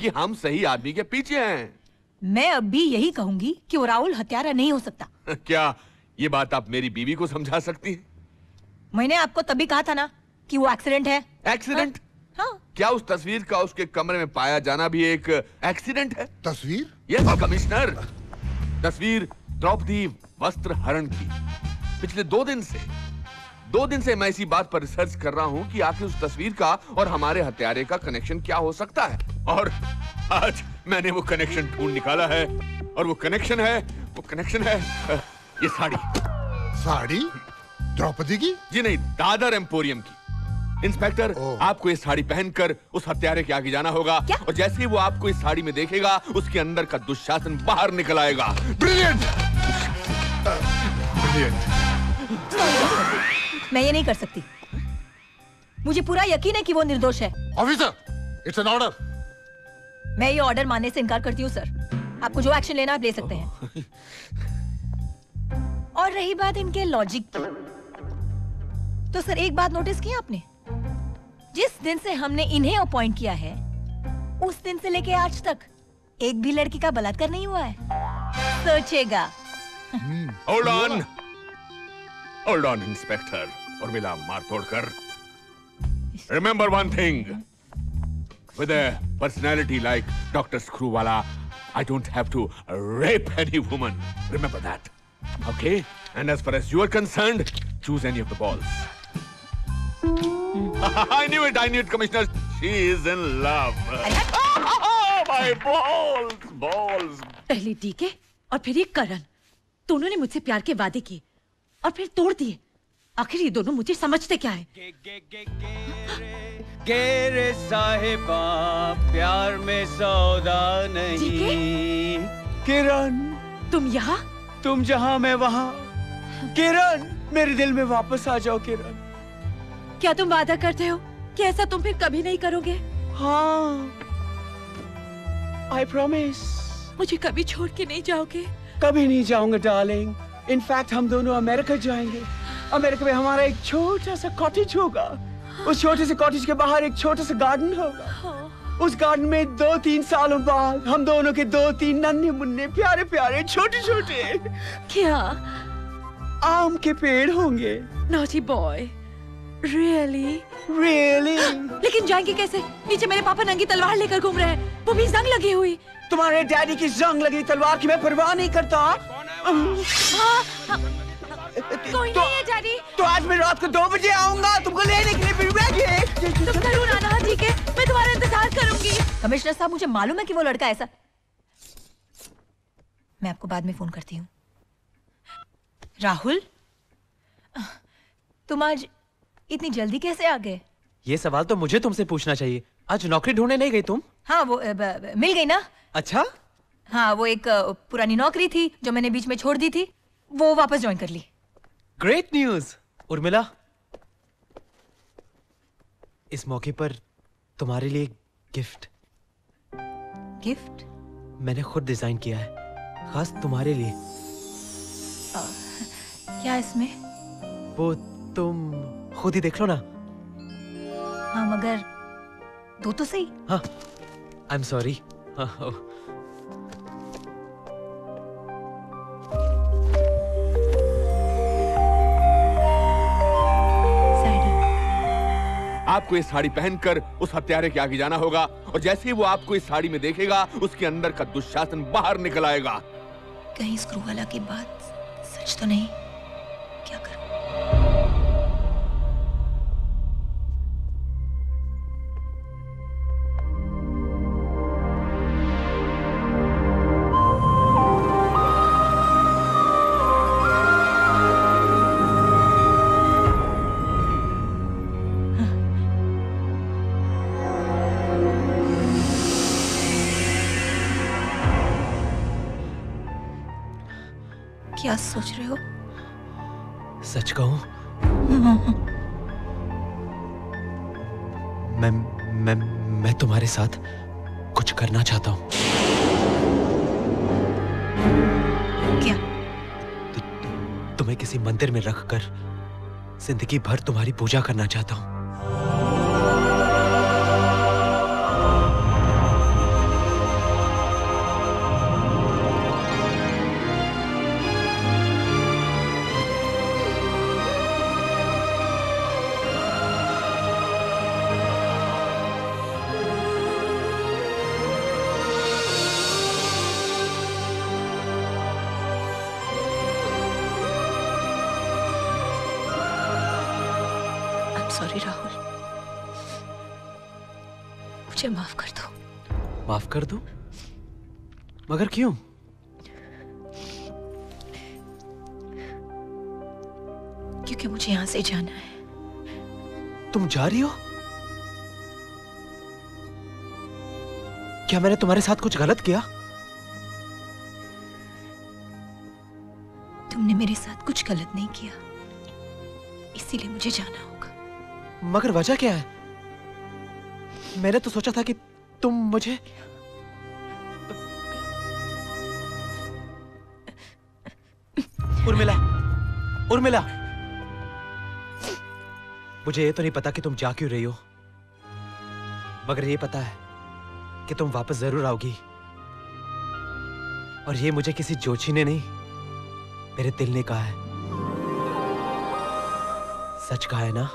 कि हम सही आदमी के पीछे हैं। मैं अब भी यही कहूंगी कि वो राहुल हत्यारा नहीं हो सकता। क्या ये बात आप मेरी बीवी को समझा सकती हैं? मैंने आपको तभी कहा था ना कि वो एक्सीडेंट है। एक्सीडेंट? हाँ। क्या उस तस्वीर का उसके कमरे में पाया जाना भी एक एक्सीडेंट है? तस्वीर? यस कमिश्नर, तस्वीर द्रौपदी वस्त्र हरण की। पिछले 2 दिन से मैं इसी बात पर रिसर्च कर रहा हूँ कि आखिर उस तस्वीर का और हमारे हत्यारे का कनेक्शन क्या हो सकता है, और आज मैंने वो कनेक्शन ढूंढ निकाला है। और वो कनेक्शन है ये साड़ी द्रौपदी की? जी नहीं, दादर एम्पोरियम की। इंस्पेक्टर, आपको ये साड़ी पहनकर उस हत्यारे के आगे जाना होगा क्या? और जैसे ही वो आपको इस साड़ी में देखेगा, उसके अंदर का दुशासन बाहर निकल आएगा। ब्रिलियंट। मैं ये नहीं कर सकती, मुझे पूरा यकीन है कि वो निर्दोष है। Officer, it's an order. मैं ये ऑर्डर मानने से इनकार करती हूँ सर। आपको जो एक्शन लेना आप ले सकते हैं। और रही बात इनके लॉजिक की, तो सर एक बात नोटिस की आपने, जिस दिन से हमने इन्हें अपॉइंट किया है उस दिन से लेके आज तक एक भी लड़की का बलात्कार नहीं हुआ है। सोचेगा। Hold on, Inspector Urmila Matorkar. Remember one thing. With a personality like Doctor Screwwala, I don't have to rape any woman. Remember that. Okay? And as far as you are concerned, choose any of the balls. I knew it, Commissioner. She is in love. Oh, my balls. पहले DK और फिर ये करण, दोनों ने मुझसे प्यार के वादे किए और फिर तोड़ दिए। आखिर ये दोनों मुझे समझते क्या है? गेरे साहिबा प्यार में सौदा नहीं। किरण, तुम यहाँ, तुम जहाँ मैं वहाँ। किरण, मेरे दिल में वापस आ जाओ। किरण, क्या तुम वादा करते हो कि ऐसा तुम फिर कभी नहीं करोगे? हाँ, आई प्रॉमिस। मुझे कभी छोड़ के नहीं जाओगे? कभी नहीं जाऊंगा डार्लिंग। इनफैक्ट हम दोनों अमेरिका जाएंगे। अमेरिका में हमारा एक छोटा सा कॉटेज होगा। उस छोटे से कॉटेज के बाहर एक छोटा सा गार्डन होगा। उस गार्डन में 2-3 सालों बाद हम दोनों के 2-3 नन्हे मुन्ने प्यारे प्यारे छोटे छोटे क्या आम के पेड़ होंगे। Naughty boy, really? लेकिन जाएंगे कैसे? नीचे मेरे पापा नंगी तलवार लेकर घूम रहे हैं, वो भी जंग लगी हुई। तुम्हारे डैडी की जंग लगी तलवार की मैं परवाह नहीं करता। कोई नहीं है डैडी। तो आज मैं रात को 2 बजे आऊंगा तुमको लेने के लिए। फिर तुम जरूर आना, ठीक है? मैं तुम्हारा इंतजार करूंगी। कमिश्नर साहब, मुझे मालूम है कि वो लड़का ऐसा। मैं आपको बाद में फोन करती हूँ। राहुल, तुम आज इतनी जल्दी कैसे आ गए? ये सवाल तो मुझे तुमसे पूछना चाहिए। आज नौकरी ढूंढने नहीं गई तुम? हाँ, वो मिल गई ना। अच्छा। हाँ, वो एक पुरानी नौकरी थी जो मैंने बीच में छोड़ दी थी, वो वापस ज्वाइन कर ली। Great news Urmila. इस मौके पर तुम्हारे लिए गिफ्ट। गिफ्ट? मैंने खुद डिजाइन किया है खास तुम्हारे लिए। क्या इसमें? वो तुम खुद ही देख लो ना। हाँ, मगर दो तो सही। हाँ, आई एम सॉरी। आपको ये साड़ी पहनकर उस हत्यारे के आगे जाना होगा, और जैसे ही वो आपको इस साड़ी में देखेगा, उसके अंदर का दुशासन बाहर निकल आएगा। कहीं स्क्रूवाला की बात सच तो नहीं? क्या करूं? क्या सोच रहे हो? सच कहूं? मैं तुम्हारे साथ कुछ करना चाहता हूं। क्या? तुम्हें किसी मंदिर में रखकर जिंदगी भर तुम्हारी पूजा करना चाहता हूं। कर दूं? मगर क्यों? क्योंकि मुझे यहां से जाना है। तुम जा रही हो? क्या मैंने तुम्हारे साथ कुछ गलत किया? तुमने मेरे साथ कुछ गलत नहीं किया, इसीलिए मुझे जाना होगा। मगर वजह क्या है? मैंने तो सोचा था कि तुम मुझे उर्मिला, उर्मिला, मुझे ये तो नहीं पता कि तुम जा क्यों रही हो, मगर ये पता है कि तुम वापस जरूर आओगी। और ये मुझे किसी जोशी ने नहीं, मेरे दिल ने कहा है। सच कहा है ना?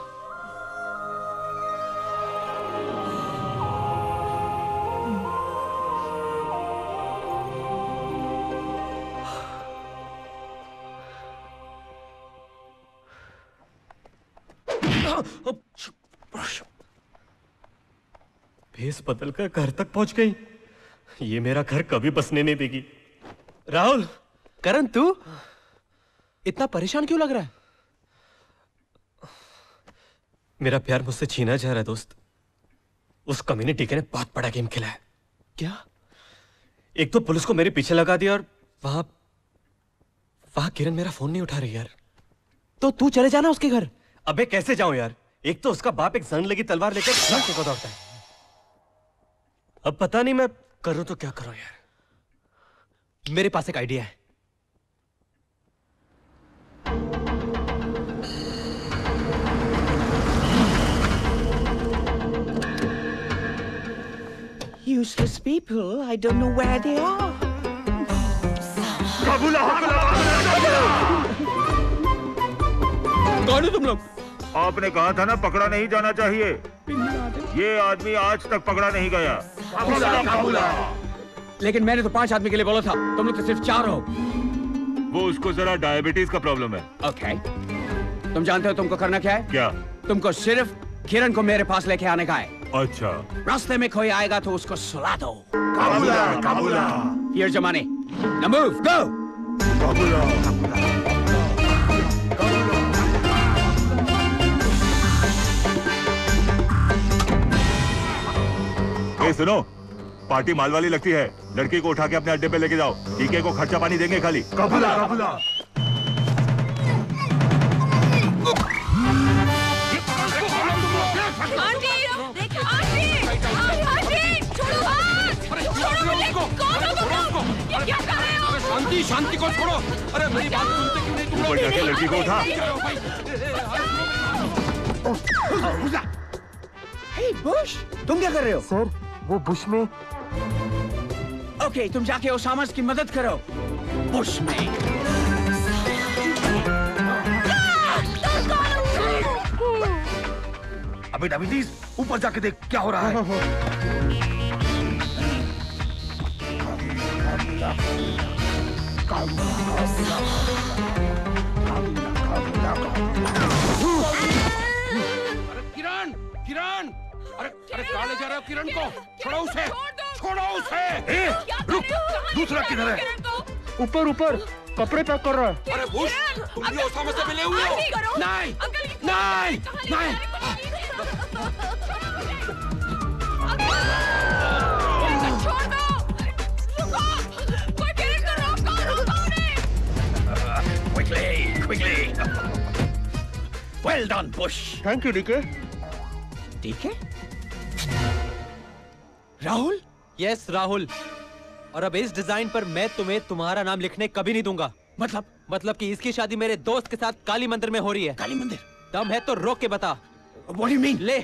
भेस बदलकर घर तक पहुंच गई। ये मेरा घर कभी बसने नहीं देगी। राहुल, करण, तू इतना परेशान क्यों लग रहा है? मेरा प्यार मुझसे छीना जा रहा है दोस्त। उस कमीने टीके ने बहुत बड़ा गेम खेला है। क्या? एक तो पुलिस को मेरे पीछे लगा दिया और वहां किरण मेरा फोन नहीं उठा रही यार। तो तू चले जाना उसके घर। अबे कैसे जाऊं यार? एक तो उसका बाप एक जंग लगी तलवार लेकर लड़के को दौड़ता है। अब पता नहीं मैं करूं तो क्या करूं यार। मेरे पास एक आइडिया है। Useless people, I don't know where they are. कौन हो तुम लोग? आपने कहा था ना पकड़ा नहीं जाना चाहिए। ये आदमी आज तक पकड़ा नहीं गया। लेकिन मैंने तो 5 आदमी के लिए बोला था, तुम लोग तो सिर्फ 4 हो। वो उसको जरा डायबिटीज का प्रॉब्लम है। ओके। तुम जानते हो तुमको करना क्या है? क्या? तुमको सिर्फ किरण को मेरे पास लेके आने का है। अच्छा। रास्ते में कोई आएगा तो उसको सुला दो। काबुला, काबुला। ये जमाने। Now move, go. काबुला। सुनो, पार्टी माल वाली लगती है। लड़की को उठा के अपने अड्डे पे लेके जाओ। टीके को खर्चा पानी देंगे खाली। कबूला, कबूला। शांति, शांति को छोड़ो। अरे मेरी बात सुनते क्यों नहीं? ऊपर जाके लड़की को उठा। हे बुश, तुम क्या कर रहे हो? सर, वो बुश में। ओके, तुम जाके ओसामा की मदद करो। बुश में। अबे डायबिटीज, ऊपर जाके देख क्या हो रहा है। अरे किरण, किरण, अरे कहाँ ले जा रहे हो किरण को? छोड़ो उसे, छोड़ो उसे। रुक, दूसरा किधर है? ऊपर ऊपर कपड़े पैक कर रहा है। अरे बुश, तुम भी ओसामा से मिले हुए हो? नहीं नहीं नहीं। छोड़ दो, रुको, कोई किरण को रोको, रोको उन्हें। Quickly. Well done, Bush. Thank you, DK. ठीक है राहुल? यस, राहुल। और अब इस डिजाइन पर मैं तुम्हें तुम्हारा नाम लिखने कभी नहीं दूंगा। मतलब कि इसकी शादी मेरे दोस्त के साथ काली मंदिर में हो रही है। काली मंदिर? दम है तो रोक के बता। What do you mean? ले।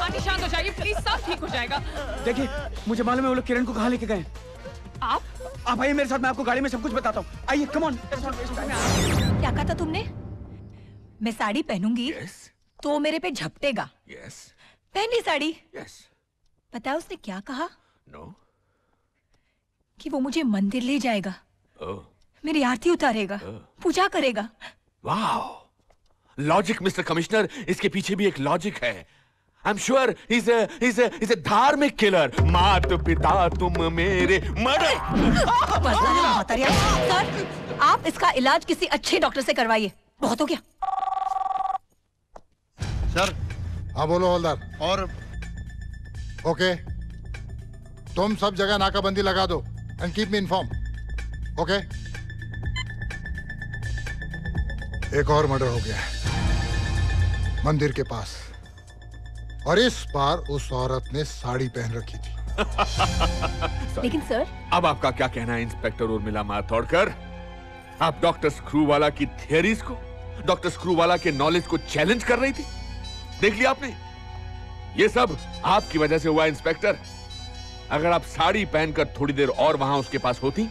आंटी शांत हो जाइए प्लीज, सब ठीक हो जाएगा। देखिए मुझे मालूम है वो लोग किरण को कहाँ लेके गए। आप आइए मेरे साथ, मैं आपको गाड़ी में सब कुछ बताता हूँ। आइए कम ऑन। क्या कहा था तुमने? मैं साड़ी पहनूंगी तो मेरे पे झपटेगा। पहनी साड़ी। पता है उसने क्या कहा? No. कि वो मुझे मंदिर ले जाएगा। मेरी आरती उतारेगा, पूजा करेगा। वाह, लॉजिक मिस्टर कमिश्नर, इसके पीछे भी एक लॉजिक है। I'm sure he's a धार्मिक किलर। मात पिता तुम मेरे मर्डर। सर आप इसका इलाज किसी अच्छे डॉक्टर से करवाइए, बहुत हो गया। सर। हाँ बोलो हवलदार। और ओके, तुम सब जगह नाकाबंदी लगा दो and keep me inform. Okay, एक और मर्डर हो गया है मंदिर के पास, और इस बार उस औरत ने साड़ी पहन रखी थी। लेकिन सर अब आपका क्या कहना है इंस्पेक्टर उर्मिला माथोड़कर? आप डॉक्टर स्क्रूवाला की थियरीज को, डॉक्टर स्क्रूवाला के नॉलेज को चैलेंज कर रही थी। देख लिया आपने, ये सब आपकी वजह से हुआ इंस्पेक्टर। अगर आप साड़ी पहनकर थोड़ी देर और वहां उसके पास होती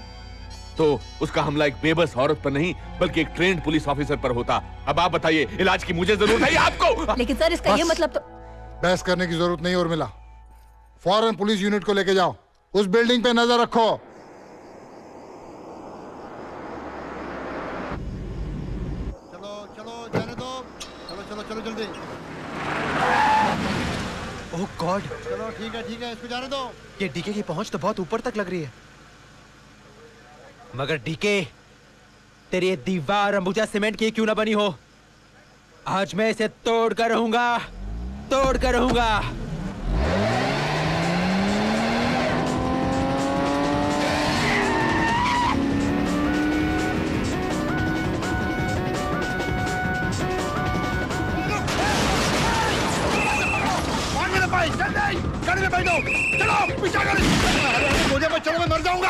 तो उसका हमला एक बेबस औरत पर नहीं बल्कि एक ट्रेंड पुलिस ऑफिसर पर होता। अब आप बताइए, इलाज की मुझे जरूरत है आपको। लेकिन सर इसका ये मतलब तो बहस करने की जरूरत नहीं। और मिला, फौरन पुलिस यूनिट को लेके जाओ, उस बिल्डिंग पे नजर रखो। चलो चलो जाने दो, चलो चलो चलो जल्दी। Oh God. चलो ठीक है इसको जाने दो। ये डीके की पहुंच तो बहुत ऊपर तक लग रही है, मगर डीके तेरी दीवार अंबुजा सीमेंट की क्यों ना बनी हो, आज मैं इसे तोड़कर रहूंगा, तोड़ कर रहूंगा। भाई चल जाए, गाड़ी में बैठो, चलो पीछा करो। मुझे मत चलो, मैं मर जाऊंगा।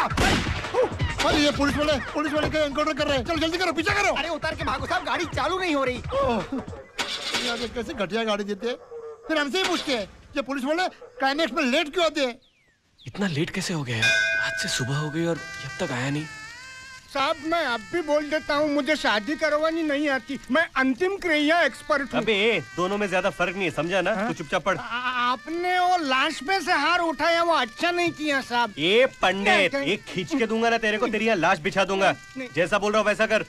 अरे ये पुलिस वाले के एनकाउंटर कर रहे हैं, चलो जल्दी करो, पीछा करो। अरे उतार के भागो साहब, गाड़ी चालू नहीं हो रही। यार कैसे घटिया गाड़ी देते हैं, फिर हमसे ही पूछते हैं ये पुलिस वाले काइनेक्स में लेट क्यों आते हैं। इतना लेट कैसे हो गया है? आज से सुबह हो गई और अब तक आया नहीं। साहब मैं अब भी बोल देता हूँ, मुझे शादी करवानी नहीं आती, मैं अंतिम क्रिया एक्सपर्ट हूँ। अबे दोनों में ज्यादा फर्क नहीं है, समझा ना? तू चुपचाप पढ़। आपने वो लाश पे से हार उठाया, वो अच्छा नहीं किया साहब। ये पंडित, एक खींच के दूंगा ना तेरे को, तेरी लाश बिछा दूंगा। जैसा बोल रहा हूँ वैसा कर।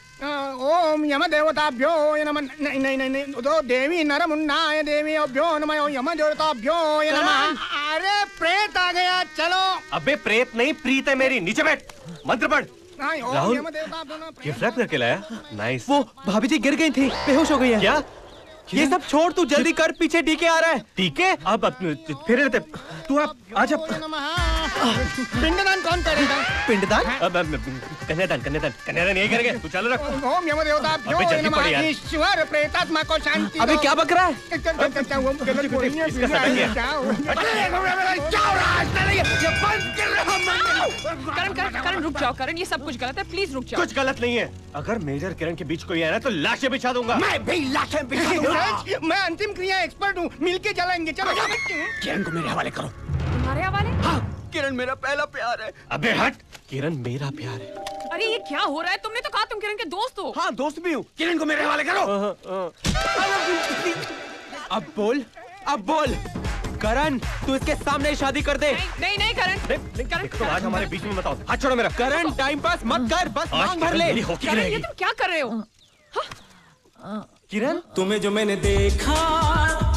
ओम यम देवताभ्यो नमः। नहीं नहीं नहीं, दो देवी नरमुन्नाय देवी अभ्यो नमः, यम देवताभ्यो नमः। अरे प्रेत आ गया, चलो। अबे प्रेत नहीं प्रीत है मेरी, नीचे बैठ, मंत्र पढ़। राहुल ये फ्लैप करके लाया, नाइस। वो भाभी जी गिर गई थी, बेहोश हो गई है। क्या ये सब छोड़, तू जल्दी कर, पीछे डीके आ रहा है। डीके अब फिर तू आप आज पिंडदान कौन करेगा? पिंडदान कन्यादान यही करेंगे, तू चालू रख। ओम यम देवता अभ्यो नमः ईश्वर प्रेतात्मा को शांति। अबे क्या बक रहा है? करण ये सब कुछ गलत है, प्लीज रुक जाओ। कुछ गलत नहीं है, अगर मेजर किरण के बीच कोई आया ना तो लाशें बिछा दूंगा। मैं भी लाशें बिछा दूंगा, मैं अंतिम क्रिया एक्सपर्ट हूँ, मिलके जलाएंगे। चलो किरण को मेरे हवाले करो। तुम्हारे हवाले? हाँ, किरण मेरा पहला प्यार है। अबे हट, किरण मेरा प्यार है। अरे ये क्या हो रहा है? तुमने तो कहा तुम किरण के दोस्त हो। हाँ दोस्त भी हूँ, किरण को मेरे हवाले करो। अब बोल करण, तू इसके सामने शादी कर दे। नहीं नहीं करण, तो आज हमारे बीच में मत आओ। हाथ छोड़ो मेरा। करण टाइम पास मत कर, बस मांग भर ले। करण ये तुम क्या कर रहे हो? किरण तुम्हें जो मैंने देखा,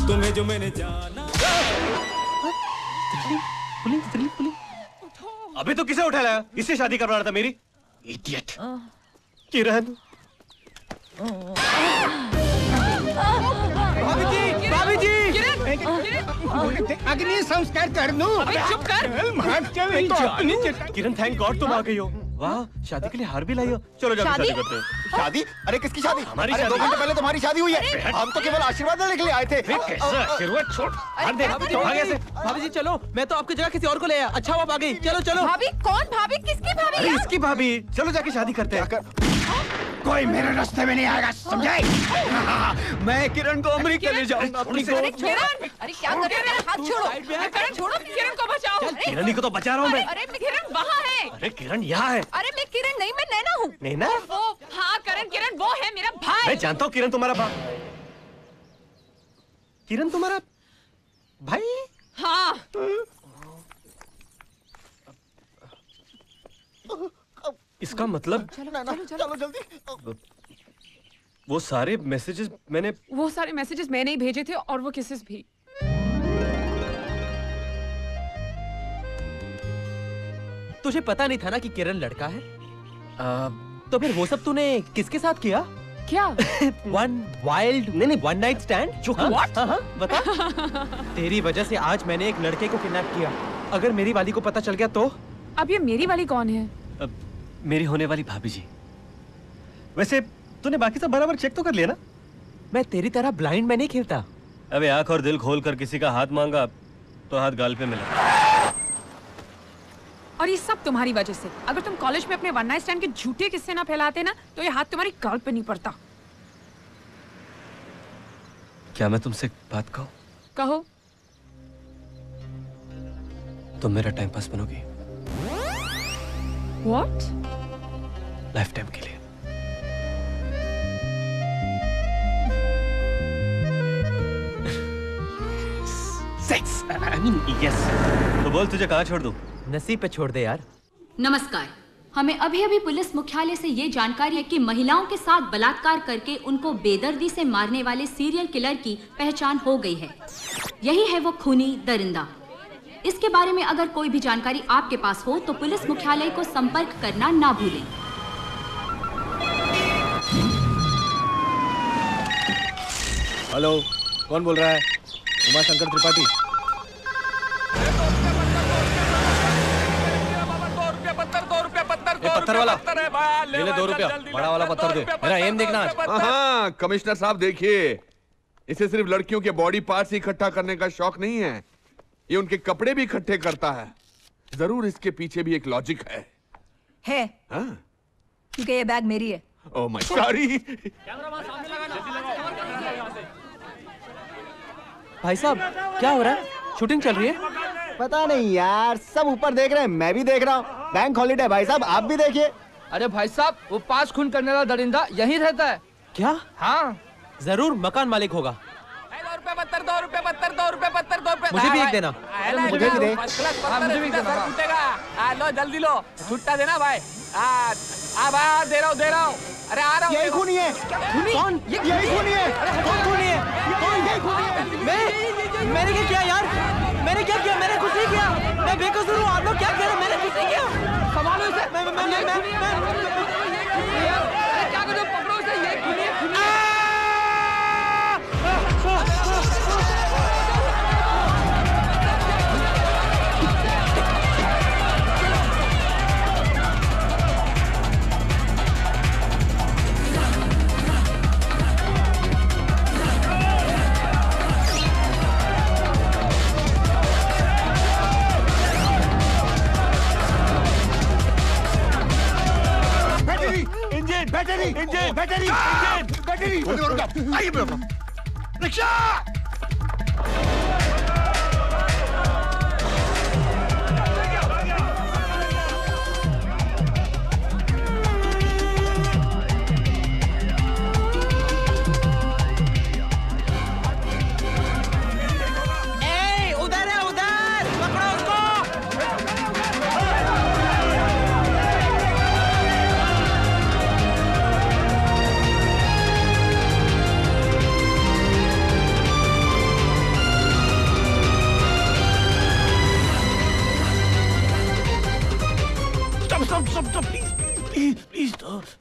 तुम्हें जो मैंने जाना। अबे तो किसे उठा लाया? इससे शादी करवा रहा था मेरी, इडियट। किरण अग्नि संस्कार कर दूं। अबे चुप कर, माफ कर। किरण थैंक गॉड तुम आ गई हो, वाह, शादी के लिए हार भी लाई हो। चलो जाओ शादी करते हैं। शादी? अरे किसकी शादी? हमारी शादी। 2 घंटे पहले तुम्हारी शादी हुई है। हम तो केवल आशीर्वाद लेने के लिए आए थे। भाभी जी चलो, मैं तो आपकी जगह किसी और को ले आया। अच्छा आप आ गई, चलो चलो। भाभी कौन भाभी? किसकी भाभी? इसकी भाभी। चलो जाके शादी करते हैं। कोई मेरे रास्ते में नहीं आएगा, समझे? मैं किरण को अमेरिका ले जाऊंगा। अरे क्या कर रहे हो? मेरा हाथ छोड़ो। किरण छोड़ो, किरण को बचाओ। किरण ही को तो बचा रहा हूँ मैं। अरे किरण वहाँ है। अरे किरण यहाँ है। अरे मैं किरण नहीं, मैं नैना हूँ। नैना? वो हाँ करण, किरण वो है मेरा भाई। मैं जानता हूँ किरण तुम्हारा भाई। किरण तुम्हारा भाई? हाँ। इसका मतलब चलो जल्दी। वो सारे मैसेजेस मैंने ही भेजे थे और वो किसेस भी। तुझे पता नहीं था ना कि किरण लड़का है? तो फिर वो सब तूने किसके साथ किया? क्या? One night stand? जो बता। तेरी वजह से आज मैंने एक लड़के को किडनैप किया। अगर मेरी वाली को पता चल गया तो? अब ये मेरी वाली कौन है? मेरी होने वाली भाभी जी। वैसे तूने बाकी सब बराबर चेक तो कर लिया ना? मैं तेरी तरह ब्लाइंड में नहीं खेलता। अबे आंख और दिल खोल कर किसी का हाथ मांगा तो हाथ गाल पे मिला। और ये सब तुम्हारी वजह से। अगर तुम कॉलेज में अपने वन नाइट स्टैंड के झूठे किस्से ना फैलाते ना तो ये हाथ तुम्हारी गाल पे नहीं पड़ता। क्या मैं तुमसे बात कहूँ? कहो। तुम मेरा टाइम पास बनोगी। What? लाइफ टाइम के लिए। Sex, I mean, yes. तो बोल तुझे कहाँ छोड़ दूँ? नसीब पे छोड़ दे यार। नमस्कार। हमें अभी पुलिस मुख्यालय से ये जानकारी है कि महिलाओं के साथ बलात्कार करके उनको बेदर्दी से मारने वाले सीरियल किलर की पहचान हो गई है। यही है वो खूनी दरिंदा। इसके बारे में अगर कोई भी जानकारी आपके पास हो तो पुलिस मुख्यालय को संपर्क करना ना भूलें। हेलो, कौन बोल रहा है? उमा शंकर त्रिपाठी। पत्थर वाला ले ले, 2 रुपया बड़ा वाला पत्थर दे। मेरा एम देखना। हाँ कमिश्नर साहब देखिए, इसे सिर्फ लड़कियों के बॉडी पार्ट्स इकट्ठा करने का शौक नहीं है, ये उनके कपड़े भी इकट्ठे करता है। जरूर इसके पीछे भी एक लॉजिक है हाँ? क्योंकि ये बैग मेरी है। Oh my sorry. भाई साहब क्या हो रहा है? शूटिंग चल रही है? पता नहीं यार, सब ऊपर देख रहे हैं, मैं भी देख रहा हूँ। बैंक हॉलीडे भाई साहब, आप भी देखिए। अरे भाई साहब, वो 5 खून करने वाला दरिंदा यही रहता है क्या? हाँ जरूर, मकान मालिक होगा। ₹2 मुझे भी एक देना। मुझे भी दे। लो जल्दी लो, छुट्टा देना भाई। दे रहा हूँ। अरे आ रहा हूँ। यही खूनी है। कौन? यही खूनी है। मैंने क्या किया यार? मैंने कुछ नहीं किया। मैं बेकसूर हूँ। आप लोग क्या कह रहे हैं? मैंने कुछ नहीं किया। संभालो इसे। क्या करो? पकड़ो इसे। यही खूनी है। बैटरी। आइए बेटा, रिक्शा।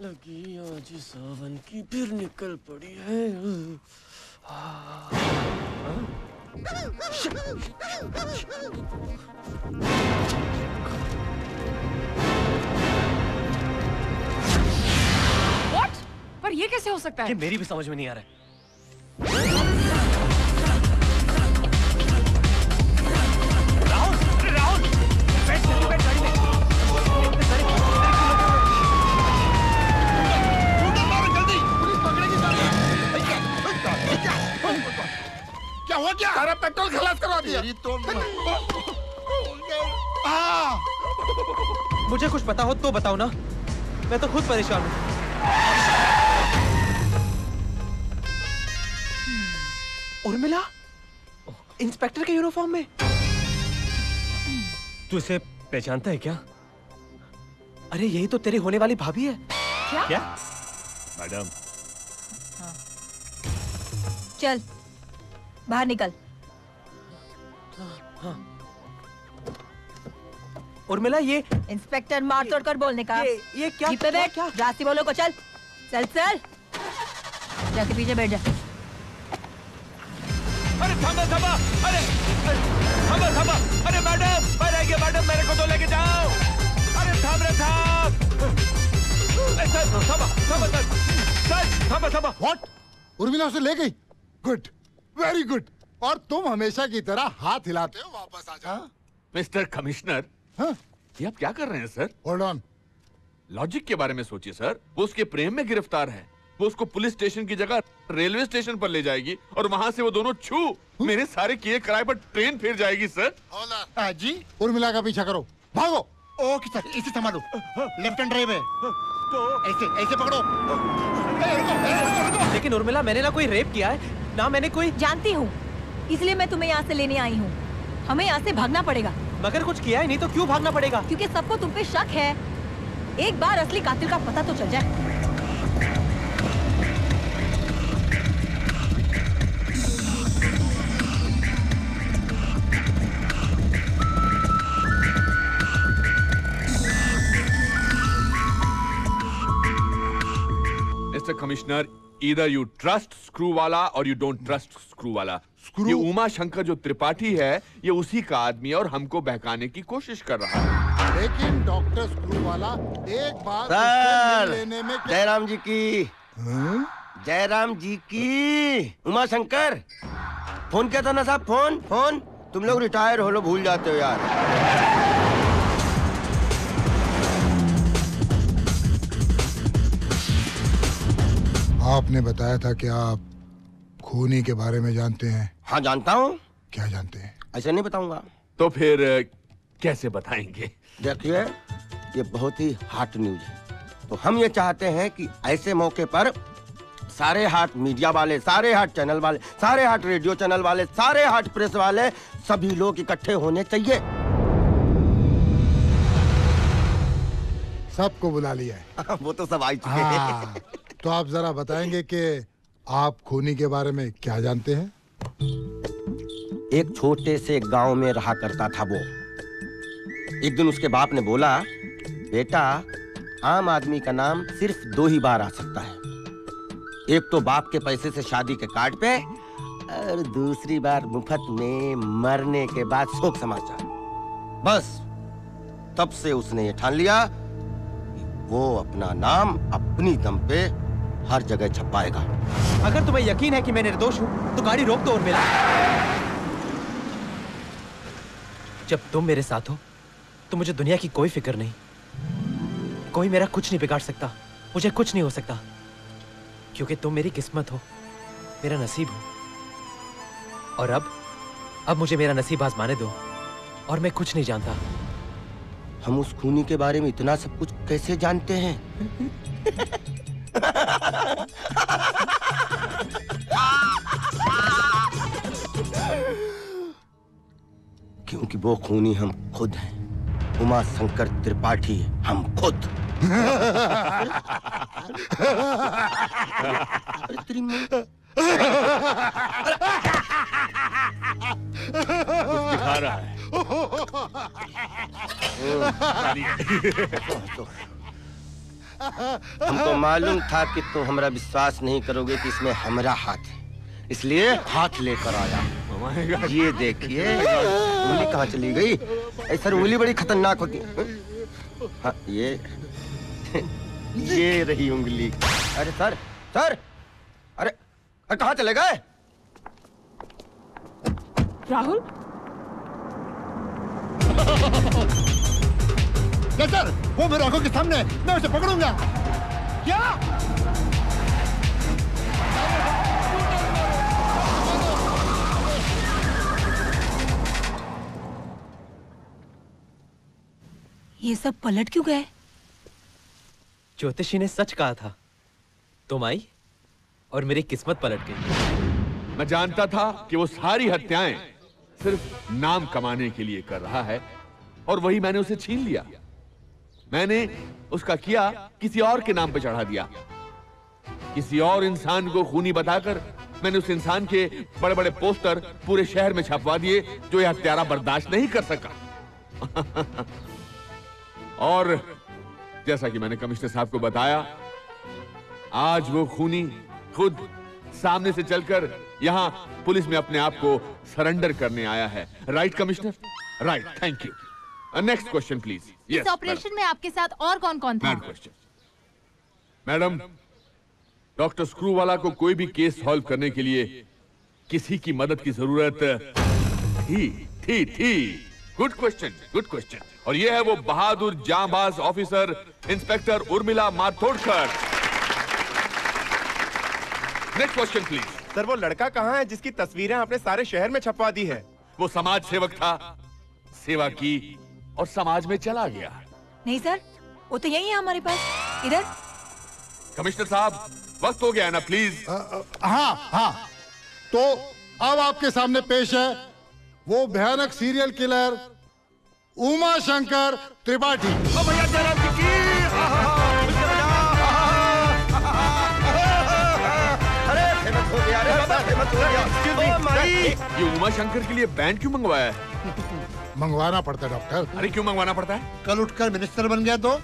लगी आज सावन की फिर निकल पड़ी है। हो सकता है? ये मेरी भी समझ में नहीं आ रहा है। राहुल, राहुल, बैठ गाड़ी में। जल्दी, पुलिस पकड़ेगी सारे। क्या हुआ क्या? सारा पेट्रोल खलास करवा दिया। मुझे कुछ पता हो तो बताओ ना, मैं तो खुद परेशान हूँ। उर्मिला, इंस्पेक्टर के यूनिफॉर्म में। तू इसे पहचानता है क्या? अरे यही तो तेरी होने वाली भाभी है। क्या? क्या? मैडम। हाँ। चल बाहर निकल। हाँ। उर्मिला ये इंस्पेक्टर मार तोड़ कर बोलने का। ये क्या? जीप पे बैठ, रास्ते बोलो को। चल चल चल, जाके पीछे बैठ जा। अरे थमा थमा, अरे थमा थमा, अरे मैडम बाहर आइए मैडम, मेरे को तो लेके जाओ। अरे थाम रे थाम, सर थमा थमा, सर थमा थमा। व्हाट? उर्मिला उसे ले गई? Good, very good. और तुम हमेशा की तरह हाथ हिलाते हो, वापस आ जाओ। मिस्टर कमिश्नर, हाँ? ये आप क्या कर रहे हैं सर? Hold on. लॉजिक के बारे में सोचिए सर। वो उसके प्रेम में गिरफ्तार है, वो उसको पुलिस स्टेशन की जगह रेलवे स्टेशन पर ले जाएगी और वहाँ से वो दोनों छू मेरे सारे किए किराए पर ट्रेन फिर जाएगी सर। हाँ जी, उर्मिला का पीछा करो, भागो। ओके सर, इसे संभालो, लेफ्ट हैंड ड्राइव है तो ऐसे ऐसे पकड़ो। लेकिन उर्मिला, मैंने ना कोई रेप किया है ना मैंने कोई। जानती हूँ, इसलिए मैं तुम्हें यहाँ से लेने आई हूँ। हमें यहाँ से भागना पड़ेगा। मगर कुछ किया ही नहीं तो क्यों भागना पड़ेगा? क्योंकि सबको तुम पे शक है। एक बार असली कातिल का पता तो चल जाए। Mister commissioner, either you trust Screwwala or you don't trust Screwwala. ये उमा शंकर जो त्रिपाठी है, ये उसी का आदमी है और हमको बहकाने की कोशिश कर रहा है। लेकिन डॉक्टर Screwwala एक बार सर लेने में। जयराम जी की, जयराम जी की। उमा शंकर, फोन किया था ना साहब? Phone phone. तुम लोग रिटायर हो लो, भूल जाते हो यार। आपने बताया था कि आप खूनी के बारे में जानते हैं। हाँ जानता हूँ। क्या जानते हैं? ऐसा नहीं बताऊंगा। तो फिर कैसे बताएंगे? देखिए, ये बहुत ही हॉट न्यूज है, तो हम ये चाहते हैं कि ऐसे मौके पर सारे हॉट मीडिया वाले, सारे हॉट चैनल वाले, सारे हॉट रेडियो चैनल वाले, सारे हॉट प्रेस वाले, सभी लोग इकट्ठे होने चाहिए। सबको बुला लिया है। वो तो सब आई चुके। तो आप जरा बताएंगे कि आप खूनी के बारे में क्या जानते हैं? एक छोटे से गांव में रहा करता था वो। एक दिन उसके बाप ने बोला, बेटा आम आदमी का नाम सिर्फ दो ही बार आ सकता है, एक तो बाप के पैसे से शादी के कार्ड पे और दूसरी बार मुफ्त में मरने के बाद शोक समाचार। बस तब से उसने ये ठान लिया वो अपना नाम अपनी दम पे हर जगह छपाएगा। अगर तुम्हें यकीन है कि मैं निर्दोष हूँ तो गाड़ी रोक दो। और मेरा, जब तुम मेरे साथ हो तो मुझे दुनिया की कोई फिक्र नहीं। कोई मेरा कुछ नहीं बिगाड़ सकता, मुझे कुछ नहीं हो सकता, क्योंकि तुम मेरी किस्मत हो, मेरा नसीब हो। और अब मुझे मेरा नसीब आजमाने दो। और मैं कुछ नहीं जानता। हम उस खूनी के बारे में इतना सब कुछ कैसे जानते हैं? क्योंकि वो खूनी हम खुद हैं। उमा शंकर त्रिपाठी हम खुद। दिखा रहा है। हमको मालूम था कि तुम हमारा विश्वास नहीं करोगे कि इसमें हमारा हाथ है, इसलिए हाथ लेकर आया। ये देखिए, उंगली कहाँ चली गई? अरे सर, उंगली बड़ी खतरनाक होती है। हाँ, ये रही उंगली। अरे सर, सर, अरे कहाँ चले गए? राहुल सर, वो मेरे आंखों के सामने, मैं उसे पकड़ूंगा। क्या ये सब पलट क्यों गए? ज्योतिषी ने सच कहा था, तुम आई और मेरी किस्मत पलट गई। मैं जानता था कि वो सारी हत्याएं सिर्फ नाम कमाने के लिए कर रहा है और वही मैंने उसे छीन लिया। मैंने उसका किया किसी और के नाम पे चढ़ा दिया। किसी और इंसान को खूनी बताकर मैंने उस इंसान के बड़े बड़े पोस्टर पूरे शहर में छपवा दिए जो यह हत्यारा बर्दाश्त नहीं कर सका। और जैसा कि मैंने कमिश्नर साहब को बताया, आज वो खूनी खुद सामने से चलकर यहां पुलिस में अपने आप को सरेंडर करने आया है। Right commissioner? Right, thank you. Next question please. इस ऑपरेशन में आपके साथ और कौन कौन था? मैडम, डॉक्टर स्क्रूवाला को कोई भी केस सॉल्व करने के लिए किसी की मदद की जरूरत थी। Good question. और ये है वो बहादुर जांबाज officer inspector Urmila Matodkar. Next question please. Sir, वो लड़का कहाँ है जिसकी तस्वीरें आपने सारे शहर में छपवा दी है? वो समाज सेवक था, सेवा की और समाज में चला गया। नहीं सर, वो तो यही है हमारे पास, इधर। कमिश्नर साहब, वक्त हो गया है ना, प्लीज। हाँ, तो अब आपके सामने पेश है वो भयानक सीरियल किलर उमा शंकर त्रिपाठी। भैया जरा की, अरे फेमस हो गया रे बाबा, फेमस हो गया। एक्सक्यूज मी, ये उमा शंकर के लिए बैंड क्यों मंगवाया है? मंगवाना पड़ता है डॉक्टर। अरे क्यों मंगवाना पड़ता है? कल उठकर मिनिस्टर बन गया तो।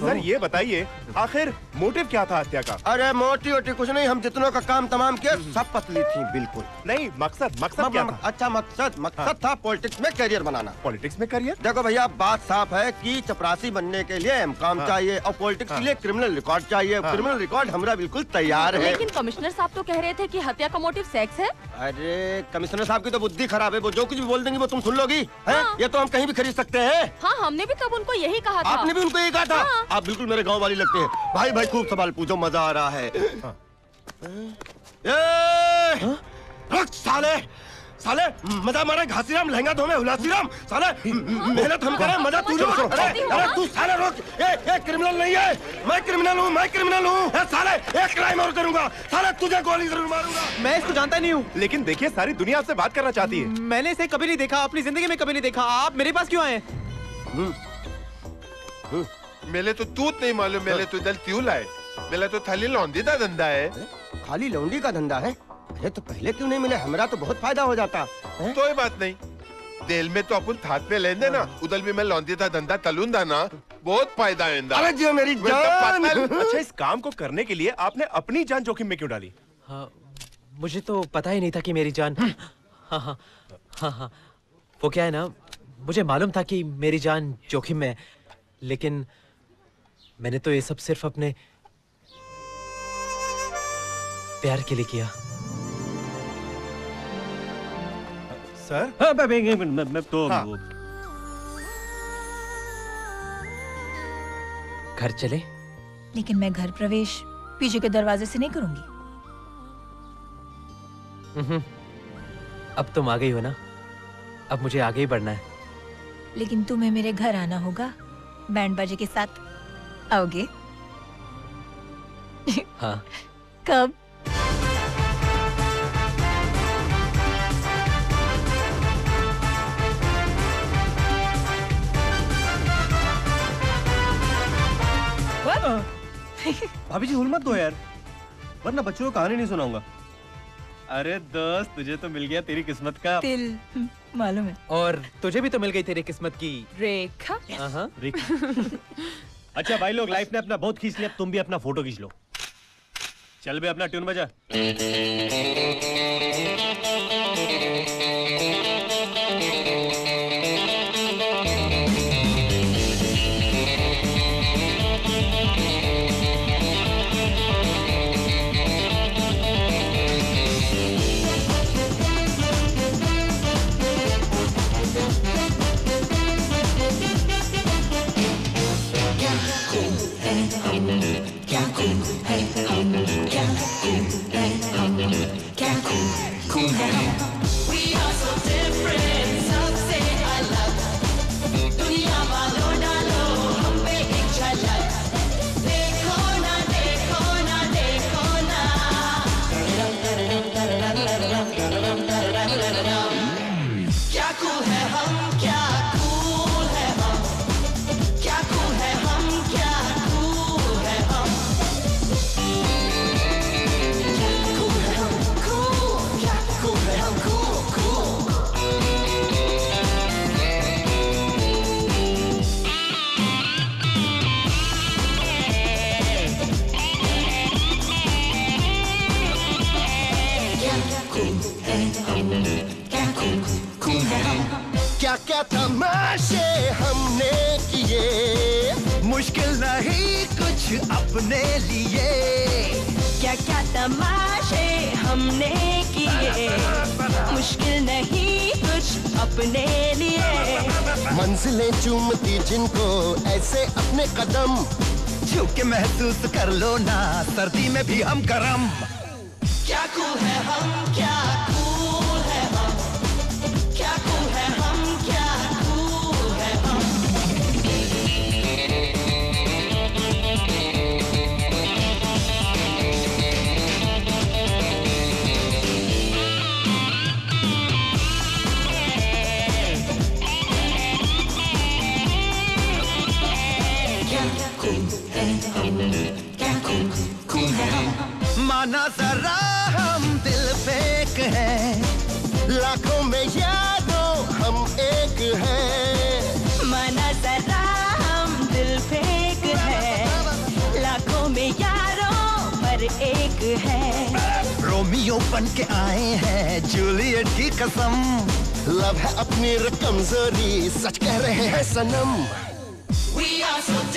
सर ये बताइए, आखिर मोटिव क्या था हत्या का? अरे मोटिव कुछ नहीं, हम जितनों का काम तमाम किया सब पतली थी बिल्कुल। नहीं, मकसद क्या था? अच्छा, मकसद था पॉलिटिक्स में करियर बनाना। पॉलिटिक्स में करियर? देखो भैया, बात साफ है कि चपरासी बनने के लिए एमकॉम चाहिए और पॉलिटिक्स के लिए क्रिमिनल रिकॉर्ड चाहिए। क्रिमिनल रिकॉर्ड हमारा बिल्कुल तैयार है। लेकिन कमिश्नर साहब तो कह रहे थे कि हत्या का मोटिव सेक्स है। अरे कमिश्नर साहब की तो बुद्धि खराब है, वो जो कुछ भी बोल देंगे वो तुम सुन लोगी। ये तो हम कहीं भी खरीद सकते हैं। हाँ, हमने भी तब उनको यही कहा था। आपने भी उनको यही कहा था? आप बिल्कुल मेरे गांव वाली लगते हैं। भाई खूब सवाल पूछो, मजा आ रहा है। साले मजा मारा घासीराम, लहंगा धो में हुलासीराम। साले मेहनत हम करें, मजा तू जो। अरे तू साले रोक, ये क्रिमिनल नहीं है। मैं क्रिमिनल हूँ साले, एक क्राइम और करूँगा साले, तुझे गोली जरूर मारूंगा। मैं इसको जानता नहीं हूँ, लेकिन देखिए सारी दुनिया आपसे बात करना चाहती है। मैंने इसे कभी नहीं देखा, अपनी जिंदगी में कभी नहीं देखा। आप मेरे पास क्यों आए? मेले तो तूत नहीं मालूम, मेले तो इधर क्यों लाए? मेला तो खाली लौंडी का धंधा है। खाली लौंडी का धंधा है? अरे तो पहले क्यों नहीं मिले? हमारा तो बहुत फायदा हो जाता। कोई बात नहीं, तेल में तो अपन थात पे लेंगे ना, उधर भी मैं लौंडी का धंधा तलूंगा ना, बहुत फायदा है। अरे जी मेरी जान। अच्छा, इस काम को करने के लिए आपने अपनी जान जोखिम में क्यों डाली? मुझे तो पता ही नहीं था कि मेरी जान। हाँ, वो क्या है ना, मुझे मालूम था कि मेरी जान जोखिम में, लेकिन मैंने तो ये सब सिर्फ अपने प्यार के लिए किया। सर? हाँ, मैं तो हाँ। घर चले? लेकिन मैं घर प्रवेश पीछे के दरवाजे से नहीं करूंगी। अब तुम आ गई हो ना, अब मुझे आगे ही बढ़ना है। लेकिन तुम्हें मेरे घर आना होगा, बैंड बाजे के साथ आओगे? हाँ। कब? भाभी जी हुल मत दो यार, वरना बच्चों को कहानी नहीं सुनाऊंगा। अरे दोस्त, तुझे तो मिल गया तेरी किस्मत का तिल, मालूम है। और तुझे भी तो मिल गई तेरी किस्मत की रेखा। अच्छा भाई लोग, लाइफ ने अपना बहुत खींच लिया, तुम भी अपना फोटो खींच लो। चल बे, अपना ट्यून बजा। क्या तमाशे हमने किए, मुश्किल नहीं कुछ अपने लिए। क्या क्या तमाशे हमने किए, मुश्किल नहीं कुछ अपने लिए। मंजिलें चूमती जिनको ऐसे अपने कदम, छू के महसूस कर लो ना सर्दी में भी हम गरम। क्या कूल है हम, क्या कूल है हम, क्या कूल है हम, क्या कूल है हम। क्या कूल है हम, क्या कूल कूल है हम। माना जरा फेक है, लाखों में यादों हम एक हैं। माना जरा हम दिल फेक है, लाखों में यारों पर एक है। रोमियो बन के आए हैं जूलियट की कसम, लव है अपनी कमजोरी सच कह रहे हैं सनम। We are so